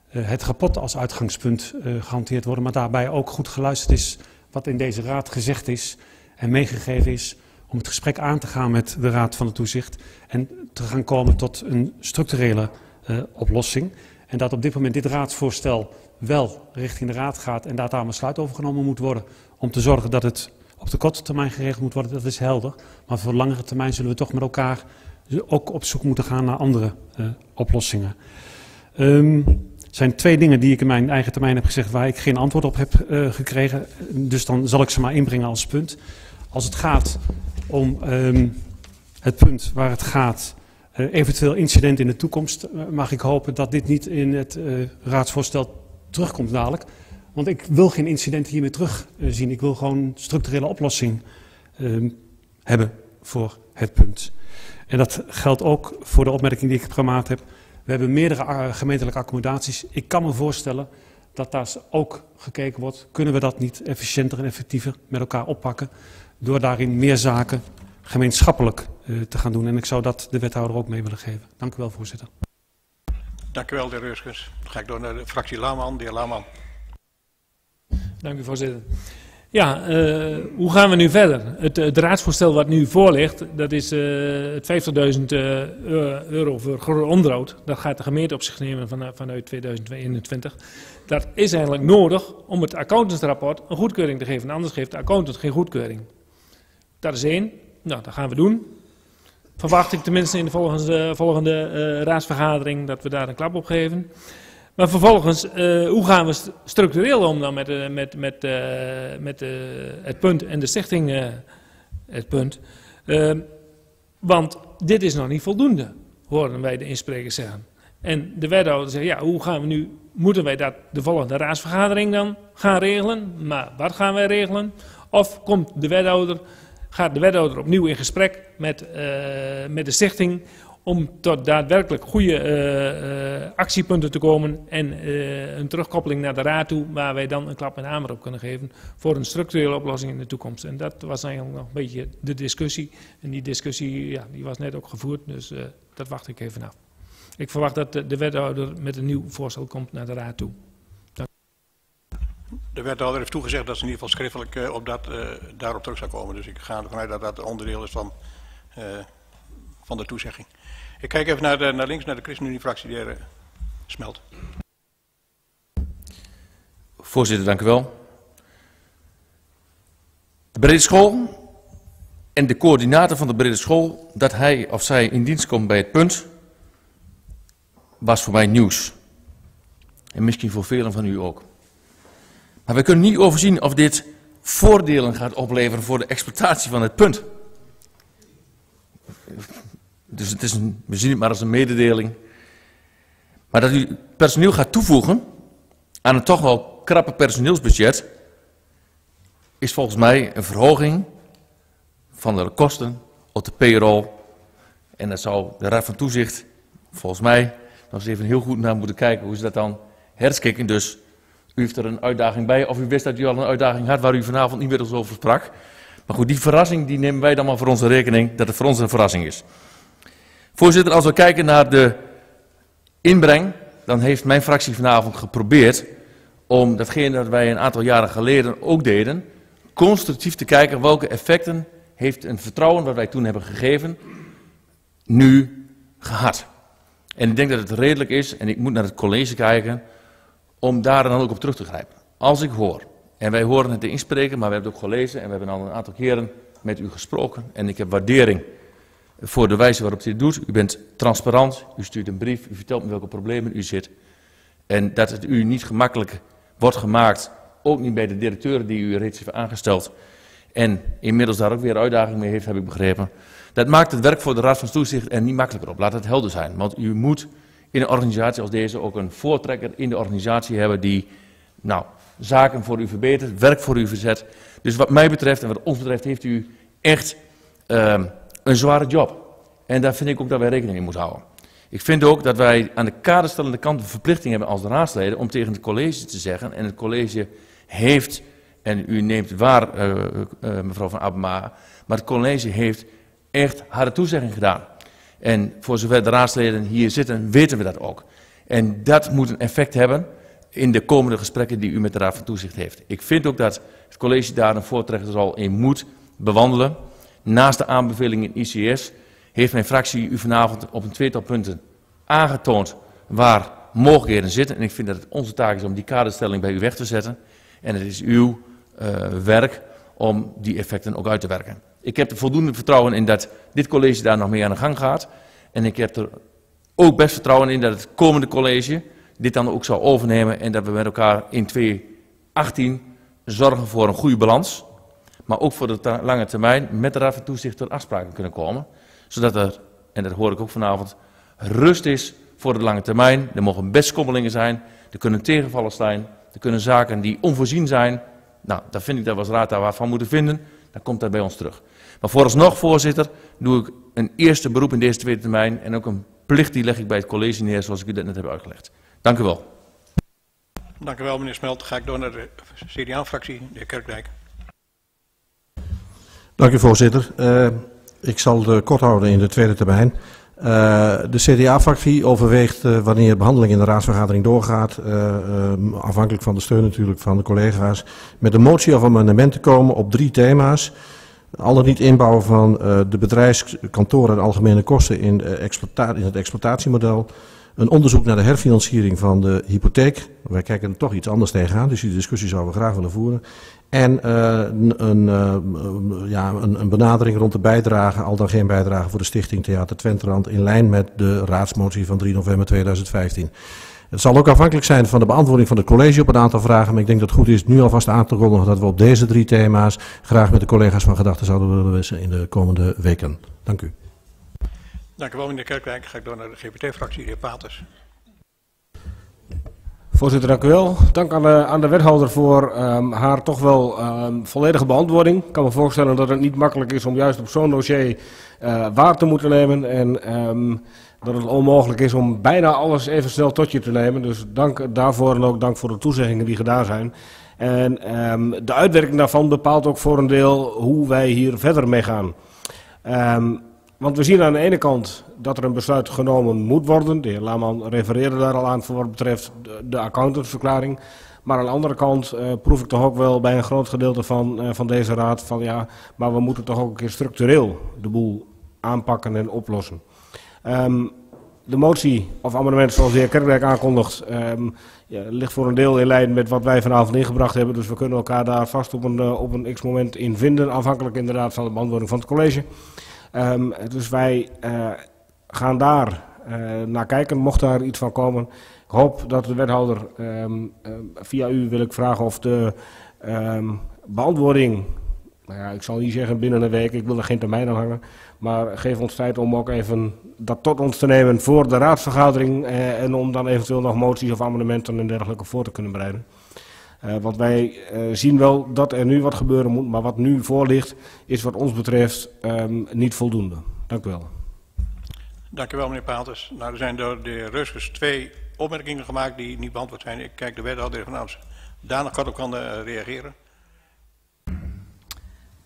het rapport als uitgangspunt gehanteerd worden, maar daarbij ook goed geluisterd is wat in deze Raad gezegd is en meegegeven is om het gesprek aan te gaan met de Raad van de Toezicht en te gaan komen tot een structurele oplossing. En dat op dit moment dit raadsvoorstel wel richting de Raad gaat en dat daar een besluit over genomen moet worden om te zorgen dat het op de korte termijn geregeld moet worden, dat is helder. Maar voor de langere termijn zullen we toch met elkaar ook op zoek moeten gaan naar andere oplossingen. Er zijn twee dingen die ik in mijn eigen termijn heb gezegd waar ik geen antwoord op heb gekregen. Dus dan zal ik ze maar inbrengen als punt. Als het gaat om het punt waar het gaat, eventueel incident in de toekomst, mag ik hopen dat dit niet in het raadsvoorstel terugkomt dadelijk. Want ik wil geen incidenten hiermee terug zien. Ik wil gewoon een structurele oplossing hebben voor het punt. En dat geldt ook voor de opmerking die ik gemaakt heb. We hebben meerdere gemeentelijke accommodaties. Ik kan me voorstellen dat daar ook gekeken wordt. Kunnen we dat niet efficiënter en effectiever met elkaar oppakken? Door daarin meer zaken gemeenschappelijk te gaan doen. En ik zou dat de wethouder ook mee willen geven. Dank u wel, voorzitter. Dank u wel, de heer Reuskens. Dan ga ik door naar de fractie Laman, de heer Laman. Dank u, voorzitter. Ja, hoe gaan we nu verder? Het raadsvoorstel wat nu voor ligt, dat is €50.000 voor groen onderhoud. Dat gaat de gemeente op zich nemen vanuit 2021. Dat is eigenlijk nodig om het accountantsrapport een goedkeuring te geven. Anders geeft de accountant geen goedkeuring. Dat is één. Nou, dat gaan we doen. Verwacht ik tenminste in de volgende raadsvergadering dat we daar een klap op geven. Maar vervolgens, hoe gaan we structureel om dan met het punt en de stichting het punt? Want dit is nog niet voldoende, horen wij de insprekers zeggen. En de wethouder zegt, ja, hoe gaan we nu, moeten wij dat de volgende raadsvergadering dan gaan regelen? Maar wat gaan wij regelen? Of komt de wethouder, gaat de wethouder opnieuw in gesprek met de stichting om tot daadwerkelijk goede actiepunten te komen en een terugkoppeling naar de raad toe, waar wij dan een klap en hamer op kunnen geven voor een structurele oplossing in de toekomst. En dat was eigenlijk nog een beetje de discussie. En die discussie, ja, die was net ook gevoerd, dus dat wacht ik even af. Ik verwacht dat de wethouder met een nieuw voorstel komt naar de raad toe. Dank. De wethouder heeft toegezegd dat ze in ieder geval schriftelijk daarop terug zou komen. Dus ik ga ervan uit dat dat onderdeel is van de toezegging. Ik kijk even naar links, naar de ChristenUnie-fractie, de heer Smelt. Voorzitter, dank u wel. De brede school en de coördinator van de brede school, dat hij of zij in dienst komt bij het punt, was voor mij nieuws. En misschien voor velen van u ook. Maar we kunnen niet overzien of dit voordelen gaat opleveren voor de exploitatie van het punt. Dus het is we zien het maar als een mededeling. Maar dat u personeel gaat toevoegen aan een toch wel krappe personeelsbudget, is volgens mij een verhoging van de kosten op de payroll. En dat zou de Raad van Toezicht, volgens mij, nog eens even heel goed naar moeten kijken hoe ze dat dan herschikken. Dus u heeft er een uitdaging bij, of u wist dat u al een uitdaging had waar u vanavond niet meer over sprak. Maar goed, die verrassing die nemen wij dan maar voor onze rekening, dat het voor ons een verrassing is. Voorzitter, als we kijken naar de inbreng, dan heeft mijn fractie vanavond geprobeerd om datgene dat wij een aantal jaren geleden ook deden, constructief te kijken welke effecten heeft een vertrouwen wat wij toen hebben gegeven, nu gehad. En ik denk dat het redelijk is, en ik moet naar het college kijken, om daar dan ook op terug te grijpen. als ik hoor, en wij horen het te inspreken, maar we hebben het ook gelezen en we hebben al een aantal keren met u gesproken. En ik heb waardering voor de wijze waarop u dit doet. U bent transparant, u stuurt een brief, u vertelt me welke problemen u zit. En dat het u niet gemakkelijk wordt gemaakt, ook niet bij de directeuren die u reeds heeft aangesteld. En inmiddels daar ook weer uitdaging mee heeft, heb ik begrepen. Dat maakt het werk voor de Raad van Toezicht er niet makkelijker op. Laat het helder zijn, want u moet in een organisatie als deze ook een voortrekker in de organisatie hebben die, nou, zaken voor u verbetert, werk voor u verzet. Dus wat mij betreft en wat ons betreft heeft u echt een zware job. En daar vind ik ook dat wij rekening mee moeten houden. Ik vind ook dat wij aan de kaderstellende kant de verplichting hebben als raadsleden om tegen het college te zeggen. En het college heeft, en u neemt waar mevrouw Van Abma, maar het college heeft echt harde toezegging gedaan. En voor zover de raadsleden hier zitten, weten we dat ook. En dat moet een effect hebben in de komende gesprekken die u met de Raad van Toezicht heeft. Ik vind ook dat het college daar een voortrekkersrol in moet bewandelen. Naast de aanbeveling in ICS heeft mijn fractie u vanavond op een tweetal punten aangetoond waar mogelijkheden zitten. En ik vind dat het onze taak is om die kaderstelling bij u weg te zetten. En het is uw werk om die effecten ook uit te werken. Ik heb er voldoende vertrouwen in dat dit college daar nog mee aan de gang gaat. En ik heb er ook best vertrouwen in dat het komende college dit dan ook zal overnemen en dat we met elkaar in 2018 zorgen voor een goede balans. Maar ook voor de lange termijn met de Raad van Toezicht tot afspraken kunnen komen. Zodat er, en dat hoor ik ook vanavond, rust is voor de lange termijn. Er mogen best schommelingen zijn, er kunnen tegenvallers zijn, er kunnen zaken die onvoorzien zijn. Nou, daar vind ik dat we als raad daar wat van moeten vinden. Dan komt dat bij ons terug. Maar vooralsnog, voorzitter, doe ik een eerste beroep in deze tweede termijn en ook een plicht die leg ik bij het college neer zoals ik u dat net heb uitgelegd. Dank u wel. Dank u wel, meneer Smelt. Dan ga ik door naar de CDA-fractie, de heer Kerkdijk. Dank u, voorzitter. Ik zal het kort houden in de tweede termijn. De CDA-fractie overweegt wanneer de behandeling in de raadsvergadering doorgaat, afhankelijk van de steun natuurlijk van de collega's, met een motie of een amendement te komen op 3 thema's. Al dan niet inbouwen van de bedrijfskantoren en algemene kosten in het exploitatiemodel. Een onderzoek naar de herfinanciering van de hypotheek. Wij kijken er toch iets anders tegenaan, dus die discussie zouden we graag willen voeren. En een benadering rond de bijdrage, al dan geen bijdrage voor de Stichting Theater Twenterand in lijn met de raadsmotie van 3 november 2015. Het zal ook afhankelijk zijn van de beantwoording van het college op een aantal vragen, maar ik denk dat het goed is nu alvast aan te kondigen dat we op deze 3 thema's graag met de collega's van gedachten zouden willen wisselen in de komende weken. Dank u. Dank u wel, meneer Kerkwijk. Ga ik door naar de GPT-fractie, de heer Paters. Voorzitter, dank u wel. Dank aan de wethouder voor haar toch wel volledige beantwoording. Ik kan me voorstellen dat het niet makkelijk is om juist op zo'n dossier waar te moeten nemen. En dat het onmogelijk is om bijna alles even snel tot je te nemen. Dus dank daarvoor en ook dank voor de toezeggingen die gedaan zijn. En de uitwerking daarvan bepaalt ook voor een deel hoe wij hier verder mee gaan. Want we zien aan de ene kant dat er een besluit genomen moet worden. De heer Laman refereerde daar al aan voor wat betreft de accountantsverklaring. Maar aan de andere kant proef ik toch ook wel bij een groot gedeelte van deze raad van ja, maar we moeten toch ook een keer structureel de boel aanpakken en oplossen. De motie of amendement zoals de heer Kerkwijk aankondigt ligt voor een deel in lijn met wat wij vanavond ingebracht hebben. Dus we kunnen elkaar daar vast op een x-moment in vinden, afhankelijk inderdaad van de beantwoording van het college. Dus wij gaan daar naar kijken, mocht daar iets van komen. Ik hoop dat de wethouder, via u wil ik vragen of de beantwoording, nou ja, ik zal niet zeggen binnen een week, ik wil er geen termijn aan hangen. Maar geef ons tijd om ook even dat tot ons te nemen voor de raadsvergadering en om dan eventueel nog moties of amendementen en dergelijke voor te kunnen bereiden. Want wij zien wel dat er nu wat gebeuren moet, maar wat nu voor ligt is wat ons betreft niet voldoende. Dank u wel. Dank u wel, meneer Paters. Nou, er zijn door de heer Reuskes 2 opmerkingen gemaakt die niet beantwoord zijn. Ik kijk de wethouder vanavond daar nog kort op kan reageren.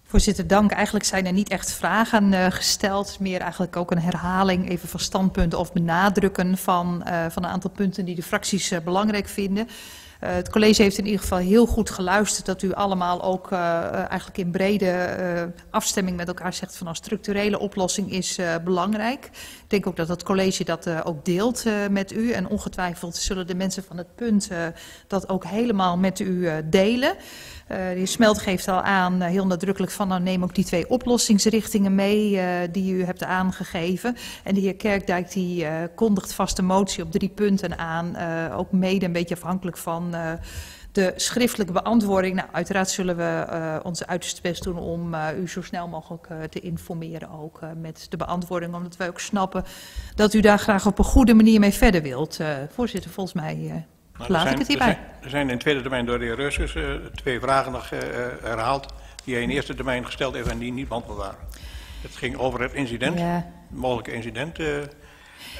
Voorzitter, dank. Eigenlijk zijn er niet echt vragen gesteld, meer eigenlijk ook een herhaling even van standpunten of benadrukken van een aantal punten die de fracties belangrijk vinden. Het college heeft in ieder geval heel goed geluisterd dat u allemaal ook eigenlijk in brede afstemming met elkaar zegt van een structurele oplossing is belangrijk. Ik denk ook dat het college dat ook deelt met u en ongetwijfeld zullen de mensen van Het Punt dat ook helemaal met u delen. De heer Smelt geeft al aan, heel nadrukkelijk van nou neem ook die twee oplossingsrichtingen mee die u hebt aangegeven. En de heer Kerkdijk die kondigt vast een motie op 3 punten aan, ook mede een beetje afhankelijk van de schriftelijke beantwoording. Nou, uiteraard zullen we ons uiterste best doen om u zo snel mogelijk te informeren ook met de beantwoording, omdat wij ook snappen dat u daar graag op een goede manier mee verder wilt. Voorzitter, volgens mij... Er zijn in tweede termijn door de heer Reuskus 2 vragen nog herhaald die hij in eerste termijn gesteld heeft en die niet beantwoord waren. Het ging over het incident, ja, mogelijke incident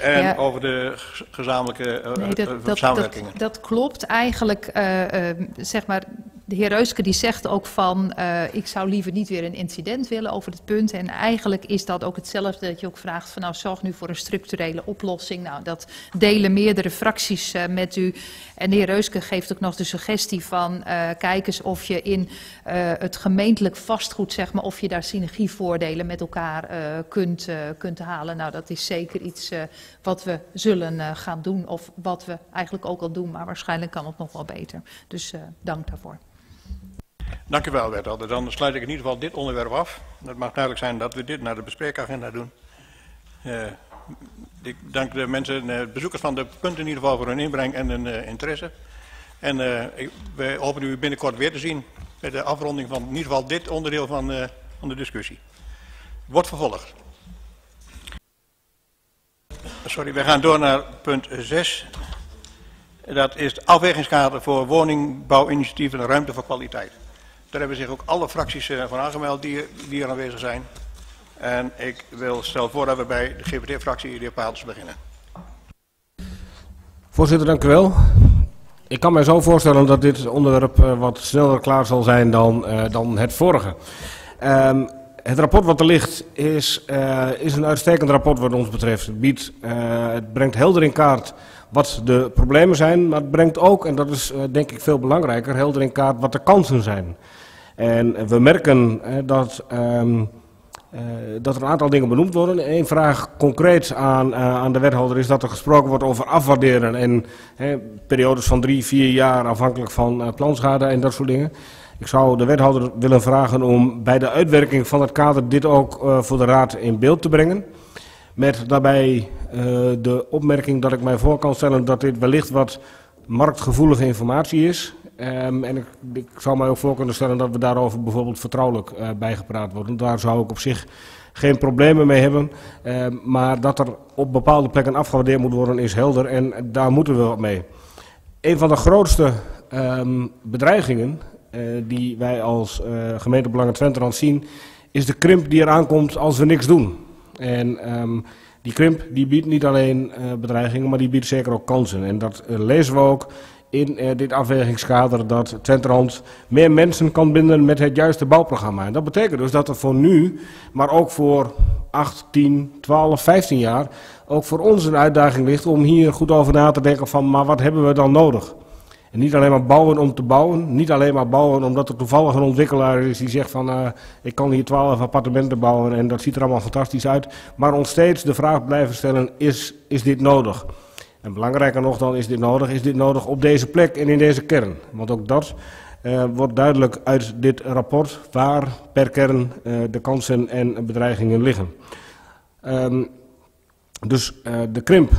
en ja, over de gezamenlijke samenwerkingen. Dat klopt eigenlijk, zeg maar... De heer Reuske die zegt ook van, ik zou liever niet weer een incident willen over dit punt. En eigenlijk is dat ook hetzelfde dat je ook vraagt van, nou zorg nu voor een structurele oplossing. Nou, dat delen meerdere fracties met u. En de heer Reuske geeft ook nog de suggestie van, kijk eens of je in het gemeentelijk vastgoed, zeg maar, of je daar synergievoordelen met elkaar kunt halen. Nou, dat is zeker iets wat we zullen gaan doen of wat we eigenlijk ook al doen, maar waarschijnlijk kan het nog wel beter. Dus dank daarvoor. Dank u wel, wethouder. Dan sluit ik in ieder geval dit onderwerp af. Het mag duidelijk zijn dat we dit naar de bespreekagenda doen. Ik dank de mensen, de bezoekers van de punten in ieder geval voor hun inbreng en hun interesse. En we hopen u binnenkort weer te zien bij de afronding van in ieder geval dit onderdeel van de discussie. Wordt vervolgd. Sorry, we gaan door naar punt 6. Dat is de afwegingskader voor woningbouwinitiatieven en ruimte voor kwaliteit. Daar hebben zich ook alle fracties van aangemeld die er aanwezig zijn. En ik stel voor dat we bij de GVD-fractie, de heer Patels, beginnen. Voorzitter, dank u wel. Ik kan mij zo voorstellen dat dit onderwerp wat sneller klaar zal zijn dan het vorige. Het rapport wat er ligt is een uitstekend rapport wat ons betreft. Het brengt helder in kaart wat de problemen zijn, maar het brengt ook, en dat is denk ik veel belangrijker, helder in kaart wat de kansen zijn. En we merken dat er een aantal dingen benoemd worden. Eén vraag concreet aan de wethouder is dat er gesproken wordt over afwaarderen en periodes van 3, 4 jaar afhankelijk van planschade en dat soort dingen. Ik zou de wethouder willen vragen om bij de uitwerking van het kader dit ook voor de raad in beeld te brengen. Met daarbij de opmerking dat ik mij voor kan stellen dat dit wellicht wat marktgevoelige informatie is. En ik zou mij ook voor kunnen stellen dat we daarover bijvoorbeeld vertrouwelijk bijgepraat worden. Daar zou ik op zich geen problemen mee hebben. Maar dat er op bepaalde plekken afgewaardeerd moet worden is helder en daar moeten we wat mee. Een van de grootste bedreigingen die wij als gemeente Belangen Twenterand zien, is de krimp die eraan komt als we niks doen. En die krimp die biedt niet alleen bedreigingen, maar die biedt zeker ook kansen. En dat lezen we ook in dit afwegingskader, dat Twenterand meer mensen kan binden met het juiste bouwprogramma. En dat betekent dus dat er voor nu, maar ook voor 8, 10, 12, 15 jaar, ook voor ons een uitdaging ligt om hier goed over na te denken van, maar wat hebben we dan nodig? En niet alleen maar bouwen om te bouwen, niet alleen maar bouwen omdat er toevallig een ontwikkelaar is die zegt van ik kan hier 12 appartementen bouwen en dat ziet er allemaal fantastisch uit. Maar ons steeds de vraag blijven stellen, is dit nodig? En belangrijker nog dan, is dit nodig op deze plek en in deze kern? Want ook dat wordt duidelijk uit dit rapport waar per kern de kansen en bedreigingen liggen. Dus de krimp,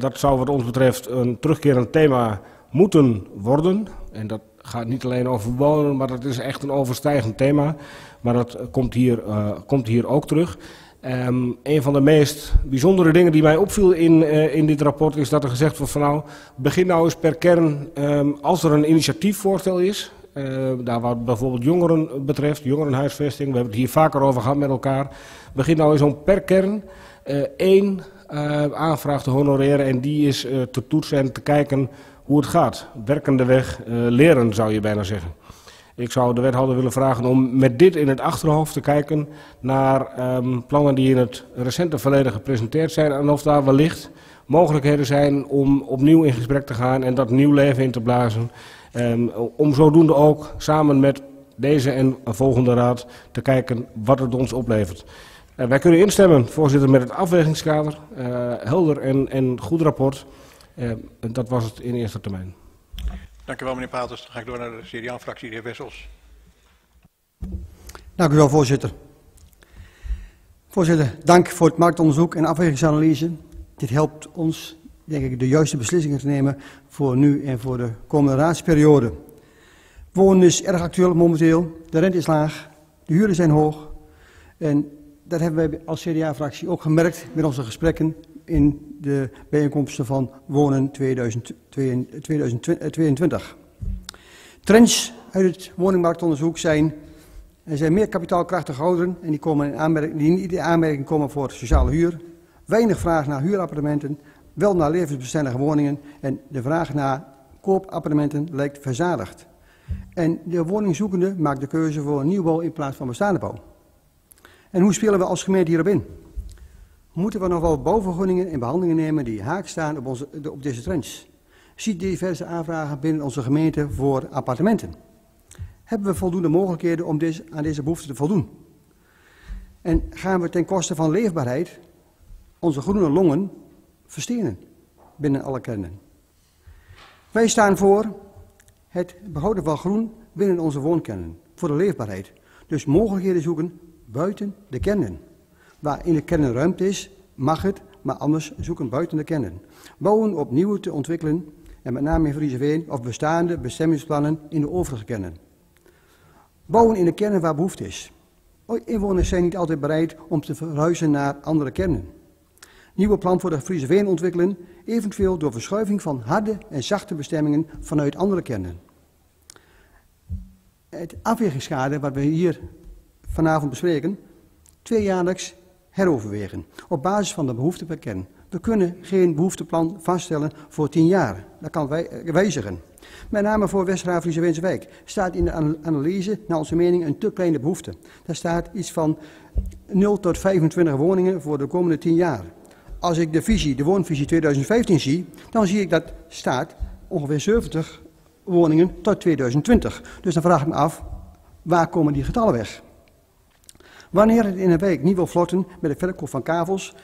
dat zou wat ons betreft een terugkerend thema moeten worden. En dat gaat niet alleen over wonen, maar dat is echt een overstijgend thema. Maar dat komt hier ook terug. Een van de meest bijzondere dingen die mij opviel in dit rapport is dat er gezegd wordt van nou, begin nou eens per kern als er een initiatiefvoorstel is. Daar wat bijvoorbeeld jongeren betreft, jongerenhuisvesting, we hebben het hier vaker over gehad met elkaar. Begin nou eens om per kern 1 aanvraag te honoreren en die is te toetsen en te kijken hoe het gaat. Werkende weg leren zou je bijna zeggen. Ik zou de wethouder willen vragen om met dit in het achterhoofd te kijken naar plannen die in het recente verleden gepresenteerd zijn. En of daar wellicht mogelijkheden zijn om opnieuw in gesprek te gaan en dat nieuw leven in te blazen. Om zodoende ook samen met deze en een volgende raad te kijken wat het ons oplevert. Wij kunnen instemmen, voorzitter, met het afwegingskader. Helder en goed rapport. Dat was het in eerste termijn. Dank u wel, meneer Paters. Dan ga ik door naar de CDA-fractie, de heer Wessels. Dank u wel, voorzitter. Voorzitter, dank voor het marktonderzoek en afwegingsanalyse. Dit helpt ons, denk ik, de juiste beslissingen te nemen voor nu en voor de komende raadsperiode. Wonen is erg actueel momenteel. De rente is laag, de huren zijn hoog. En dat hebben wij als CDA-fractie ook gemerkt met onze gesprekken in de bijeenkomsten van Wonen 2022. Trends uit het woningmarktonderzoek zijn: er zijn meer kapitaalkrachtige ouderen en die niet in aanmerking komen voor sociale huur. Weinig vraag naar huurappartementen, wel naar levensbestendige woningen en de vraag naar koopappartementen lijkt verzadigd. En de woningzoekende maakt de keuze voor een nieuwbouw in plaats van bestaande bouw. En hoe spelen we als gemeente hierop in? Moeten we nog wel bouwvergunningen en behandelingen nemen die haak staan op deze trends? Ziet diverse aanvragen binnen onze gemeente voor appartementen? Hebben we voldoende mogelijkheden om aan deze behoefte te voldoen? En gaan we ten koste van leefbaarheid onze groene longen verstenen binnen alle kernen? Wij staan voor het behouden van groen binnen onze woonkernen, voor de leefbaarheid. Dus mogelijkheden zoeken buiten de kernen. Waar in de kernen ruimte is, mag het, maar anders zoeken buiten de kernen. Bouwen opnieuw te ontwikkelen en met name in Friezenveen of bestaande bestemmingsplannen in de overige kernen. Bouwen in de kernen waar behoefte is. Inwoners zijn niet altijd bereid om te verhuizen naar andere kernen. Nieuwe plan voor de Friezenveen ontwikkelen, eventueel door verschuiving van harde en zachte bestemmingen vanuit andere kernen. Het afwegingsschade wat we hier vanavond bespreken, tweejaarlijks heroverwegen, op basis van de behoefte per kern. We kunnen geen behoefteplan vaststellen voor 10 jaar. Dat kan wijzigen. Met name voor West-Raaf-Friezenveense wijk staat in de analyse, naar onze mening, een te kleine behoefte. Daar staat iets van 0 tot 25 woningen voor de komende 10 jaar. Als ik de woonvisie 2015 zie, dan zie ik dat staat ongeveer 70 woningen tot 2020. Dus dan vraag ik me af, waar komen die getallen weg? Wanneer het in een wijk niet wil vlotten met de verkoop van kavels,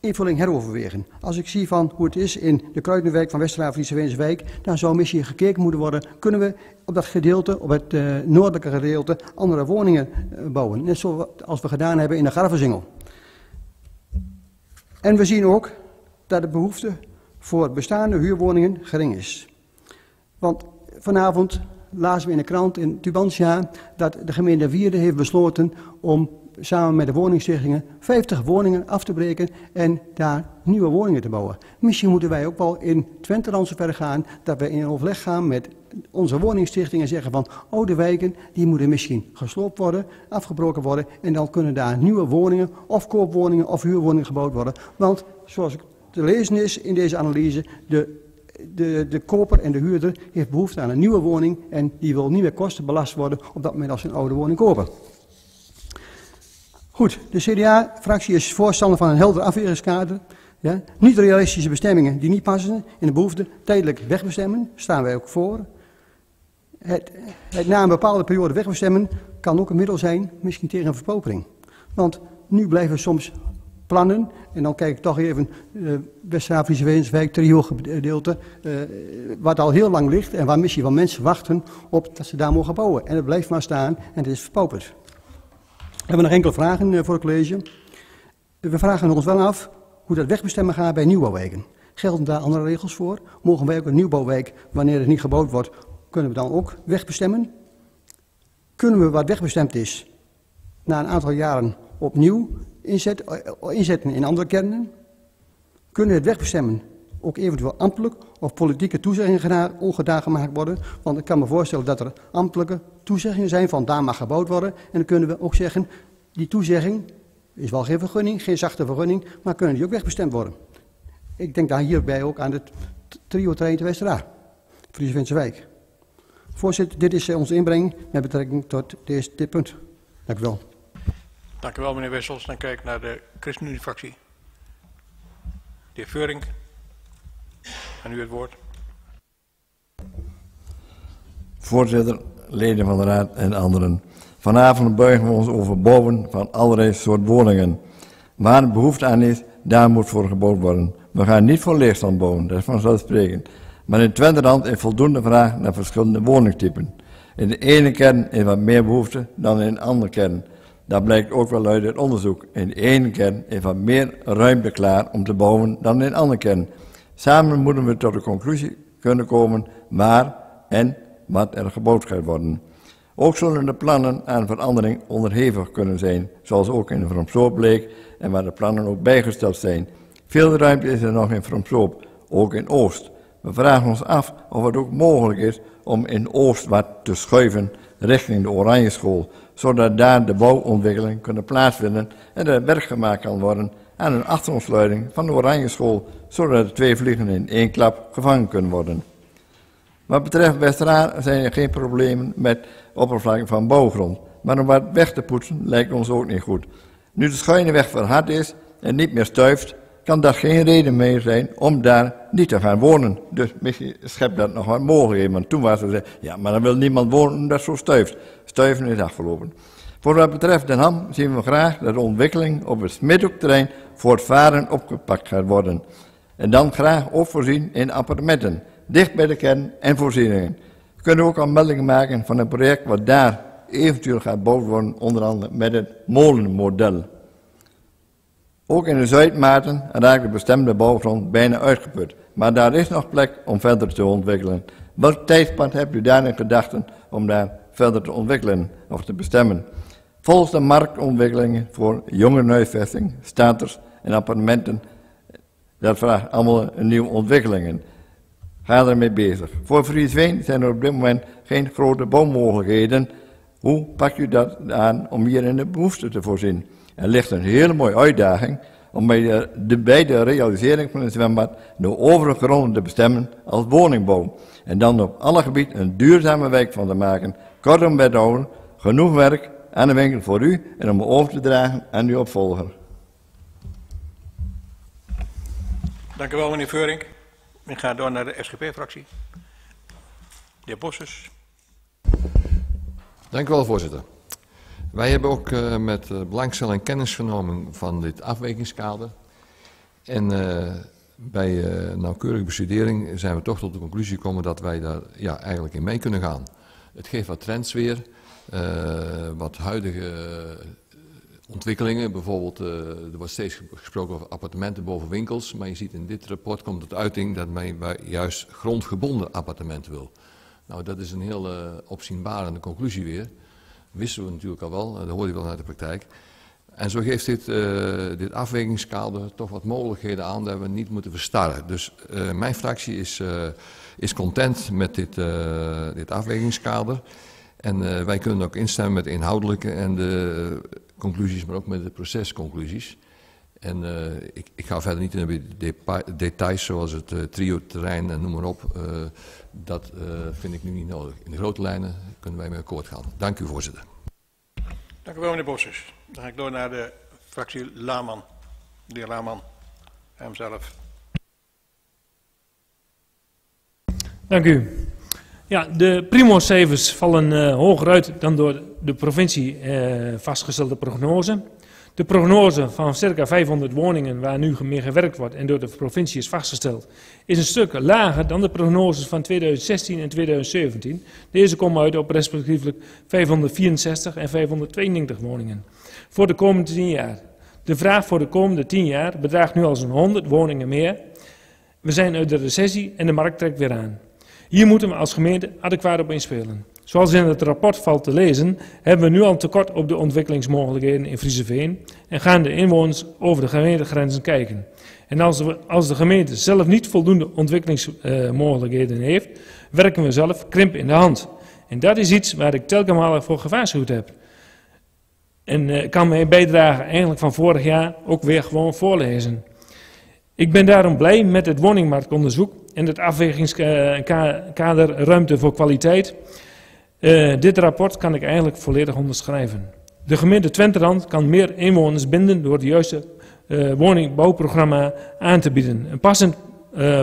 invulling heroverwegen. Als ik zie van hoe het is in de Kruidenwijk van West-Raaf-Friezenveense wijk, dan zou misschien gekeken moeten worden, kunnen we op dat gedeelte, op het noordelijke gedeelte, andere woningen bouwen. Net zoals we gedaan hebben in de Garvenzingel. En we zien ook dat de behoefte voor bestaande huurwoningen gering is. Want vanavond lazen we in de krant in Tubantia dat de gemeente Wierde heeft besloten om samen met de woningstichtingen 50 woningen af te breken en daar nieuwe woningen te bouwen. Misschien moeten wij ook wel in Twenterand zover gaan dat we in overleg gaan met onze woningstichtingen en zeggen van oude wijken die moeten misschien gesloopt worden, afgebroken worden en dan kunnen daar nieuwe woningen of koopwoningen of huurwoningen gebouwd worden. Want zoals te lezen is in deze analyse, de koper en de huurder heeft behoefte aan een nieuwe woning en die wil niet meer kostenbelast worden op dat moment als ze een oude woning kopen. Goed, de CDA-fractie is voorstander van een helder afweringskader. Ja, niet realistische bestemmingen die niet passen in de behoefte tijdelijk wegbestemmen, staan wij ook voor. Het na een bepaalde periode wegbestemmen kan ook een middel zijn, misschien tegen een verpopering. Want nu blijven soms plannen, en dan kijk ik toch even West-Raaf-Friezenveense wijk, Trio-gedeelte, wat al heel lang ligt en waar misschien wel mensen wachten op dat ze daar mogen bouwen. En het blijft maar staan en het is verpauperd. We hebben nog enkele vragen voor het college. We vragen ons wel af hoe dat wegbestemmen gaat bij nieuwbouwwijken. Gelden daar andere regels voor? Mogen wij ook een nieuwbouwwijk, wanneer het niet gebouwd wordt, kunnen we dan ook wegbestemmen? Kunnen we wat wegbestemd is, na een aantal jaren opnieuw inzetten in andere kernen? Kunnen het wegbestemmen ook eventueel ambtelijk of politieke toezeggingen ongedaan gemaakt worden? Want ik kan me voorstellen dat er ambtelijke toezeggingen zijn van daar mag gebouwd worden. En dan kunnen we ook zeggen, die toezegging is wel geen vergunning, geen zachte vergunning, maar kunnen die ook wegbestemd worden? Ik denk daar hierbij ook aan het trio-terrein te Westeraar, Friezenveense wijk. Voorzitter, dit is onze inbreng met betrekking tot dit punt. Dank u wel. Dank u wel, meneer Wessels. Dan kijk ik naar de ChristenUnie-fractie. De heer Veuring, aan u het woord. Voorzitter, leden van de Raad en anderen. Vanavond buigen we ons over bouwen van allerlei soort woningen. Waar behoefte aan is, daar moet voor gebouwd worden. We gaan niet voor leegstand bouwen, dat is vanzelfsprekend. Maar in Twenterand is voldoende vraag naar verschillende woningtypen. In de ene kern is wat meer behoefte dan in de andere kern. Dat blijkt ook wel uit het onderzoek. In de ene kern is wat meer ruimte klaar om te bouwen dan in de andere kern. Samen moeten we tot de conclusie kunnen komen waar en wat er gebouwd gaat worden. Ook zullen de plannen aan verandering onderhevig kunnen zijn, zoals ook in Vroomshoop bleek en waar de plannen ook bijgesteld zijn. Veel ruimte is er nog in Vroomshoop, ook in Oost. We vragen ons af of het ook mogelijk is om in Oost wat te schuiven richting de Oranje School, zodat daar de bouwontwikkeling kunnen plaatsvinden en er werk gemaakt kan worden aan een achteromsluiting van de Oranje School, zodat de twee vliegen in één klap gevangen kunnen worden. Wat betreft Westeraar zijn er geen problemen met oppervlakken van bouwgrond, maar om wat weg te poetsen lijkt ons ook niet goed. Nu de schuine weg verhard is en niet meer stuift, kan dat geen reden meer zijn om daar niet te gaan wonen. Dus misschien schept dat nog wat mogelijkheden. Want toen was er ja, maar dan wil niemand wonen dat zo stuift. Stuiven is afgelopen. Voor wat betreft Den Ham zien we graag dat de ontwikkeling op het Smidhoekterrein voortvarend opgepakt gaat worden. En dan graag ook voorzien in appartementen, dicht bij de kern en voorzieningen. We kunnen ook al meldingen maken van een project wat daar eventueel gaat gebouwd worden, onder andere met het molenmodel. Ook in de Zuidmaarten raakt de bestemde bouwgrond bijna uitgeput, maar daar is nog plek om verder te ontwikkelen. Welk tijdspad hebt u daar in gedachten om daar verder te ontwikkelen of te bestemmen? Volgens de marktontwikkelingen voor jongerenhuisvesting, staters en appartementen, dat vraagt allemaal nieuwe ontwikkelingen. Ga ermee bezig. Voor Friesveen zijn er op dit moment geen grote bouwmogelijkheden. Hoe pak je dat aan om hier in de behoefte te voorzien? Er ligt een hele mooie uitdaging om bij de realisering van het zwembad de overige gronden te bestemmen als woningbouw. En dan op alle gebieden een duurzame wijk van te maken. Kortom bij de houden, genoeg werk aan de winkel voor u en om over te dragen aan uw opvolger. Dank u wel, meneer Veuring. Ik ga door naar de SGP-fractie. De heer Bossers. Dank u wel, voorzitter. Wij hebben ook met belangstelling kennis genomen van dit afwijkingskader. En bij nauwkeurige bestudering zijn we toch tot de conclusie gekomen dat wij daar ja, eigenlijk in mee kunnen gaan. Het geeft wat trends weer, wat huidige ontwikkelingen. Bijvoorbeeld, er wordt steeds gesproken over appartementen boven winkels. Maar je ziet in dit rapport komt het uiting dat men juist grondgebonden appartementen wil. Nou, dat is een heel opzienbarende conclusie weer. Wisten we natuurlijk al wel, dat hoorde je wel uit de praktijk. En zo geeft dit afwegingskader toch wat mogelijkheden aan dat we niet moeten verstarren. Dus mijn fractie is content met dit afwegingskader. En wij kunnen ook instemmen met de inhoudelijke en de conclusies, maar ook met de procesconclusies. En ik ga verder niet in de details zoals het trio-terrein en noem maar op. Dat vind ik nu niet nodig. In de grote lijnen kunnen wij mee akkoord gaan. Dank u, voorzitter. Dank u wel, meneer Bossers. Dan ga ik door naar de fractie Laman. De heer Laman, hemzelf. Dank u. Ja, de primo-cijfers vallen hoger uit dan door de provincie vastgestelde prognose. De prognose van circa 500 woningen waar nu mee gewerkt wordt en door de provincie is vastgesteld, is een stuk lager dan de prognoses van 2016 en 2017. Deze komen uit op respectievelijk 564 en 592 woningen voor de komende 10 jaar. De vraag voor de komende 10 jaar bedraagt nu al zo'n 100 woningen meer. We zijn uit de recessie en de markt trekt weer aan. Hier moeten we als gemeente adequaat op inspelen. Zoals in het rapport valt te lezen, hebben we nu al tekort op de ontwikkelingsmogelijkheden in Friezenveen en gaan de inwoners over de gemeentegrenzen kijken. En als de gemeente zelf niet voldoende ontwikkelingsmogelijkheden heeft, werken we zelf krimp in de hand. En dat is iets waar ik telkens al voor gewaarschuwd heb. En ik kan mijn bijdrage eigenlijk van vorig jaar ook weer gewoon voorlezen. Ik ben daarom blij met het woningmarktonderzoek in het afwegingskader Ruimte voor kwaliteit. Dit rapport kan ik eigenlijk volledig onderschrijven. De gemeente Twenterand kan meer inwoners binden door het juiste woningbouwprogramma aan te bieden. Een passend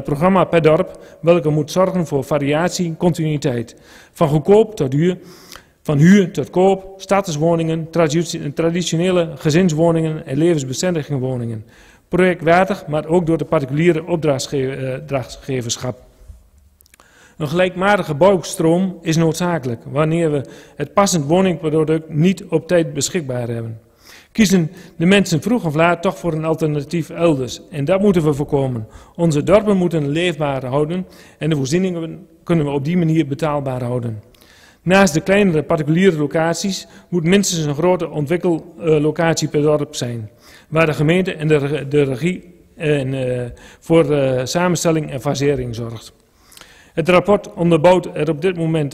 programma per dorp, welke moet zorgen voor variatie en continuïteit. Van goedkoop tot duur, van huur tot koop, statuswoningen, traditionele gezinswoningen en levensbestendige woningen. Projectwaardig, maar ook door de particuliere opdrachtgeverschap. Een gelijkmatige bouwstroom is noodzakelijk wanneer we het passend woningproduct niet op tijd beschikbaar hebben. Kiezen de mensen vroeg of laat toch voor een alternatief elders. En dat moeten we voorkomen. Onze dorpen moeten leefbaar houden en de voorzieningen kunnen we op die manier betaalbaar houden. Naast de kleinere particuliere locaties moet minstens een grote ontwikkellocatie per dorp zijn, waar de gemeente en de regie voor samenstelling en fasering zorgt. Het rapport onderbouwt er op dit moment,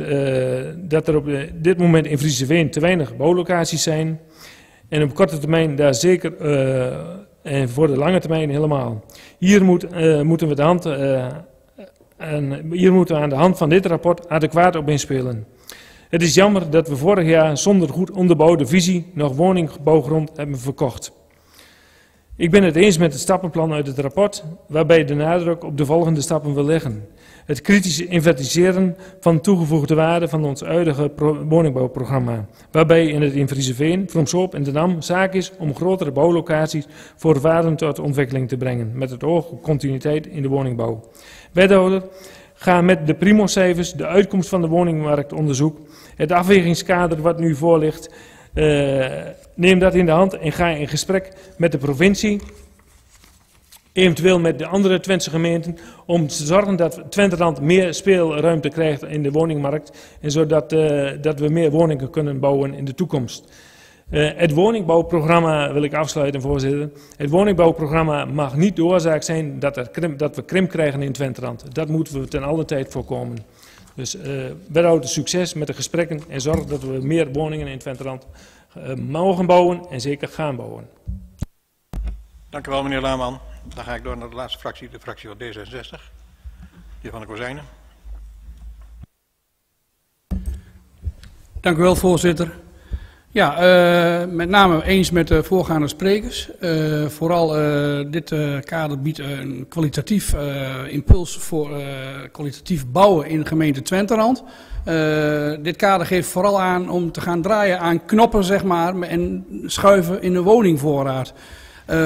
dat er op dit moment in Friezenveen te weinig bouwlocaties zijn. En op korte termijn daar zeker en voor de lange termijn helemaal. Hier moeten we aan de hand van dit rapport adequaat op inspelen. Het is jammer dat we vorig jaar zonder goed onderbouwde visie nog woningbouwgrond hebben verkocht. Ik ben het eens met het stappenplan uit het rapport, waarbij de nadruk op de volgende stappen wil leggen. Het kritisch inventariseren van toegevoegde waarde van ons huidige woningbouwprogramma, waarbij in het in Friezenveen, Vroomshoop en Den Ham zaak is om grotere bouwlocaties voorwaardend tot ontwikkeling te brengen, met het oog op continuïteit in de woningbouw. Wethouder, ga met de Primo-cijfers, de uitkomst van de woningmarktonderzoek, het afwegingskader wat nu voor ligt, neem dat in de hand en ga in gesprek met de provincie, eventueel met de andere Twentse gemeenten, om te zorgen dat Twenterand meer speelruimte krijgt in de woningmarkt en zodat we meer woningen kunnen bouwen in de toekomst. Het woningbouwprogramma wil ik afsluiten, voorzitter. Het woningbouwprogramma mag niet de oorzaak zijn dat we krimp krijgen in Twenterand. Dat moeten we ten alle tijd voorkomen. Dus wethouder, succes met de gesprekken en zorg dat we meer woningen in Twenterand mogen bouwen en zeker gaan bouwen. Dank u wel, meneer Laarman. Dan ga ik door naar de laatste fractie, de fractie van D66, die van de Kozijnen. Dank u wel, voorzitter. Ja, met name eens met de voorgaande sprekers. Vooral dit kader biedt een kwalitatief impuls voor kwalitatief bouwen in de gemeente Twenterand. Dit kader geeft vooral aan om te gaan draaien aan knoppen, zeg maar, en schuiven in de woningvoorraad.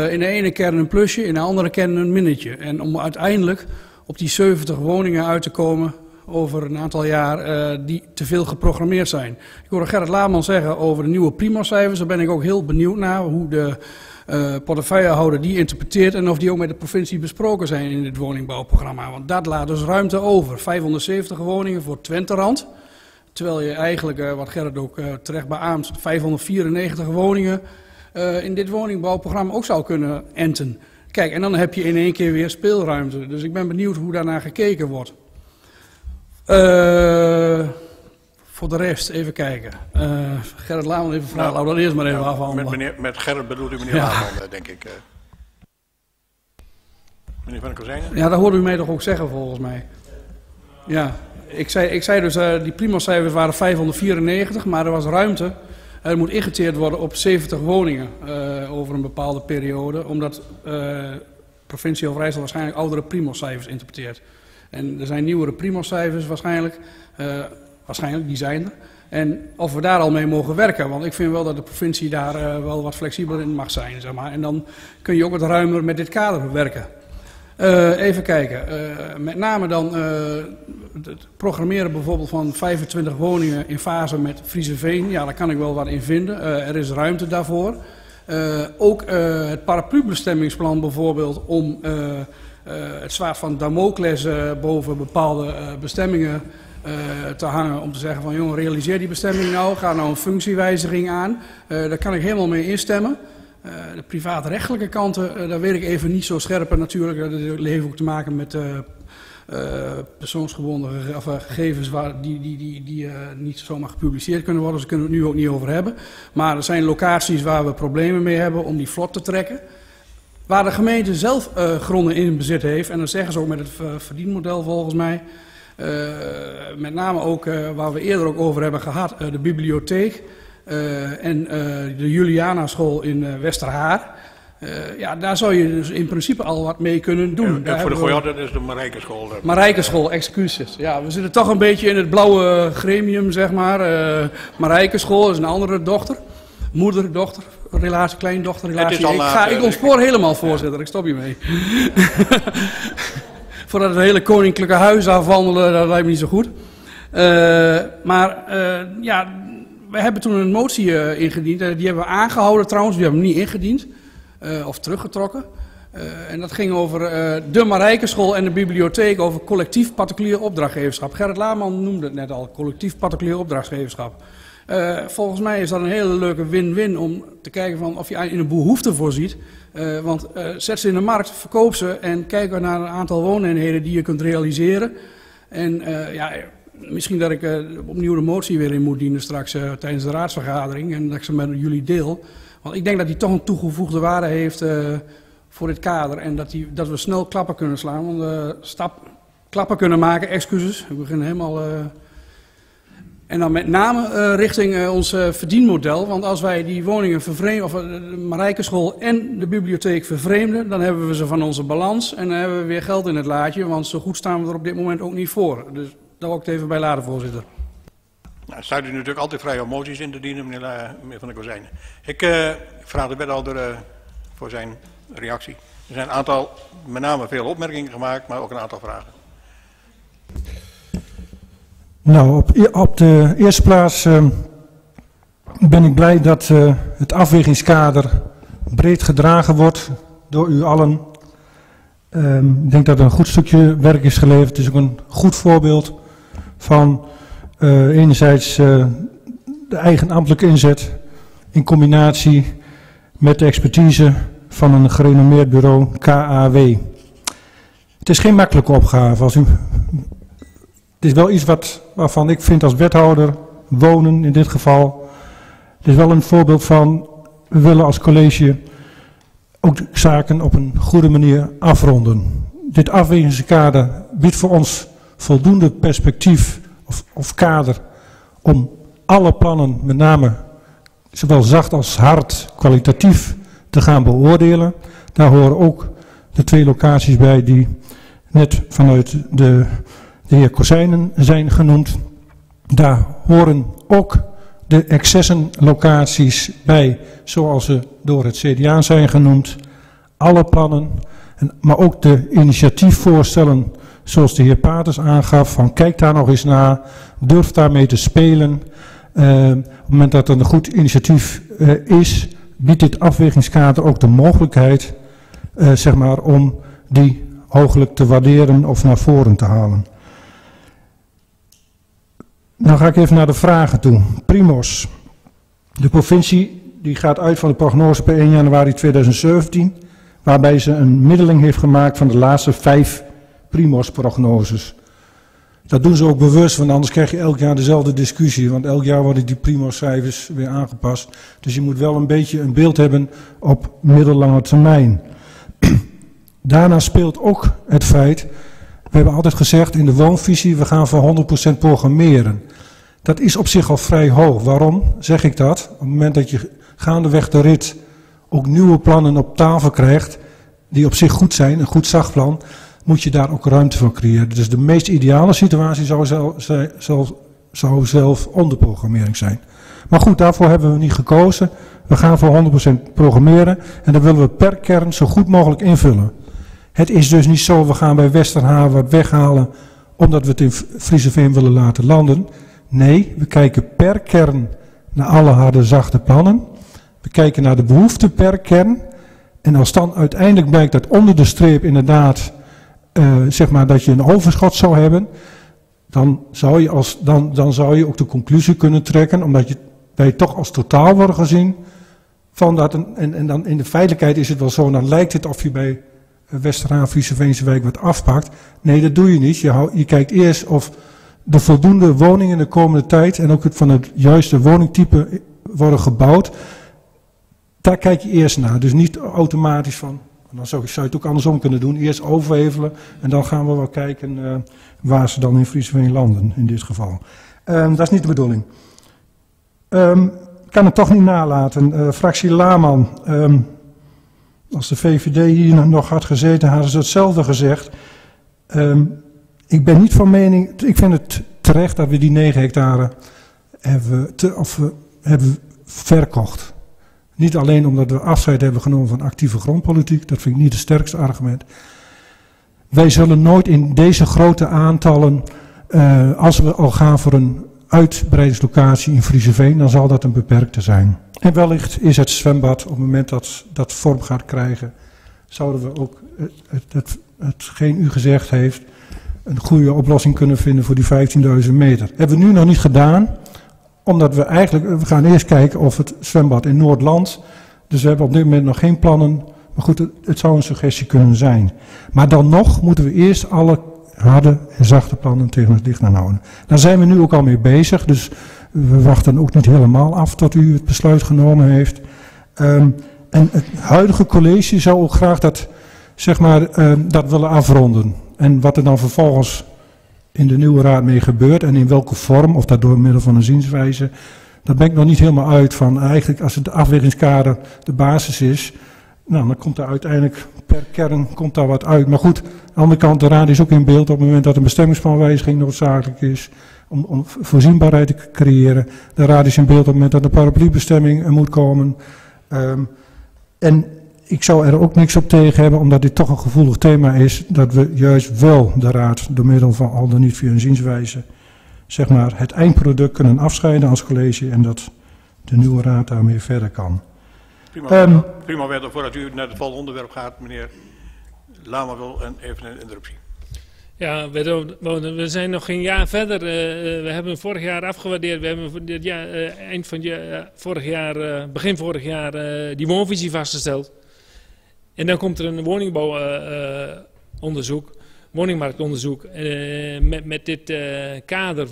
In de ene kern een plusje, in de andere kern een minnetje. En om uiteindelijk op die 70 woningen uit te komen over een aantal jaar die te veel geprogrammeerd zijn. Ik hoorde Gerrit Laarman zeggen over de nieuwe Primo-cijfers. Daar ben ik ook heel benieuwd naar hoe de portefeuillehouder die interpreteert en of die ook met de provincie besproken zijn in dit woningbouwprogramma. Want dat laat dus ruimte over. 570 woningen voor Twenterand. Terwijl je eigenlijk, wat Gerrit ook terecht beaamt, 594 woningen in dit woningbouwprogramma ook zou kunnen enten. Kijk, en dan heb je in één keer weer speelruimte. Dus ik ben benieuwd hoe daarnaar gekeken wordt. Voor de rest, even kijken. Gerrit Laarman even vragen. Laten we dat eerst maar even afhandelen. Met Gerrit bedoelt u meneer Laarman, denk ik. Meneer Van der Kozijnen? Ja, dat hoorde u mij toch ook zeggen, volgens mij. Ja, ik zei dus, die Primo-cijfers waren 594, maar er was ruimte. Er moet ingeteerd worden op 70 woningen over een bepaalde periode, omdat de provincie Overijssel waarschijnlijk oudere Primo-cijfers interpreteert. En er zijn nieuwere Primo-cijfers waarschijnlijk, die zijn er. En of we daar al mee mogen werken, want ik vind wel dat de provincie daar wel wat flexibeler in mag zijn, zeg maar. En dan kun je ook wat ruimer met dit kader werken. Even kijken, met name dan het programmeren bijvoorbeeld van 25 woningen in fase met Friezenveen. Ja, daar kan ik wel wat in vinden. Er is ruimte daarvoor. Ook het paraplu-bestemmingsplan bijvoorbeeld om het zwaard van Damocles boven bepaalde bestemmingen te hangen. Om te zeggen van jongen, realiseer die bestemming nou, ga nou een functiewijziging aan. Daar kan ik helemaal mee instemmen. De privaatrechtelijke kanten, daar weet ik even niet zo scherp. En natuurlijk, dat heeft ook te maken met persoonsgebonden gegevens die niet zomaar gepubliceerd kunnen worden. Dus daar kunnen we het nu ook niet over hebben. Maar er zijn locaties waar we problemen mee hebben om die vlot te trekken. Waar de gemeente zelf gronden in bezit heeft, en dat zeggen ze ook met het verdienmodel volgens mij, met name ook waar we eerder ook over hebben gehad, de bibliotheek en de Juliana-school in Westerhaar. Ja, daar zou je dus in principe al wat mee kunnen doen. En voor de Gooi dat is de Marijkenschool. Marijkenschool, excuses. Ja, we zitten toch een beetje in het blauwe gremium, zeg maar. Marijkenschool is een andere dochter. Moeder, dochter, relatie, kleindochter, relatie. Ik ontspoor helemaal, voorzitter. Ja. Ik stop hiermee. Voordat het hele koninklijke huis afwandelen, dat lijkt me niet zo goed. Ja, we hebben toen een motie ingediend. Die hebben we aangehouden trouwens, die hebben we niet ingediend. Of teruggetrokken. En dat ging over de Marijkenschool en de bibliotheek, over collectief particulier opdrachtgeverschap. Gerrit Laarman noemde het net al, collectief particulier opdrachtgeverschap. Volgens mij is dat een hele leuke win-win om te kijken van of je in een behoefte voorziet. Want zet ze in de markt, verkoop ze en kijk naar een aantal wooneenheden die je kunt realiseren. En ja, misschien dat ik opnieuw de motie weer in moet dienen straks tijdens de raadsvergadering en dat ik ze met jullie deel. Want ik denk dat die toch een toegevoegde waarde heeft voor dit kader. En dat we snel klappen kunnen slaan. Want klappen kunnen maken, excuses. We beginnen helemaal... En dan met name richting ons verdienmodel. Want als wij die woningen vervreemden, of de Marijkenschool en de bibliotheek vervreemden, dan hebben we ze van onze balans. En dan hebben we weer geld in het laadje. Want zo goed staan we er op dit moment ook niet voor. Dus daar wil ik het even bij laden, voorzitter. Nou, staat u natuurlijk altijd vrij om moties in te dienen, meneer Van der Kozijn. Ik vraag de wethouder voor zijn reactie. Er zijn een aantal, met name veel opmerkingen gemaakt, maar ook een aantal vragen. Nou, op de eerste plaats ben ik blij dat het afwegingskader breed gedragen wordt door u allen. Ik denk dat er een goed stukje werk is geleverd. Het is ook een goed voorbeeld van... enerzijds de eigen ambtelijke inzet in combinatie met de expertise van een gerenommeerd bureau KAW. Het is geen makkelijke opgave. Het is wel iets waarvan ik vind als wethouder, wonen in dit geval, het is wel een voorbeeld van, we willen als college ook zaken op een goede manier afronden. Dit afwegingskader biedt voor ons voldoende perspectief of kader om alle plannen, met name zowel zacht als hard, kwalitatief te gaan beoordelen. Daar horen ook de twee locaties bij die net vanuit de heer Kozijnen zijn genoemd. Daar horen ook de excessenlocaties bij, zoals ze door het CDA zijn genoemd. Alle plannen, maar ook de initiatiefvoorstellen, zoals de heer Paters aangaf, van kijk daar nog eens naar, durf daarmee te spelen. Op het moment dat er een goed initiatief is, biedt dit afwegingskader ook de mogelijkheid zeg maar, om die hoogelijk te waarderen of naar voren te halen. Dan ga ik even naar de vragen toe. Primo's. De provincie die gaat uit van de prognose per 1 januari 2017, waarbij ze een middeling heeft gemaakt van de laatste 5 Primo's-prognoses. Dat doen ze ook bewust, want anders krijg je elk jaar dezelfde discussie. Want elk jaar worden die Primo-cijfers weer aangepast. Dus je moet wel een beetje een beeld hebben op middellange termijn. Daarna speelt ook het feit, we hebben altijd gezegd in de woonvisie, we gaan voor 100% programmeren. Dat is op zich al vrij hoog. Waarom zeg ik dat? Op het moment dat je gaandeweg de rit ook nieuwe plannen op tafel krijgt, die op zich goed zijn, een goed zachtplan, moet je daar ook ruimte voor creëren. Dus de meest ideale situatie zou zelf onderprogrammering zijn. Maar goed, daarvoor hebben we niet gekozen. We gaan voor 100% programmeren en dat willen we per kern zo goed mogelijk invullen. Het is dus niet zo, we gaan bij Westerhaar wat weghalen omdat we het in Friezenveen willen laten landen. Nee, we kijken per kern naar alle harde, zachte plannen. We kijken naar de behoefte per kern. En als dan uiteindelijk blijkt dat onder de streep inderdaad... zeg maar dat je een overschot zou hebben, dan zou je ook de conclusie kunnen trekken, omdat wij toch als totaal worden gezien. Van dat en dan in de feitelijkheid is het wel zo, dan lijkt het of je bij Westerhaar, Friezenveense wijk wat afpakt. Nee, dat doe je niet. Je kijkt eerst of de voldoende woningen de komende tijd en ook van het juiste woningtype worden gebouwd. Daar kijk je eerst naar. Dus niet automatisch van... En dan zou je het ook andersom kunnen doen. Eerst overhevelen en dan gaan we wel kijken waar ze dan in Friesveen landen in dit geval. Dat is niet de bedoeling. Ik kan het toch niet nalaten. Fractie Laman, als de VVD hier nog had gezeten, hadden ze hetzelfde gezegd. Ik ben niet van mening, ik vind het terecht dat we die 9 hectare hebben verkocht. Niet alleen omdat we afscheid hebben genomen van actieve grondpolitiek, dat vind ik niet het sterkste argument. Wij zullen nooit in deze grote aantallen, als we al gaan voor een uitbreidingslocatie in Frieseveen, dan zal dat een beperkte zijn. En wellicht is het zwembad, op het moment dat dat vorm gaat krijgen, zouden we ook, hetgeen u gezegd heeft, een goede oplossing kunnen vinden voor die 15.000 meter. Dat hebben we nu nog niet gedaan, omdat we eigenlijk, we gaan eerst kijken of het zwembad in Noordland, dus we hebben op dit moment nog geen plannen, maar goed, het zou een suggestie kunnen zijn. Maar dan nog moeten we eerst alle harde en zachte plannen tegen het licht gaan houden. Daar zijn we nu ook al mee bezig, dus we wachten ook niet helemaal af tot u het besluit genomen heeft. En het huidige college zou ook graag dat, zeg maar, dat willen afronden. En wat er dan vervolgens in de nieuwe raad mee gebeurt en in welke vorm, of dat door middel van een zienswijze, dat ben ik nog niet helemaal uit van. Eigenlijk als het de afwegingskader de basis is, nou, dan komt er uiteindelijk per kern komt daar wat uit. Maar goed, aan de andere kant, de raad is ook in beeld op het moment dat een bestemmingsplanwijziging noodzakelijk is, om voorzienbaarheid te creëren. De raad is in beeld op het moment dat de paraplubestemming er moet komen. En ik zou er ook niks op tegen hebben, omdat dit toch een gevoelig thema is, dat we juist wel de raad door middel van al dan niet via een zienswijze, zeg maar, het eindproduct kunnen afscheiden als college en dat de nieuwe raad daarmee verder kan. Prima, voordat u naar het volgende onderwerp gaat, meneer Lama wil even een interruptie. Ja, we zijn nog geen jaar verder. We hebben vorig jaar afgewaardeerd. We hebben dit jaar, eind van vorig jaar, begin vorig jaar die woonvisie vastgesteld. En dan komt er een woningbouwonderzoek, woningmarktonderzoek, met dit kader.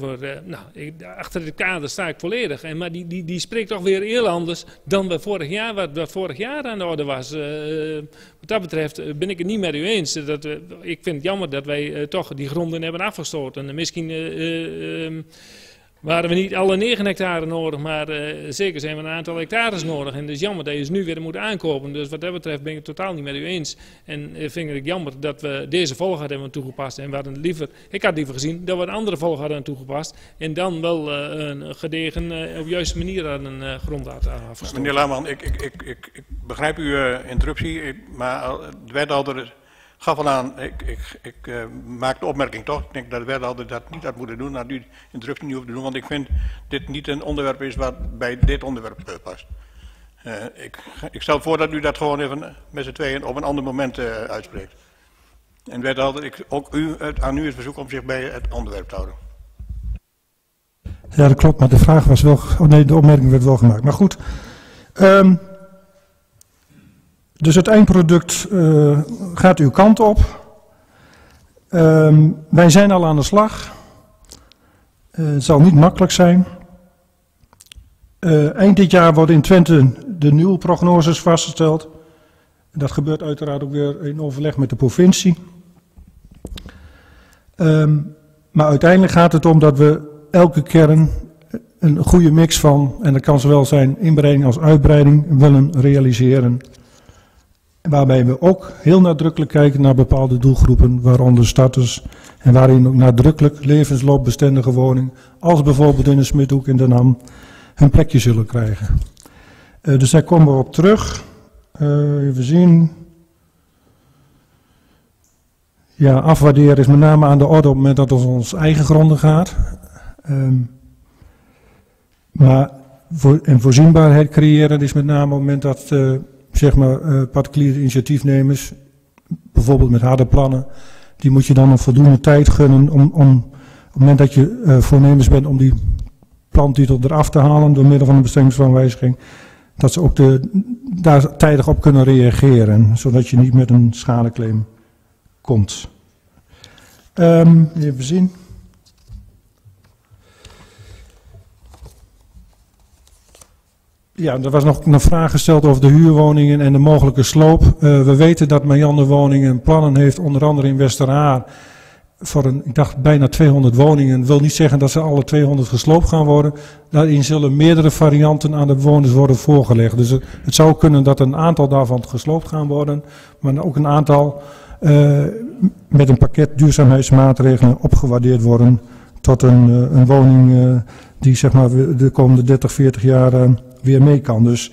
Achter dit kader sta ik volledig. Maar die spreekt toch weer heel anders dan bij vorig jaar, wat vorig jaar aan de orde was. Wat dat betreft ben ik het niet met u eens. Ik vind het jammer dat wij toch die gronden hebben afgestoten. Misschien waren we niet alle 9 hectare nodig, maar zeker zijn we een aantal hectares nodig. En het is jammer dat je ze nu weer moet aankopen. Dus wat dat betreft ben ik het totaal niet met u eens. En vind ik het jammer dat we deze volgorde hebben toegepast. En we hadden liever, ik had liever gezien dat we een andere volgorde hadden toegepast. En dan wel een gedegen, op juiste manier aan een grond hadden afgesloten. Meneer Laman, ik begrijp uw interruptie, maar de wethouder gaf al aan, ik maak de opmerking toch. Ik denk dat de wethouder dat niet had moeten doen, dat u interruptie niet hoeft te doen, want ik vind dit niet een onderwerp is wat bij dit onderwerp past. Ik stel voor dat u dat gewoon even met z'n tweeën op een ander moment uitspreekt. En wethouder, aan u het verzoek om zich bij het onderwerp te houden. Ja, dat klopt, maar de vraag was wel, de opmerking werd wel gemaakt. Maar goed. Dus het eindproduct gaat uw kant op. Wij zijn al aan de slag. Het zal niet makkelijk zijn. Eind dit jaar worden in Twente de nieuwe prognoses vastgesteld. Dat gebeurt uiteraard ook weer in overleg met de provincie. Maar uiteindelijk gaat het om dat we elke kern een goede mix van, en dat kan zowel zijn inbreiding als uitbreiding, willen realiseren. Waarbij we ook heel nadrukkelijk kijken naar bepaalde doelgroepen, waaronder starters. En waarin ook nadrukkelijk levensloopbestendige woningen, als bijvoorbeeld in de Smidhoek in Den Ham, hun plekje zullen krijgen. Dus daar komen we op terug. Even zien. Ja, afwaarderen is met name aan de orde op het moment dat het om onze eigen gronden gaat. En voorzienbaarheid creëren is met name op het moment dat particuliere initiatiefnemers, bijvoorbeeld met harde plannen, die moet je dan een voldoende tijd gunnen op het moment dat je voornemens bent om die plantitel eraf te halen door middel van een bestemmingsplanwijziging, dat ze ook daar tijdig op kunnen reageren, zodat je niet met een schadeclaim komt. Even zien. Ja, er was nog een vraag gesteld over de huurwoningen en de mogelijke sloop. We weten dat Mijande Woningen plannen heeft, onder andere in Westerhaar, voor een, ik dacht, bijna 200 woningen. Dat wil niet zeggen dat ze alle 200 gesloopt gaan worden. Daarin zullen meerdere varianten aan de bewoners worden voorgelegd. Dus het zou kunnen dat een aantal daarvan gesloopt gaan worden, maar ook een aantal met een pakket duurzaamheidsmaatregelen opgewaardeerd worden tot een woning die, zeg maar, de komende 30, 40 jaar weer mee kan. Dus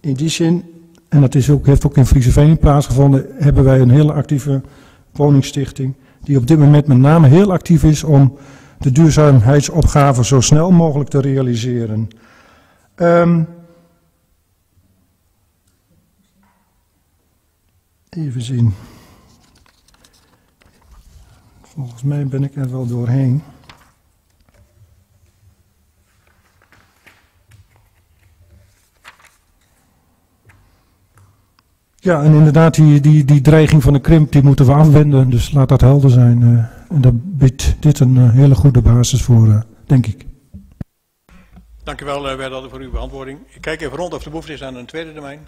in die zin, en dat is ook, heeft ook in Friezenveen plaatsgevonden, hebben wij een hele actieve woningstichting die op dit moment met name heel actief is om de duurzaamheidsopgave zo snel mogelijk te realiseren. Even zien. Volgens mij ben ik er wel doorheen. Ja, en inderdaad, die dreiging van de krimp, die moeten we afwenden. Dus laat dat helder zijn. En daar biedt dit een hele goede basis voor, denk ik. Dank u wel, Werdadder, voor uw beantwoording. Ik kijk even rond of de behoefte is aan een tweede termijn.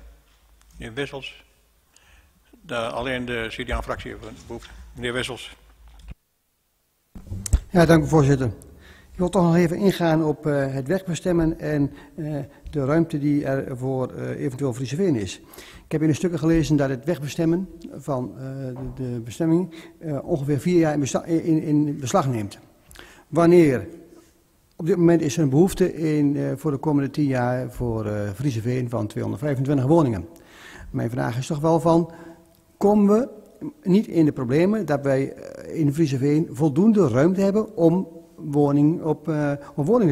Meneer Wessels. Alleen de CDA-fractie heeft een behoefte. Meneer Wessels. Ja, dank u, voorzitter. Ik wil toch nog even ingaan op het wegbestemmen en de ruimte die er voor eventueel Friezenveen is. Ik heb in de stukken gelezen dat het wegbestemmen van de bestemming ongeveer 4 jaar in beslag neemt. Wanneer? Op dit moment is er een behoefte voor de komende 10 jaar voor Friezenveen van 225 woningen. Mijn vraag is toch wel van, komen we niet in de problemen dat wij in Friezenveen voldoende ruimte hebben om woningen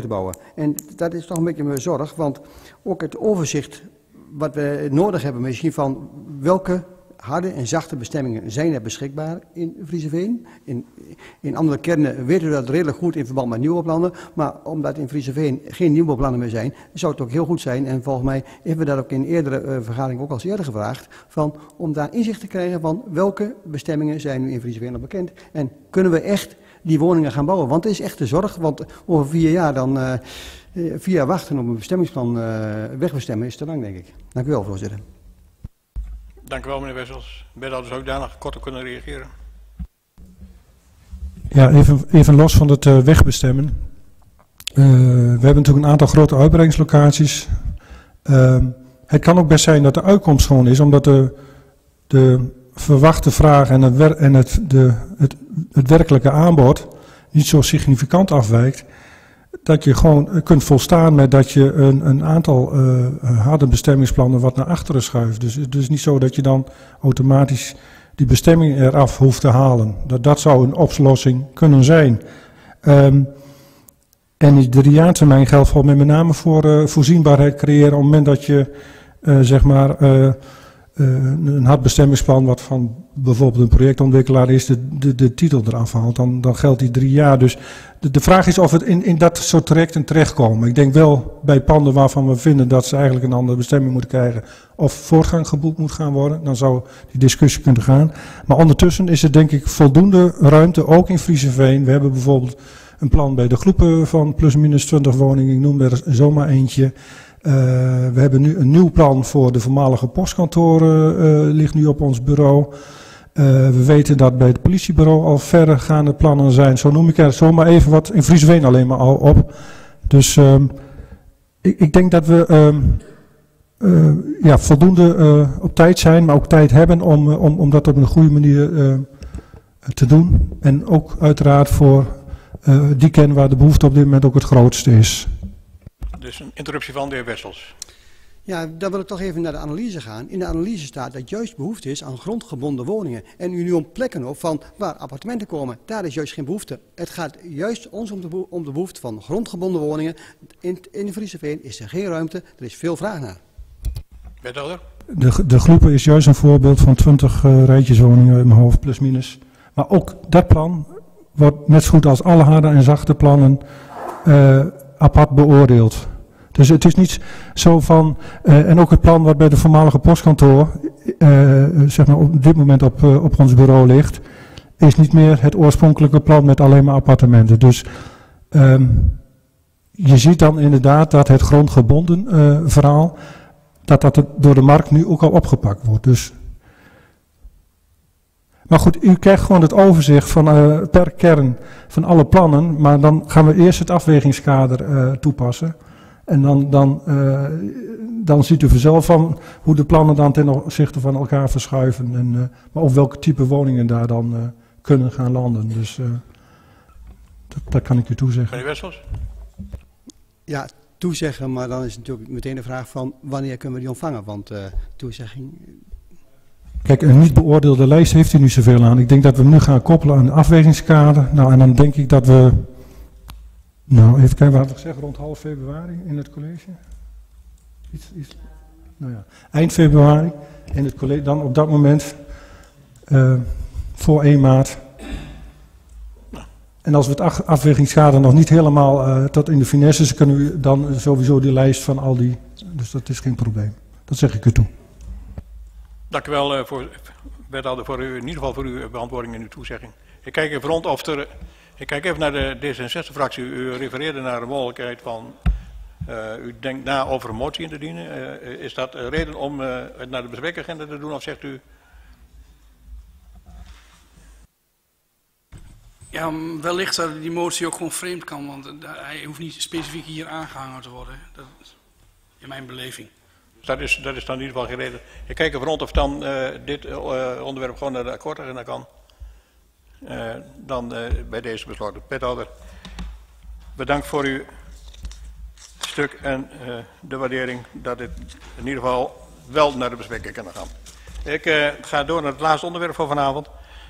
te bouwen? En dat is toch een beetje mijn zorg, want ook het overzicht wat we nodig hebben misschien van welke harde en zachte bestemmingen zijn er beschikbaar in Friezenveen. In andere kernen weten we dat redelijk goed in verband met nieuwe plannen, maar omdat in Friezenveen geen nieuwe plannen meer zijn, zou het ook heel goed zijn, en volgens mij hebben we dat ook in eerdere vergaderingen ook al eerder gevraagd, van, om daar inzicht te krijgen van welke bestemmingen zijn nu in Friezenveen al bekend en kunnen we echt die woningen gaan bouwen. Want het is echt de zorg, want over 4 jaar dan, 4 jaar wachten op een bestemmingsplan wegbestemmen is te lang, denk ik. Dank u wel, voorzitter. Dank u wel, meneer Wessels. Wethouders ook daarna korter kunnen reageren. Ja, even los van het wegbestemmen. We hebben natuurlijk een aantal grote uitbreidingslocaties. Het kan ook best zijn dat de uitkomst gewoon is, omdat de verwachte vraag en het werkelijke aanbod niet zo significant afwijkt, dat je gewoon kunt volstaan met dat je een aantal harde bestemmingsplannen wat naar achteren schuift. Dus het is niet zo dat je dan automatisch die bestemming eraf hoeft te halen. Dat zou een oplossing kunnen zijn. En die 3-jaartermijn geldt volgens mij met name voor voorzienbaarheid creëren op het moment dat je zeg maar een hard bestemmingsplan wat van bijvoorbeeld een projectontwikkelaar is, de titel eraf haalt, dan geldt die 3 jaar. Dus de vraag is of we in dat soort trajecten terechtkomen. Ik denk wel bij panden waarvan we vinden dat ze eigenlijk een andere bestemming moeten krijgen of voortgang geboekt moet gaan worden, dan zou die discussie kunnen gaan. Maar ondertussen is er, denk ik, voldoende ruimte, ook in Friezenveen. We hebben bijvoorbeeld een plan bij de groepen van plus-minus 20 woningen, ik noem er zomaar eentje. We hebben nu een nieuw plan voor de voormalige postkantoren, ligt nu op ons bureau. We weten dat bij het politiebureau al verregaande plannen zijn. Zo noem ik er zomaar even wat in Friezenveen alleen maar al op. Dus ik denk dat we voldoende op tijd zijn, maar ook tijd hebben om dat op een goede manier te doen. En ook uiteraard voor die kern waar de behoefte op dit moment ook het grootste is. Dus een interruptie van de heer Wessels. Ja, dan wil ik toch even naar de analyse gaan. In de analyse staat dat juist behoefte is aan grondgebonden woningen. En u nu om plekken op van waar appartementen komen, daar is juist geen behoefte. Het gaat juist ons om de behoefte van grondgebonden woningen. In Friezenveen is er geen ruimte, er is veel vraag naar. Wethouder? De groepen is juist een voorbeeld van 20 rijtjes woningen in mijn hoofd, plus minus. Maar ook dat plan wordt net zo goed als alle harde en zachte plannen apart beoordeeld. Dus het is niet zo van, en ook het plan wat bij de voormalige postkantoor zeg maar op dit moment op ons bureau ligt, is niet meer het oorspronkelijke plan met alleen maar appartementen. Dus je ziet dan inderdaad dat het grondgebonden verhaal, dat door de markt nu ook al opgepakt wordt. Dus. Maar goed, u krijgt gewoon het overzicht van, per kern van alle plannen, maar dan gaan we eerst het afwegingskader toepassen. En dan ziet u vanzelf van hoe de plannen dan ten opzichte van elkaar verschuiven. En, maar ook welke type woningen daar dan kunnen gaan landen. Dus dat kan ik u toezeggen. Meneer Wessels? Ja, toezeggen, maar dan is natuurlijk meteen de vraag van wanneer kunnen we die ontvangen? Want toezegging... Kijk, een niet beoordeelde lijst heeft u nu zoveel aan. Ik denk dat we hem nu gaan koppelen aan de afwegingskader. Nou, en dan denk ik dat we... Nou, even kijken, we hadden gezegd rond half februari in het college. Nou ja, eind februari in het college. Dan op dat moment voor 1 maart. En als we het afwegingskader nog niet helemaal tot in de finesse, dus kunnen we dan sowieso die lijst van al die... Dus dat is geen probleem. Dat zeg ik u toe. Dank u wel, wethouder, voor u, in ieder geval voor uw beantwoording en uw toezegging. Ik kijk even rond of er... Ik kijk even naar de D66-fractie. U refereerde naar de mogelijkheid van... u denkt na over een motie in te dienen. Is dat een reden om het naar de bespreekagenda te doen, of zegt u... Ja, wellicht dat die motie ook gewoon vreemd kan, want hij hoeft niet specifiek hier aangehangen te worden. Dat is in mijn beleving. Dat is dan in ieder geval geen reden. Ik kijk even rond of dan dit onderwerp gewoon naar de akkoordagenda kan. Dan bij deze besloten. Wethouder, bedankt voor uw stuk en de waardering dat dit in ieder geval wel naar de bespreking kan gaan. Ik ga door naar het laatste onderwerp van vanavond.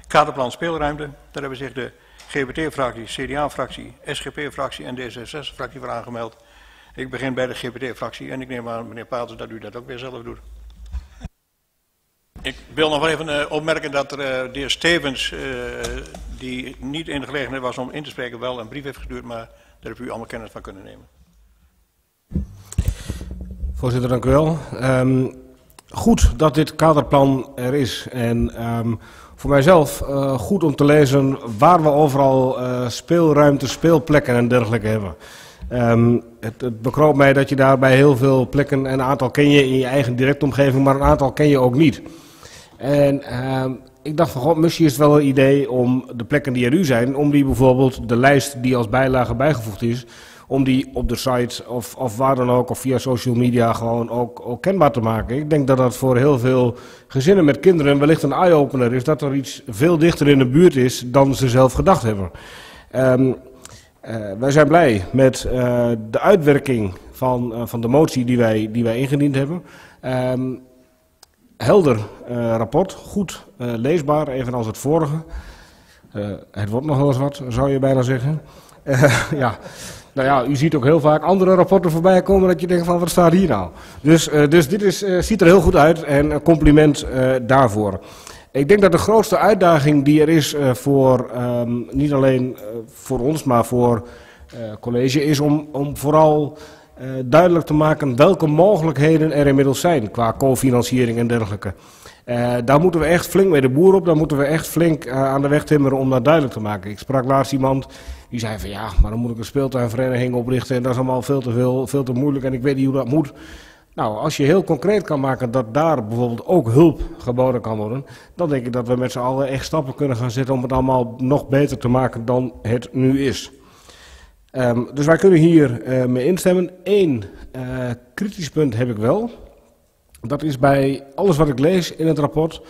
Kaderplan Speelruimte. Daar hebben zich de GBT-fractie, CDA-fractie, SGP-fractie en D66-fractie voor aangemeld. Ik begin bij de GBT-fractie en ik neem aan, meneer Paters, dat u dat ook weer zelf doet. Ik wil nog wel even opmerken dat er, de heer Stevens, die niet in de gelegenheid was om in te spreken, wel een brief heeft gestuurd, maar daar hebt u allemaal kennis van kunnen nemen. Voorzitter, dank u wel. Goed dat dit kaderplan er is en voor mijzelf goed om te lezen waar we overal speelruimte, speelplekken en dergelijke hebben. Het bekroopt mij dat je daarbij heel veel plekken, een aantal ken je in je eigen directe omgeving, maar een aantal ken je ook niet. En ik dacht van god, misschien is het wel een idee om de plekken die er nu zijn, om die bijvoorbeeld de lijst die als bijlage bijgevoegd is, om die op de site of waar dan ook, of via social media gewoon ook kenbaar te maken. Ik denk dat dat voor heel veel gezinnen met kinderen wellicht een eye-opener is, dat er iets veel dichter in de buurt is dan ze zelf gedacht hebben. Wij zijn blij met de uitwerking van de motie die wij ingediend hebben. Helder rapport, goed leesbaar, evenals het vorige. Het wordt nog wel eens wat, zou je bijna zeggen. Ja. Nou ja, u ziet ook heel vaak andere rapporten voorbij komen dat je denkt van wat staat hier nou? Dus dit ziet er heel goed uit en een compliment daarvoor. Ik denk dat de grootste uitdaging die er is voor, niet alleen voor ons, maar voor college, is om vooral duidelijk te maken welke mogelijkheden er inmiddels zijn qua cofinanciering en dergelijke. Daar moeten we echt flink mee de boer op, daar moeten we echt flink aan de weg timmeren om dat duidelijk te maken. Ik sprak laatst iemand die zei van ja, maar dan moet ik een speeltuinvereniging oprichten en dat is allemaal veel te moeilijk en ik weet niet hoe dat moet. Nou, als je heel concreet kan maken dat daar bijvoorbeeld ook hulp geboden kan worden, dan denk ik dat we met z'n allen echt stappen kunnen gaan zetten om het allemaal nog beter te maken dan het nu is. Dus wij kunnen hier mee instemmen. Eén kritisch punt heb ik wel. Dat is bij alles wat ik lees in het rapport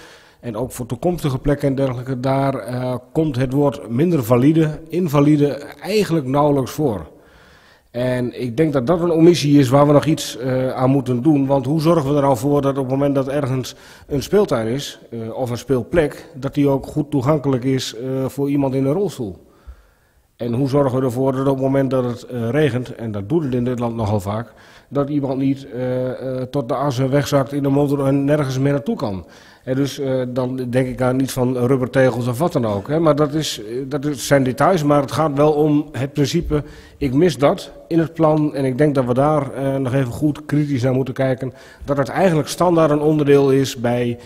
en ook voor toekomstige plekken en dergelijke, daar komt het woord minder valide, invalide eigenlijk nauwelijks voor. En ik denk dat dat een omissie is waar we nog iets aan moeten doen. Want hoe zorgen we er nou voor dat op het moment dat ergens een speeltuin is of een speelplek, dat die ook goed toegankelijk is voor iemand in een rolstoel? En hoe zorgen we ervoor dat op het moment dat het regent, en dat doet het in dit land nogal vaak, dat iemand niet tot de as wegzakt in de motor en nergens meer naartoe kan? En dus dan denk ik aan niet van rubbertegels of wat dan ook. Hè. Maar dat zijn details, maar het gaat wel om het principe, ik mis dat in het plan. En ik denk dat we daar nog even goed kritisch naar moeten kijken. Dat het eigenlijk standaard een onderdeel is bij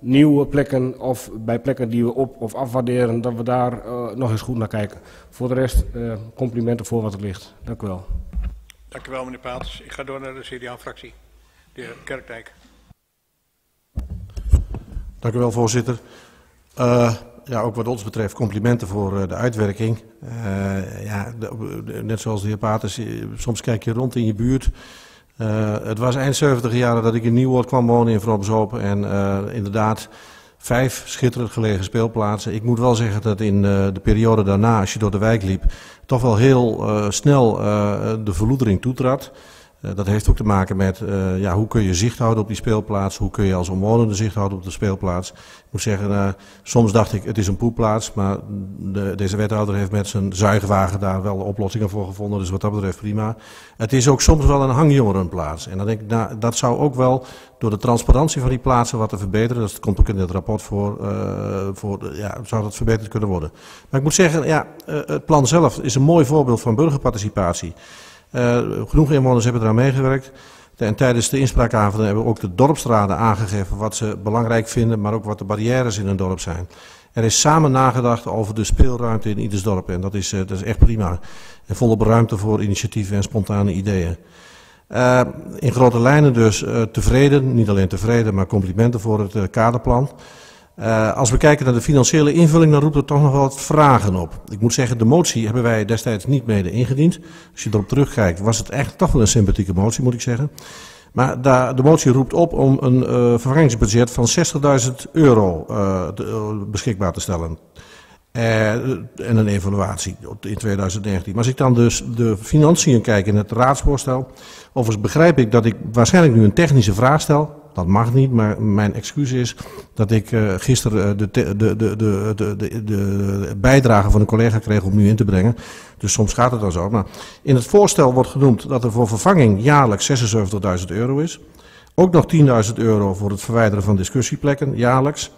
nieuwe plekken of bij plekken die we op- of afwaarderen, dat we daar nog eens goed naar kijken. Voor de rest complimenten voor wat er ligt. Dank u wel. Dank u wel, meneer Paaters. Ik ga door naar de CDA-fractie. De heer Kerkdijk. Dank u wel, voorzitter. Ja, ook wat ons betreft complimenten voor de uitwerking. Ja, net zoals de heer Paters, soms kijk je rond in je buurt. Het was eind 70 jaren dat ik in Nieuwoord kwam wonen in Vroomshoop. En inderdaad, 5 schitterend gelegen speelplaatsen. Ik moet wel zeggen dat in de periode daarna, als je door de wijk liep, toch wel heel snel de verloedering toetrad. Dat heeft ook te maken met ja, hoe kun je zicht houden op die speelplaats, hoe kun je als omwonende zicht houden op de speelplaats. Ik moet zeggen, soms dacht ik het is een poepplaats, maar deze wethouder heeft met zijn zuigwagen daar wel oplossingen voor gevonden, dus wat dat betreft prima. Het is ook soms wel een hangjongerenplaats en dan denk ik, nou, dat zou ook wel door de transparantie van die plaatsen wat te verbeteren, dat komt ook in dit rapport voor, ja, zou dat verbeterd kunnen worden. Maar ik moet zeggen, ja, het plan zelf is een mooi voorbeeld van burgerparticipatie. Genoeg inwoners hebben eraan meegewerkt. En tijdens de inspraakavonden hebben ook de dorpsraden aangegeven wat ze belangrijk vinden, maar ook wat de barrières in een dorp zijn. Er is samen nagedacht over de speelruimte in ieders dorp en dat is echt prima. En volop ruimte voor initiatieven en spontane ideeën. In grote lijnen dus tevreden, niet alleen tevreden, maar complimenten voor het kaderplan. Als we kijken naar de financiële invulling, dan roept het toch nog wel wat vragen op. Ik moet zeggen, de motie hebben wij destijds niet mede ingediend. Als je erop terugkijkt, was het eigenlijk toch wel een sympathieke motie, moet ik zeggen. Maar de motie roept op om een vervangingsbudget van €60.000 beschikbaar te stellen. En een evaluatie in 2019. Maar als ik dan dus de financiën kijk in het raadsvoorstel, overigens begrijp ik dat ik waarschijnlijk nu een technische vraag stel. Dat mag niet, maar mijn excuus is dat ik gisteren de bijdrage van een collega kreeg om nu in te brengen. Dus soms gaat het dan zo. Maar in het voorstel wordt genoemd dat er voor vervanging jaarlijks €76.000 is. Ook nog €10.000 voor het verwijderen van discussieplekken jaarlijks.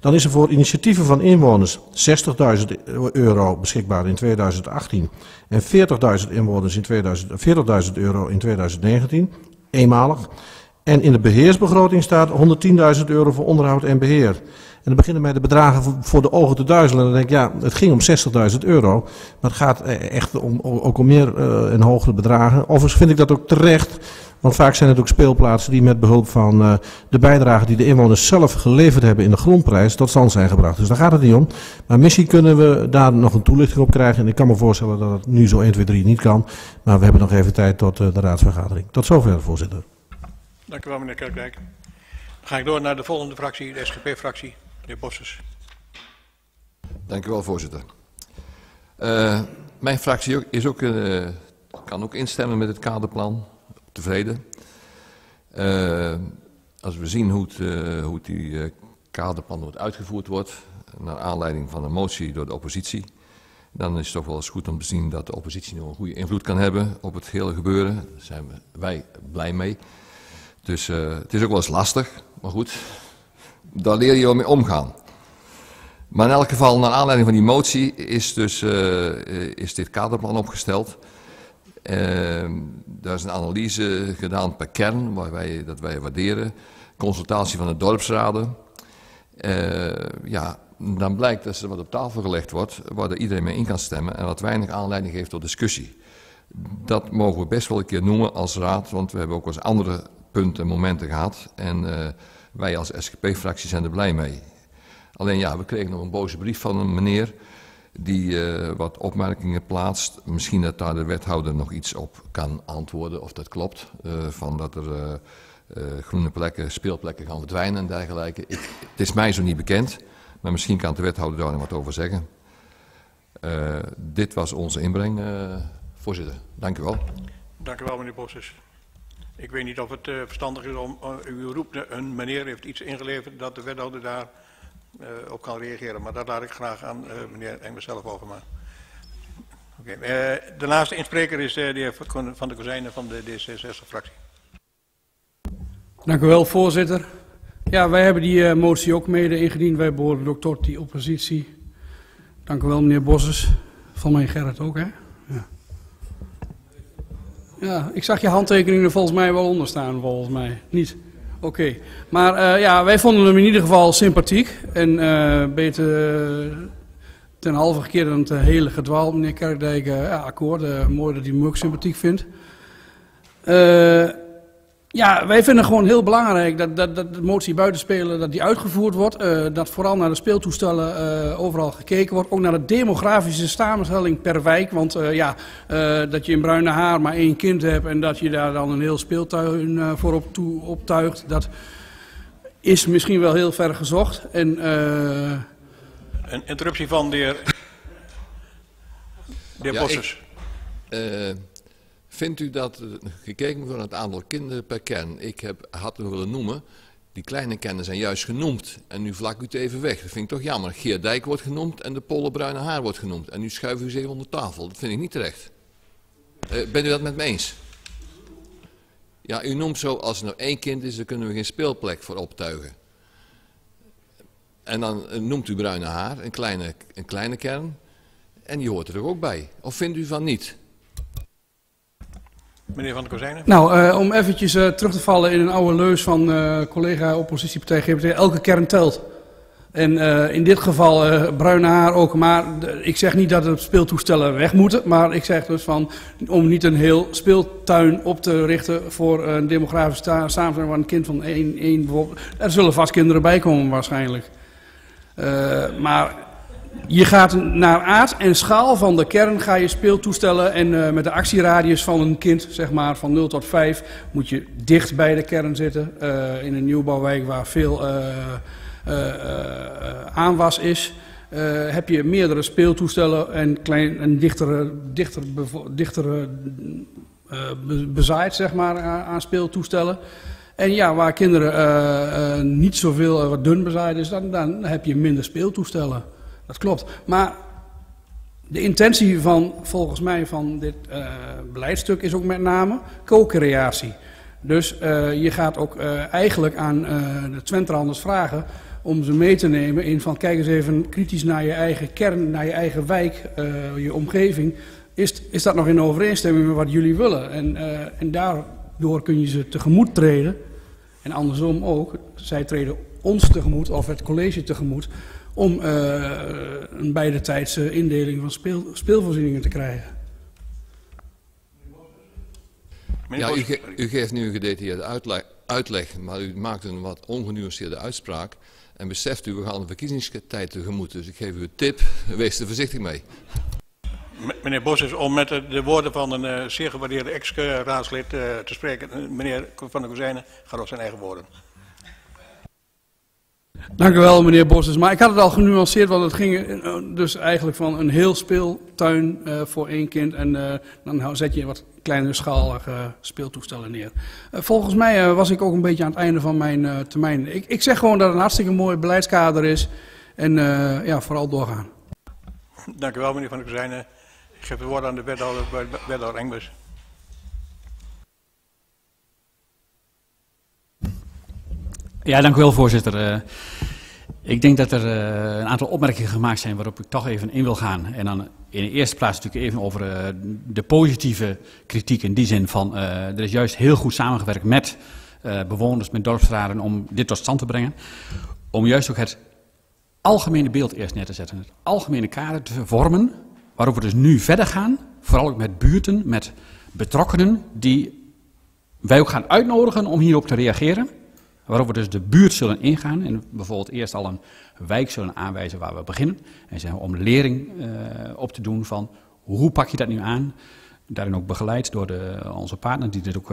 Dan is er voor initiatieven van inwoners €60.000 beschikbaar in 2018 en €40.000 in 2019, eenmalig. En in de beheersbegroting staat €110.000 voor onderhoud en beheer. En dan beginnen mij de bedragen voor de ogen te duizelen. En dan denk ik, ja, het ging om €60.000, maar het gaat echt ook om meer en hogere bedragen. Overigens vind ik dat ook terecht, want vaak zijn het ook speelplaatsen die met behulp van de bijdrage die de inwoners zelf geleverd hebben in de grondprijs tot stand zijn gebracht. Dus daar gaat het niet om. Maar misschien kunnen we daar nog een toelichting op krijgen. En ik kan me voorstellen dat het nu zo 1, 2, 3 niet kan. Maar we hebben nog even tijd tot de raadsvergadering. Tot zover, voorzitter. Dank u wel, meneer Kerkdijk. Dan ga ik door naar de volgende fractie, de SGP-fractie, de heer Bossers. Dank u wel, voorzitter. Mijn fractie ook, kan ook instemmen met het kaderplan, tevreden. Als we zien hoe die kaderplan uitgevoerd wordt, naar aanleiding van een motie door de oppositie, dan is het toch wel eens goed om te zien dat de oppositie nog een goede invloed kan hebben op het hele gebeuren. Daar zijn wij blij mee. Dus het is ook wel eens lastig, maar goed, daar leer je wel mee omgaan. Maar in elk geval, naar aanleiding van die motie is, is dit kaderplan opgesteld. Daar is een analyse gedaan per kern, dat wij waarderen. Consultatie van de dorpsraden. Ja, dan blijkt dat er wat op tafel gelegd wordt, waar iedereen mee in kan stemmen en wat weinig aanleiding geeft tot discussie. Dat mogen we best wel een keer noemen als raad, want we hebben ook als andere punten en momenten gehad en wij als SGP-fractie zijn er blij mee. Alleen ja, we kregen nog een boze brief van een meneer die wat opmerkingen plaatst. Misschien dat daar de wethouder nog iets op kan antwoorden of dat klopt. Van dat er groene plekken, speelplekken gaan verdwijnen en dergelijke. Het is mij zo niet bekend, maar misschien kan de wethouder daar nog wat over zeggen. Dit was onze inbreng, voorzitter. Dank u wel. Dank u wel, meneer Bossers. Ik weet niet of het verstandig is om, u roept een meneer heeft iets ingeleverd dat de wethouder daar op kan reageren. Maar dat laat ik graag aan meneer Engels zelf over. Maar. Okay. De laatste inspreker is de heer Van de Kozijnen van de D66-fractie. Dank u wel, voorzitter. Ja, wij hebben die motie ook mede ingediend. Wij behoren ook tot die oppositie. Dank u wel, meneer Bossers. Van mij Gerrit ook, hè? Ja. Ja, ik zag je handtekeningen volgens mij wel onderstaan, volgens mij. Niet? Oké. Maar ja, wij vonden hem in ieder geval sympathiek. En beter ten halve keer dan het hele gedwaal. Meneer Kerkdijk, akkoord. Mooi dat hij hem ook sympathiek vindt. Ja, wij vinden gewoon heel belangrijk dat de motie buitenspelen dat die uitgevoerd wordt. Dat vooral naar de speeltoestellen overal gekeken wordt. Ook naar de demografische samenstelling per wijk. Want dat je in Bruine Haar maar één kind hebt en dat je daar dan een heel speeltuin voor optuigt. Dat is misschien wel heel ver gezocht. En, een interruptie van de heer Bossers. Vindt u dat, gekeken wordt naar het aantal kinderen per kern, ik had hem willen noemen, die kleine kernen zijn juist genoemd en nu vlak u het even weg. Dat vind ik toch jammer. Geerdijk wordt genoemd en de Pollenbruine Haar wordt genoemd. En nu schuiven u ze even onder tafel. Dat vind ik niet terecht. Bent u dat met me eens? Ja, u noemt zo, als er nou één kind is, dan kunnen we geen speelplek voor optuigen. En dan noemt u Bruine Haar, een kleine kern, en die hoort er toch ook bij. Of vindt u van niet? Meneer Van der Kozijnen. Nou, om eventjes terug te vallen in een oude leus van collega oppositiepartij GPT, elke kern telt. En in dit geval Bruine Haar ook, maar ik zeg niet dat de speeltoestellen weg moeten, maar ik zeg dus van om niet een heel speeltuin op te richten voor een demografische samenstelling waar een kind van één bijvoorbeeld, er zullen vast kinderen bij komen waarschijnlijk. Maar je gaat naar aard en schaal van de kern ga je speeltoestellen en met de actieradius van een kind, zeg maar, van 0 tot 5, moet je dicht bij de kern zitten. In een nieuwbouwwijk waar veel aanwas is, heb je meerdere speeltoestellen en, dichter bezaaid, zeg maar, aan speeltoestellen. En ja, waar kinderen niet zoveel wat dun bezaaid is, dan heb je minder speeltoestellen. Dat klopt, maar de intentie van, volgens mij, van dit beleidstuk is ook met name co-creatie. Dus je gaat ook eigenlijk aan de Twenteranders vragen om ze mee te nemen in van kijk eens even kritisch naar je eigen kern, naar je eigen wijk, je omgeving. Is dat nog in overeenstemming met wat jullie willen? En daardoor kun je ze tegemoet treden en andersom ook, zij treden ons tegemoet of het college tegemoet, om een bijdentijdse indeling van speelvoorzieningen te krijgen. Ja, u geeft nu een gedetailleerde uitleg, maar u maakt een wat ongenuanceerde uitspraak. En beseft u, we gaan de verkiezingstijd tegemoet. Dus ik geef u een tip, wees er voorzichtig mee. Meneer Bossers, om met de woorden van een zeer gewaardeerde ex-raadslid te spreken. Meneer Van der Kozijnen gaat op zijn eigen woorden. Dank u wel, meneer Bossers. Maar ik had het al genuanceerd, want het ging dus eigenlijk van een heel speeltuin voor één kind. En dan zet je wat kleinerschalige speeltoestellen neer. Volgens mij was ik ook een beetje aan het einde van mijn termijn. Ik zeg gewoon dat het een hartstikke mooi beleidskader is. En ja, vooral doorgaan. Dank u wel, meneer Van der Kozijnen. Ik geef het woord aan de wethouder Engbers. Ja, dank u wel, voorzitter. Ik denk dat er een aantal opmerkingen gemaakt zijn waarop ik toch even in wil gaan. En dan in de eerste plaats natuurlijk even over de positieve kritiek in die zin van... er is juist heel goed samengewerkt met bewoners, met dorpsraden om dit tot stand te brengen. Om juist ook het algemene beeld eerst neer te zetten. Het algemene kader te vormen waarop we dus nu verder gaan. Vooral ook met buurten, met betrokkenen die wij ook gaan uitnodigen om hierop te reageren. Waarop we dus de buurt zullen ingaan en bijvoorbeeld eerst al een wijk zullen aanwijzen waar we beginnen. En zeggen om lering op te doen van hoe pak je dat nu aan. Daarin ook begeleid door onze partner die dit ook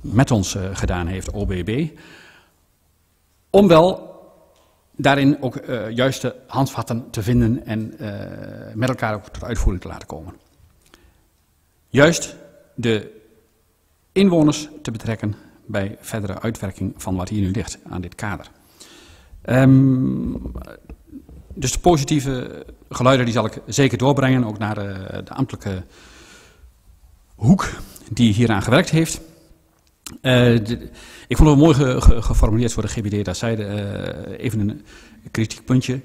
met ons gedaan heeft, OBB. Om wel daarin ook juiste handvatten te vinden en met elkaar ook tot uitvoering te laten komen. Juist de inwoners te betrekken bij verdere uitwerking van wat hier nu ligt aan dit kader. Dus de positieve geluiden die zal ik zeker doorbrengen, ook naar de ambtelijke hoek die hieraan gewerkt heeft. Ik vond het mooi geformuleerd voor de GBD, dat zij even een kritiekpuntje,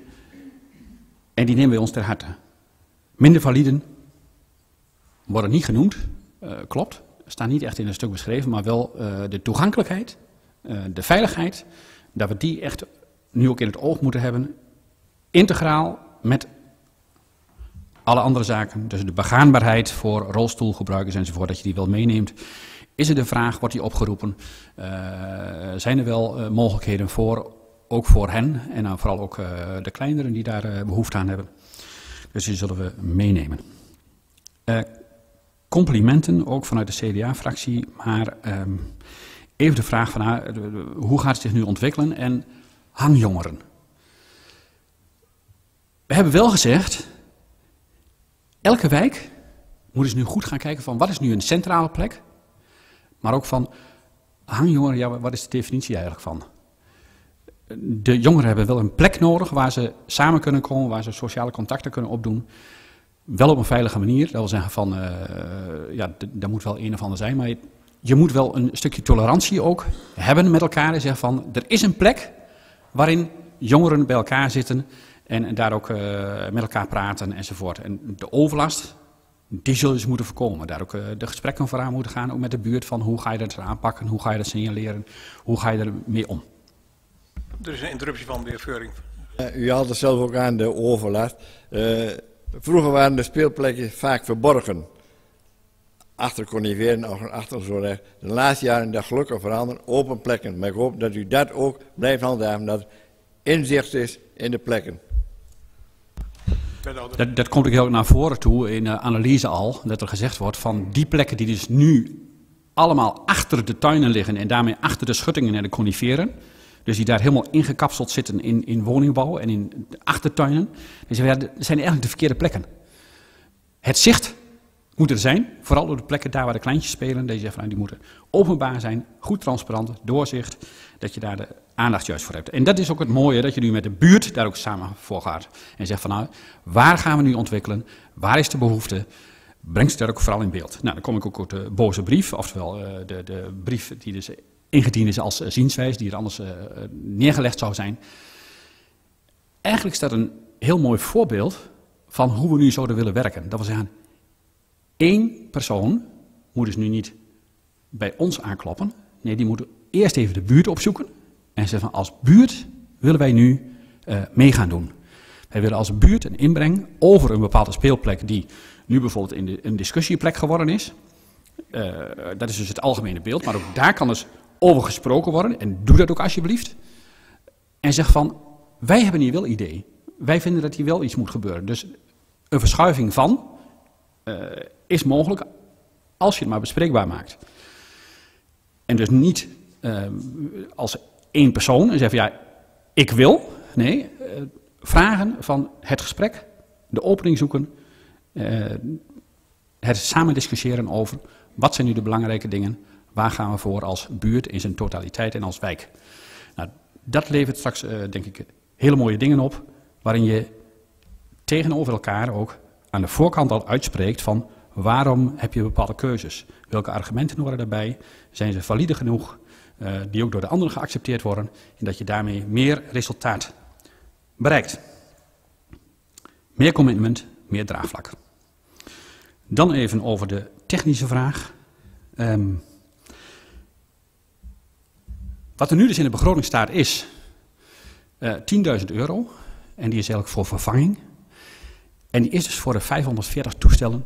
en die nemen we ons ter harte. Minder validen worden niet genoemd, klopt. Staan niet echt in een stuk beschreven, maar wel de toegankelijkheid de veiligheid, dat we die echt nu ook in het oog moeten hebben, integraal met alle andere zaken. Dus de begaanbaarheid voor rolstoelgebruikers enzovoort, dat je die wel meeneemt. Is er de vraag, wordt die opgeroepen? Zijn er wel mogelijkheden voor, ook voor hen en dan vooral ook de kleineren die daar behoefte aan hebben? Dus die zullen we meenemen. Complimenten, ook vanuit de CDA-fractie, maar even de vraag van hoe gaat het zich nu ontwikkelen en hangjongeren? We hebben wel gezegd, elke wijk moet eens nu goed gaan kijken van wat is nu een centrale plek, maar ook van hangjongeren, ja, wat is de definitie eigenlijk van? De jongeren hebben wel een plek nodig waar ze samen kunnen komen, waar ze sociale contacten kunnen opdoen. Wel op een veilige manier, dat wil zeggen van, ja, daar moet wel een of ander zijn, maar je moet wel een stukje tolerantie ook hebben met elkaar en zeggen van, er is een plek waarin jongeren bij elkaar zitten en daar ook met elkaar praten enzovoort. En de overlast, die zullen ze moeten voorkomen. Daar ook de gesprekken vooraan moeten gaan, ook met de buurt van hoe ga je dat aanpakken, hoe ga je dat signaleren, hoe ga je ermee om. Er is een interruptie van de heer Veuring. U haalt er zelf ook aan de overlast. Vroeger waren de speelplekken vaak verborgen. Achter coniveren, achter zo recht. De laatste jaren is dat gelukkig veranderd, open plekken. Maar ik hoop dat u dat ook blijft handhaven, dat er inzicht is in de plekken. Dat komt ook heel naar voren toe in de analyse al, dat er gezegd wordt van die plekken die dus nu allemaal achter de tuinen liggen en daarmee achter de schuttingen en de coniveren. Dus die daar helemaal ingekapseld zitten in woningbouw en in achtertuinen. Dus ja, dat zijn eigenlijk de verkeerde plekken. Het zicht moet er zijn, vooral door de plekken daar waar de kleintjes spelen. Dat je zegt van, die moeten openbaar zijn, goed transparant, doorzicht. Dat je daar de aandacht juist voor hebt. En dat is ook het mooie, dat je nu met de buurt daar ook samen voor gaat. En zegt van nou, waar gaan we nu ontwikkelen? Waar is de behoefte? Breng ze daar ook vooral in beeld. Nou, dan kom ik ook op de boze brief, oftewel de brief die dus ingediend is als zienswijze, die er anders neergelegd zou zijn. Eigenlijk is dat een heel mooi voorbeeld van hoe we nu zouden willen werken. Dat wil zeggen, één persoon moet dus nu niet bij ons aankloppen. Nee, die moet eerst even de buurt opzoeken en zeggen van als buurt willen wij nu mee gaan doen. Wij willen als buurt een inbreng over een bepaalde speelplek die nu bijvoorbeeld een discussieplek geworden is. Dat is dus het algemene beeld, maar ook daar kan dus over gesproken worden, en doe dat ook alsjeblieft. En zeg van, wij hebben hier wel idee. Wij vinden dat hier wel iets moet gebeuren. Dus een verschuiving van is mogelijk als je het maar bespreekbaar maakt. En dus niet als één persoon en zeggen ja, ik wil. Nee, vragen van het gesprek, de opening zoeken, het samen discussiëren over wat zijn nu de belangrijke dingen. Waar gaan we voor als buurt in zijn totaliteit en als wijk? Nou, dat levert straks, denk ik, hele mooie dingen op, waarin je tegenover elkaar ook aan de voorkant al uitspreekt van waarom heb je bepaalde keuzes? Welke argumenten horen daarbij? Zijn ze valide genoeg? Die ook door de anderen geaccepteerd worden en dat je daarmee meer resultaat bereikt. Meer commitment, meer draagvlak. Dan even over de technische vraag. Wat er nu dus in de begroting staat is €10.000 en die is eigenlijk voor vervanging. En die is dus voor de 540 toestellen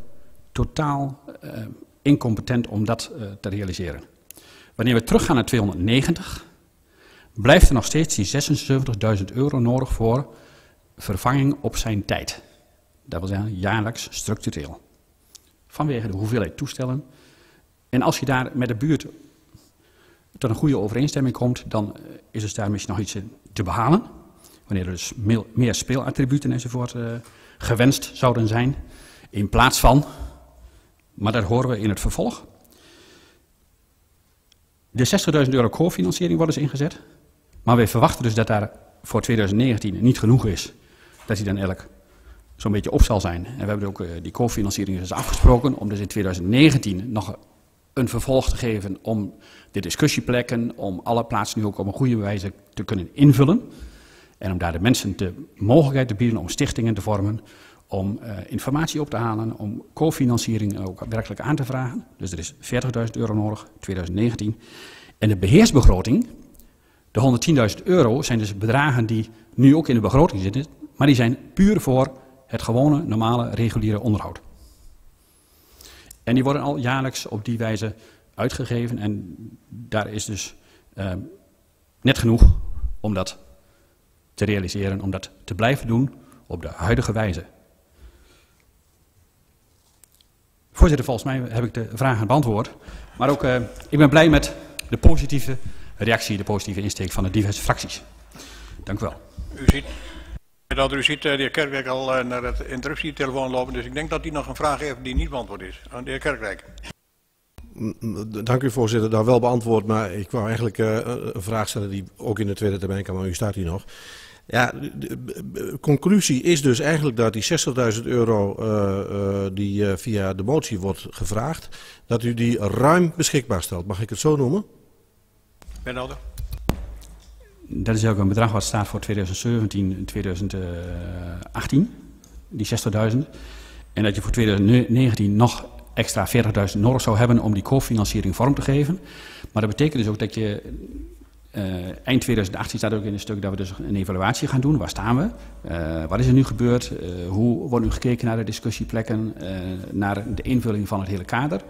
totaal incompetent om dat te realiseren. Wanneer we teruggaan naar 290, blijft er nog steeds die €76.000 nodig voor vervanging op zijn tijd. Dat wil zeggen jaarlijks structureel. Vanwege de hoeveelheid toestellen. En als je daar met de buurt tot een goede overeenstemming komt, dan is dus daar misschien nog iets in te behalen. Wanneer er dus meer speelattributen enzovoort gewenst zouden zijn, in plaats van, maar dat horen we in het vervolg. De €60.000 co-financiering wordt dus ingezet, maar we verwachten dus dat daar voor 2019 niet genoeg is, dat die dan eigenlijk zo'n beetje op zal zijn. En we hebben ook die co-financiering dus afgesproken om dus in 2019 nog een vervolg te geven om de discussieplekken, om alle plaatsen nu ook op een goede wijze te kunnen invullen. En om daar de mensen de mogelijkheid te bieden om stichtingen te vormen, om informatie op te halen, om cofinanciering ook werkelijk aan te vragen. Dus er is €40.000 nodig, 2019. En de beheersbegroting De 110.000 euro zijn dus bedragen die nu ook in de begroting zitten, maar die zijn puur voor het gewone, normale, reguliere onderhoud. En die worden al jaarlijks op die wijze uitgegeven en daar is dus net genoeg om dat te realiseren, om dat te blijven doen op de huidige wijze. Voorzitter, volgens mij heb ik de vragen beantwoord. Maar ook, ik ben blij met de positieve reactie, de positieve insteek van de diverse fracties. Dank u wel. U ziet de heer Kerkwijk al naar het interruptietelefoon lopen, dus ik denk dat hij nog een vraag heeft die niet beantwoord is. Aan de heer Kerkwijk. Dank u, voorzitter. Nou, wel beantwoord, maar ik wou eigenlijk een vraag stellen die ook in de tweede termijn kan, maar u staat hier nog. Ja, de conclusie is dus eigenlijk dat die 60.000 euro die via de motie wordt gevraagd, dat u die ruim beschikbaar stelt. Mag ik het zo noemen? Benalder. Dat is ook een bedrag wat staat voor 2017 en 2018, die 60.000. En dat je voor 2019 nog extra 40.000 nodig zou hebben om die cofinanciering vorm te geven. Maar dat betekent dus ook dat je... eind 2018 staat ook in een stuk dat we dus een evaluatie gaan doen. Waar staan we? Wat is er nu gebeurd? Hoe wordt nu gekeken naar de discussieplekken? Naar de invulling van het hele kader?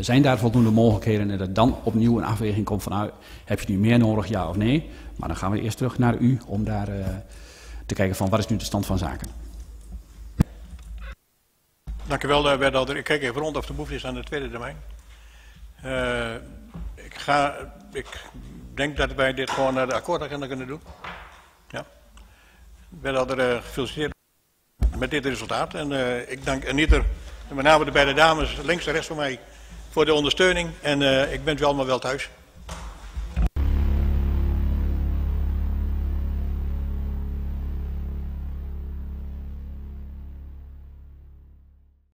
Zijn daar voldoende mogelijkheden? En dat dan opnieuw een afweging komt van, nou, heb je nu meer nodig, ja of nee? Maar dan gaan we eerst terug naar u om daar te kijken van, wat is nu de stand van zaken? Dank u wel, wethouder. Ik kijk even rond of de behoefte is aan de tweede termijn. Ik denk dat wij dit gewoon naar de akkoordagenda kunnen doen. Ja. Wij hadden gefeliciteerd met dit resultaat. En ik dank Anita, en met name de beide dames links en rechts van mij, voor de ondersteuning. En ik wens u allemaal wel thuis.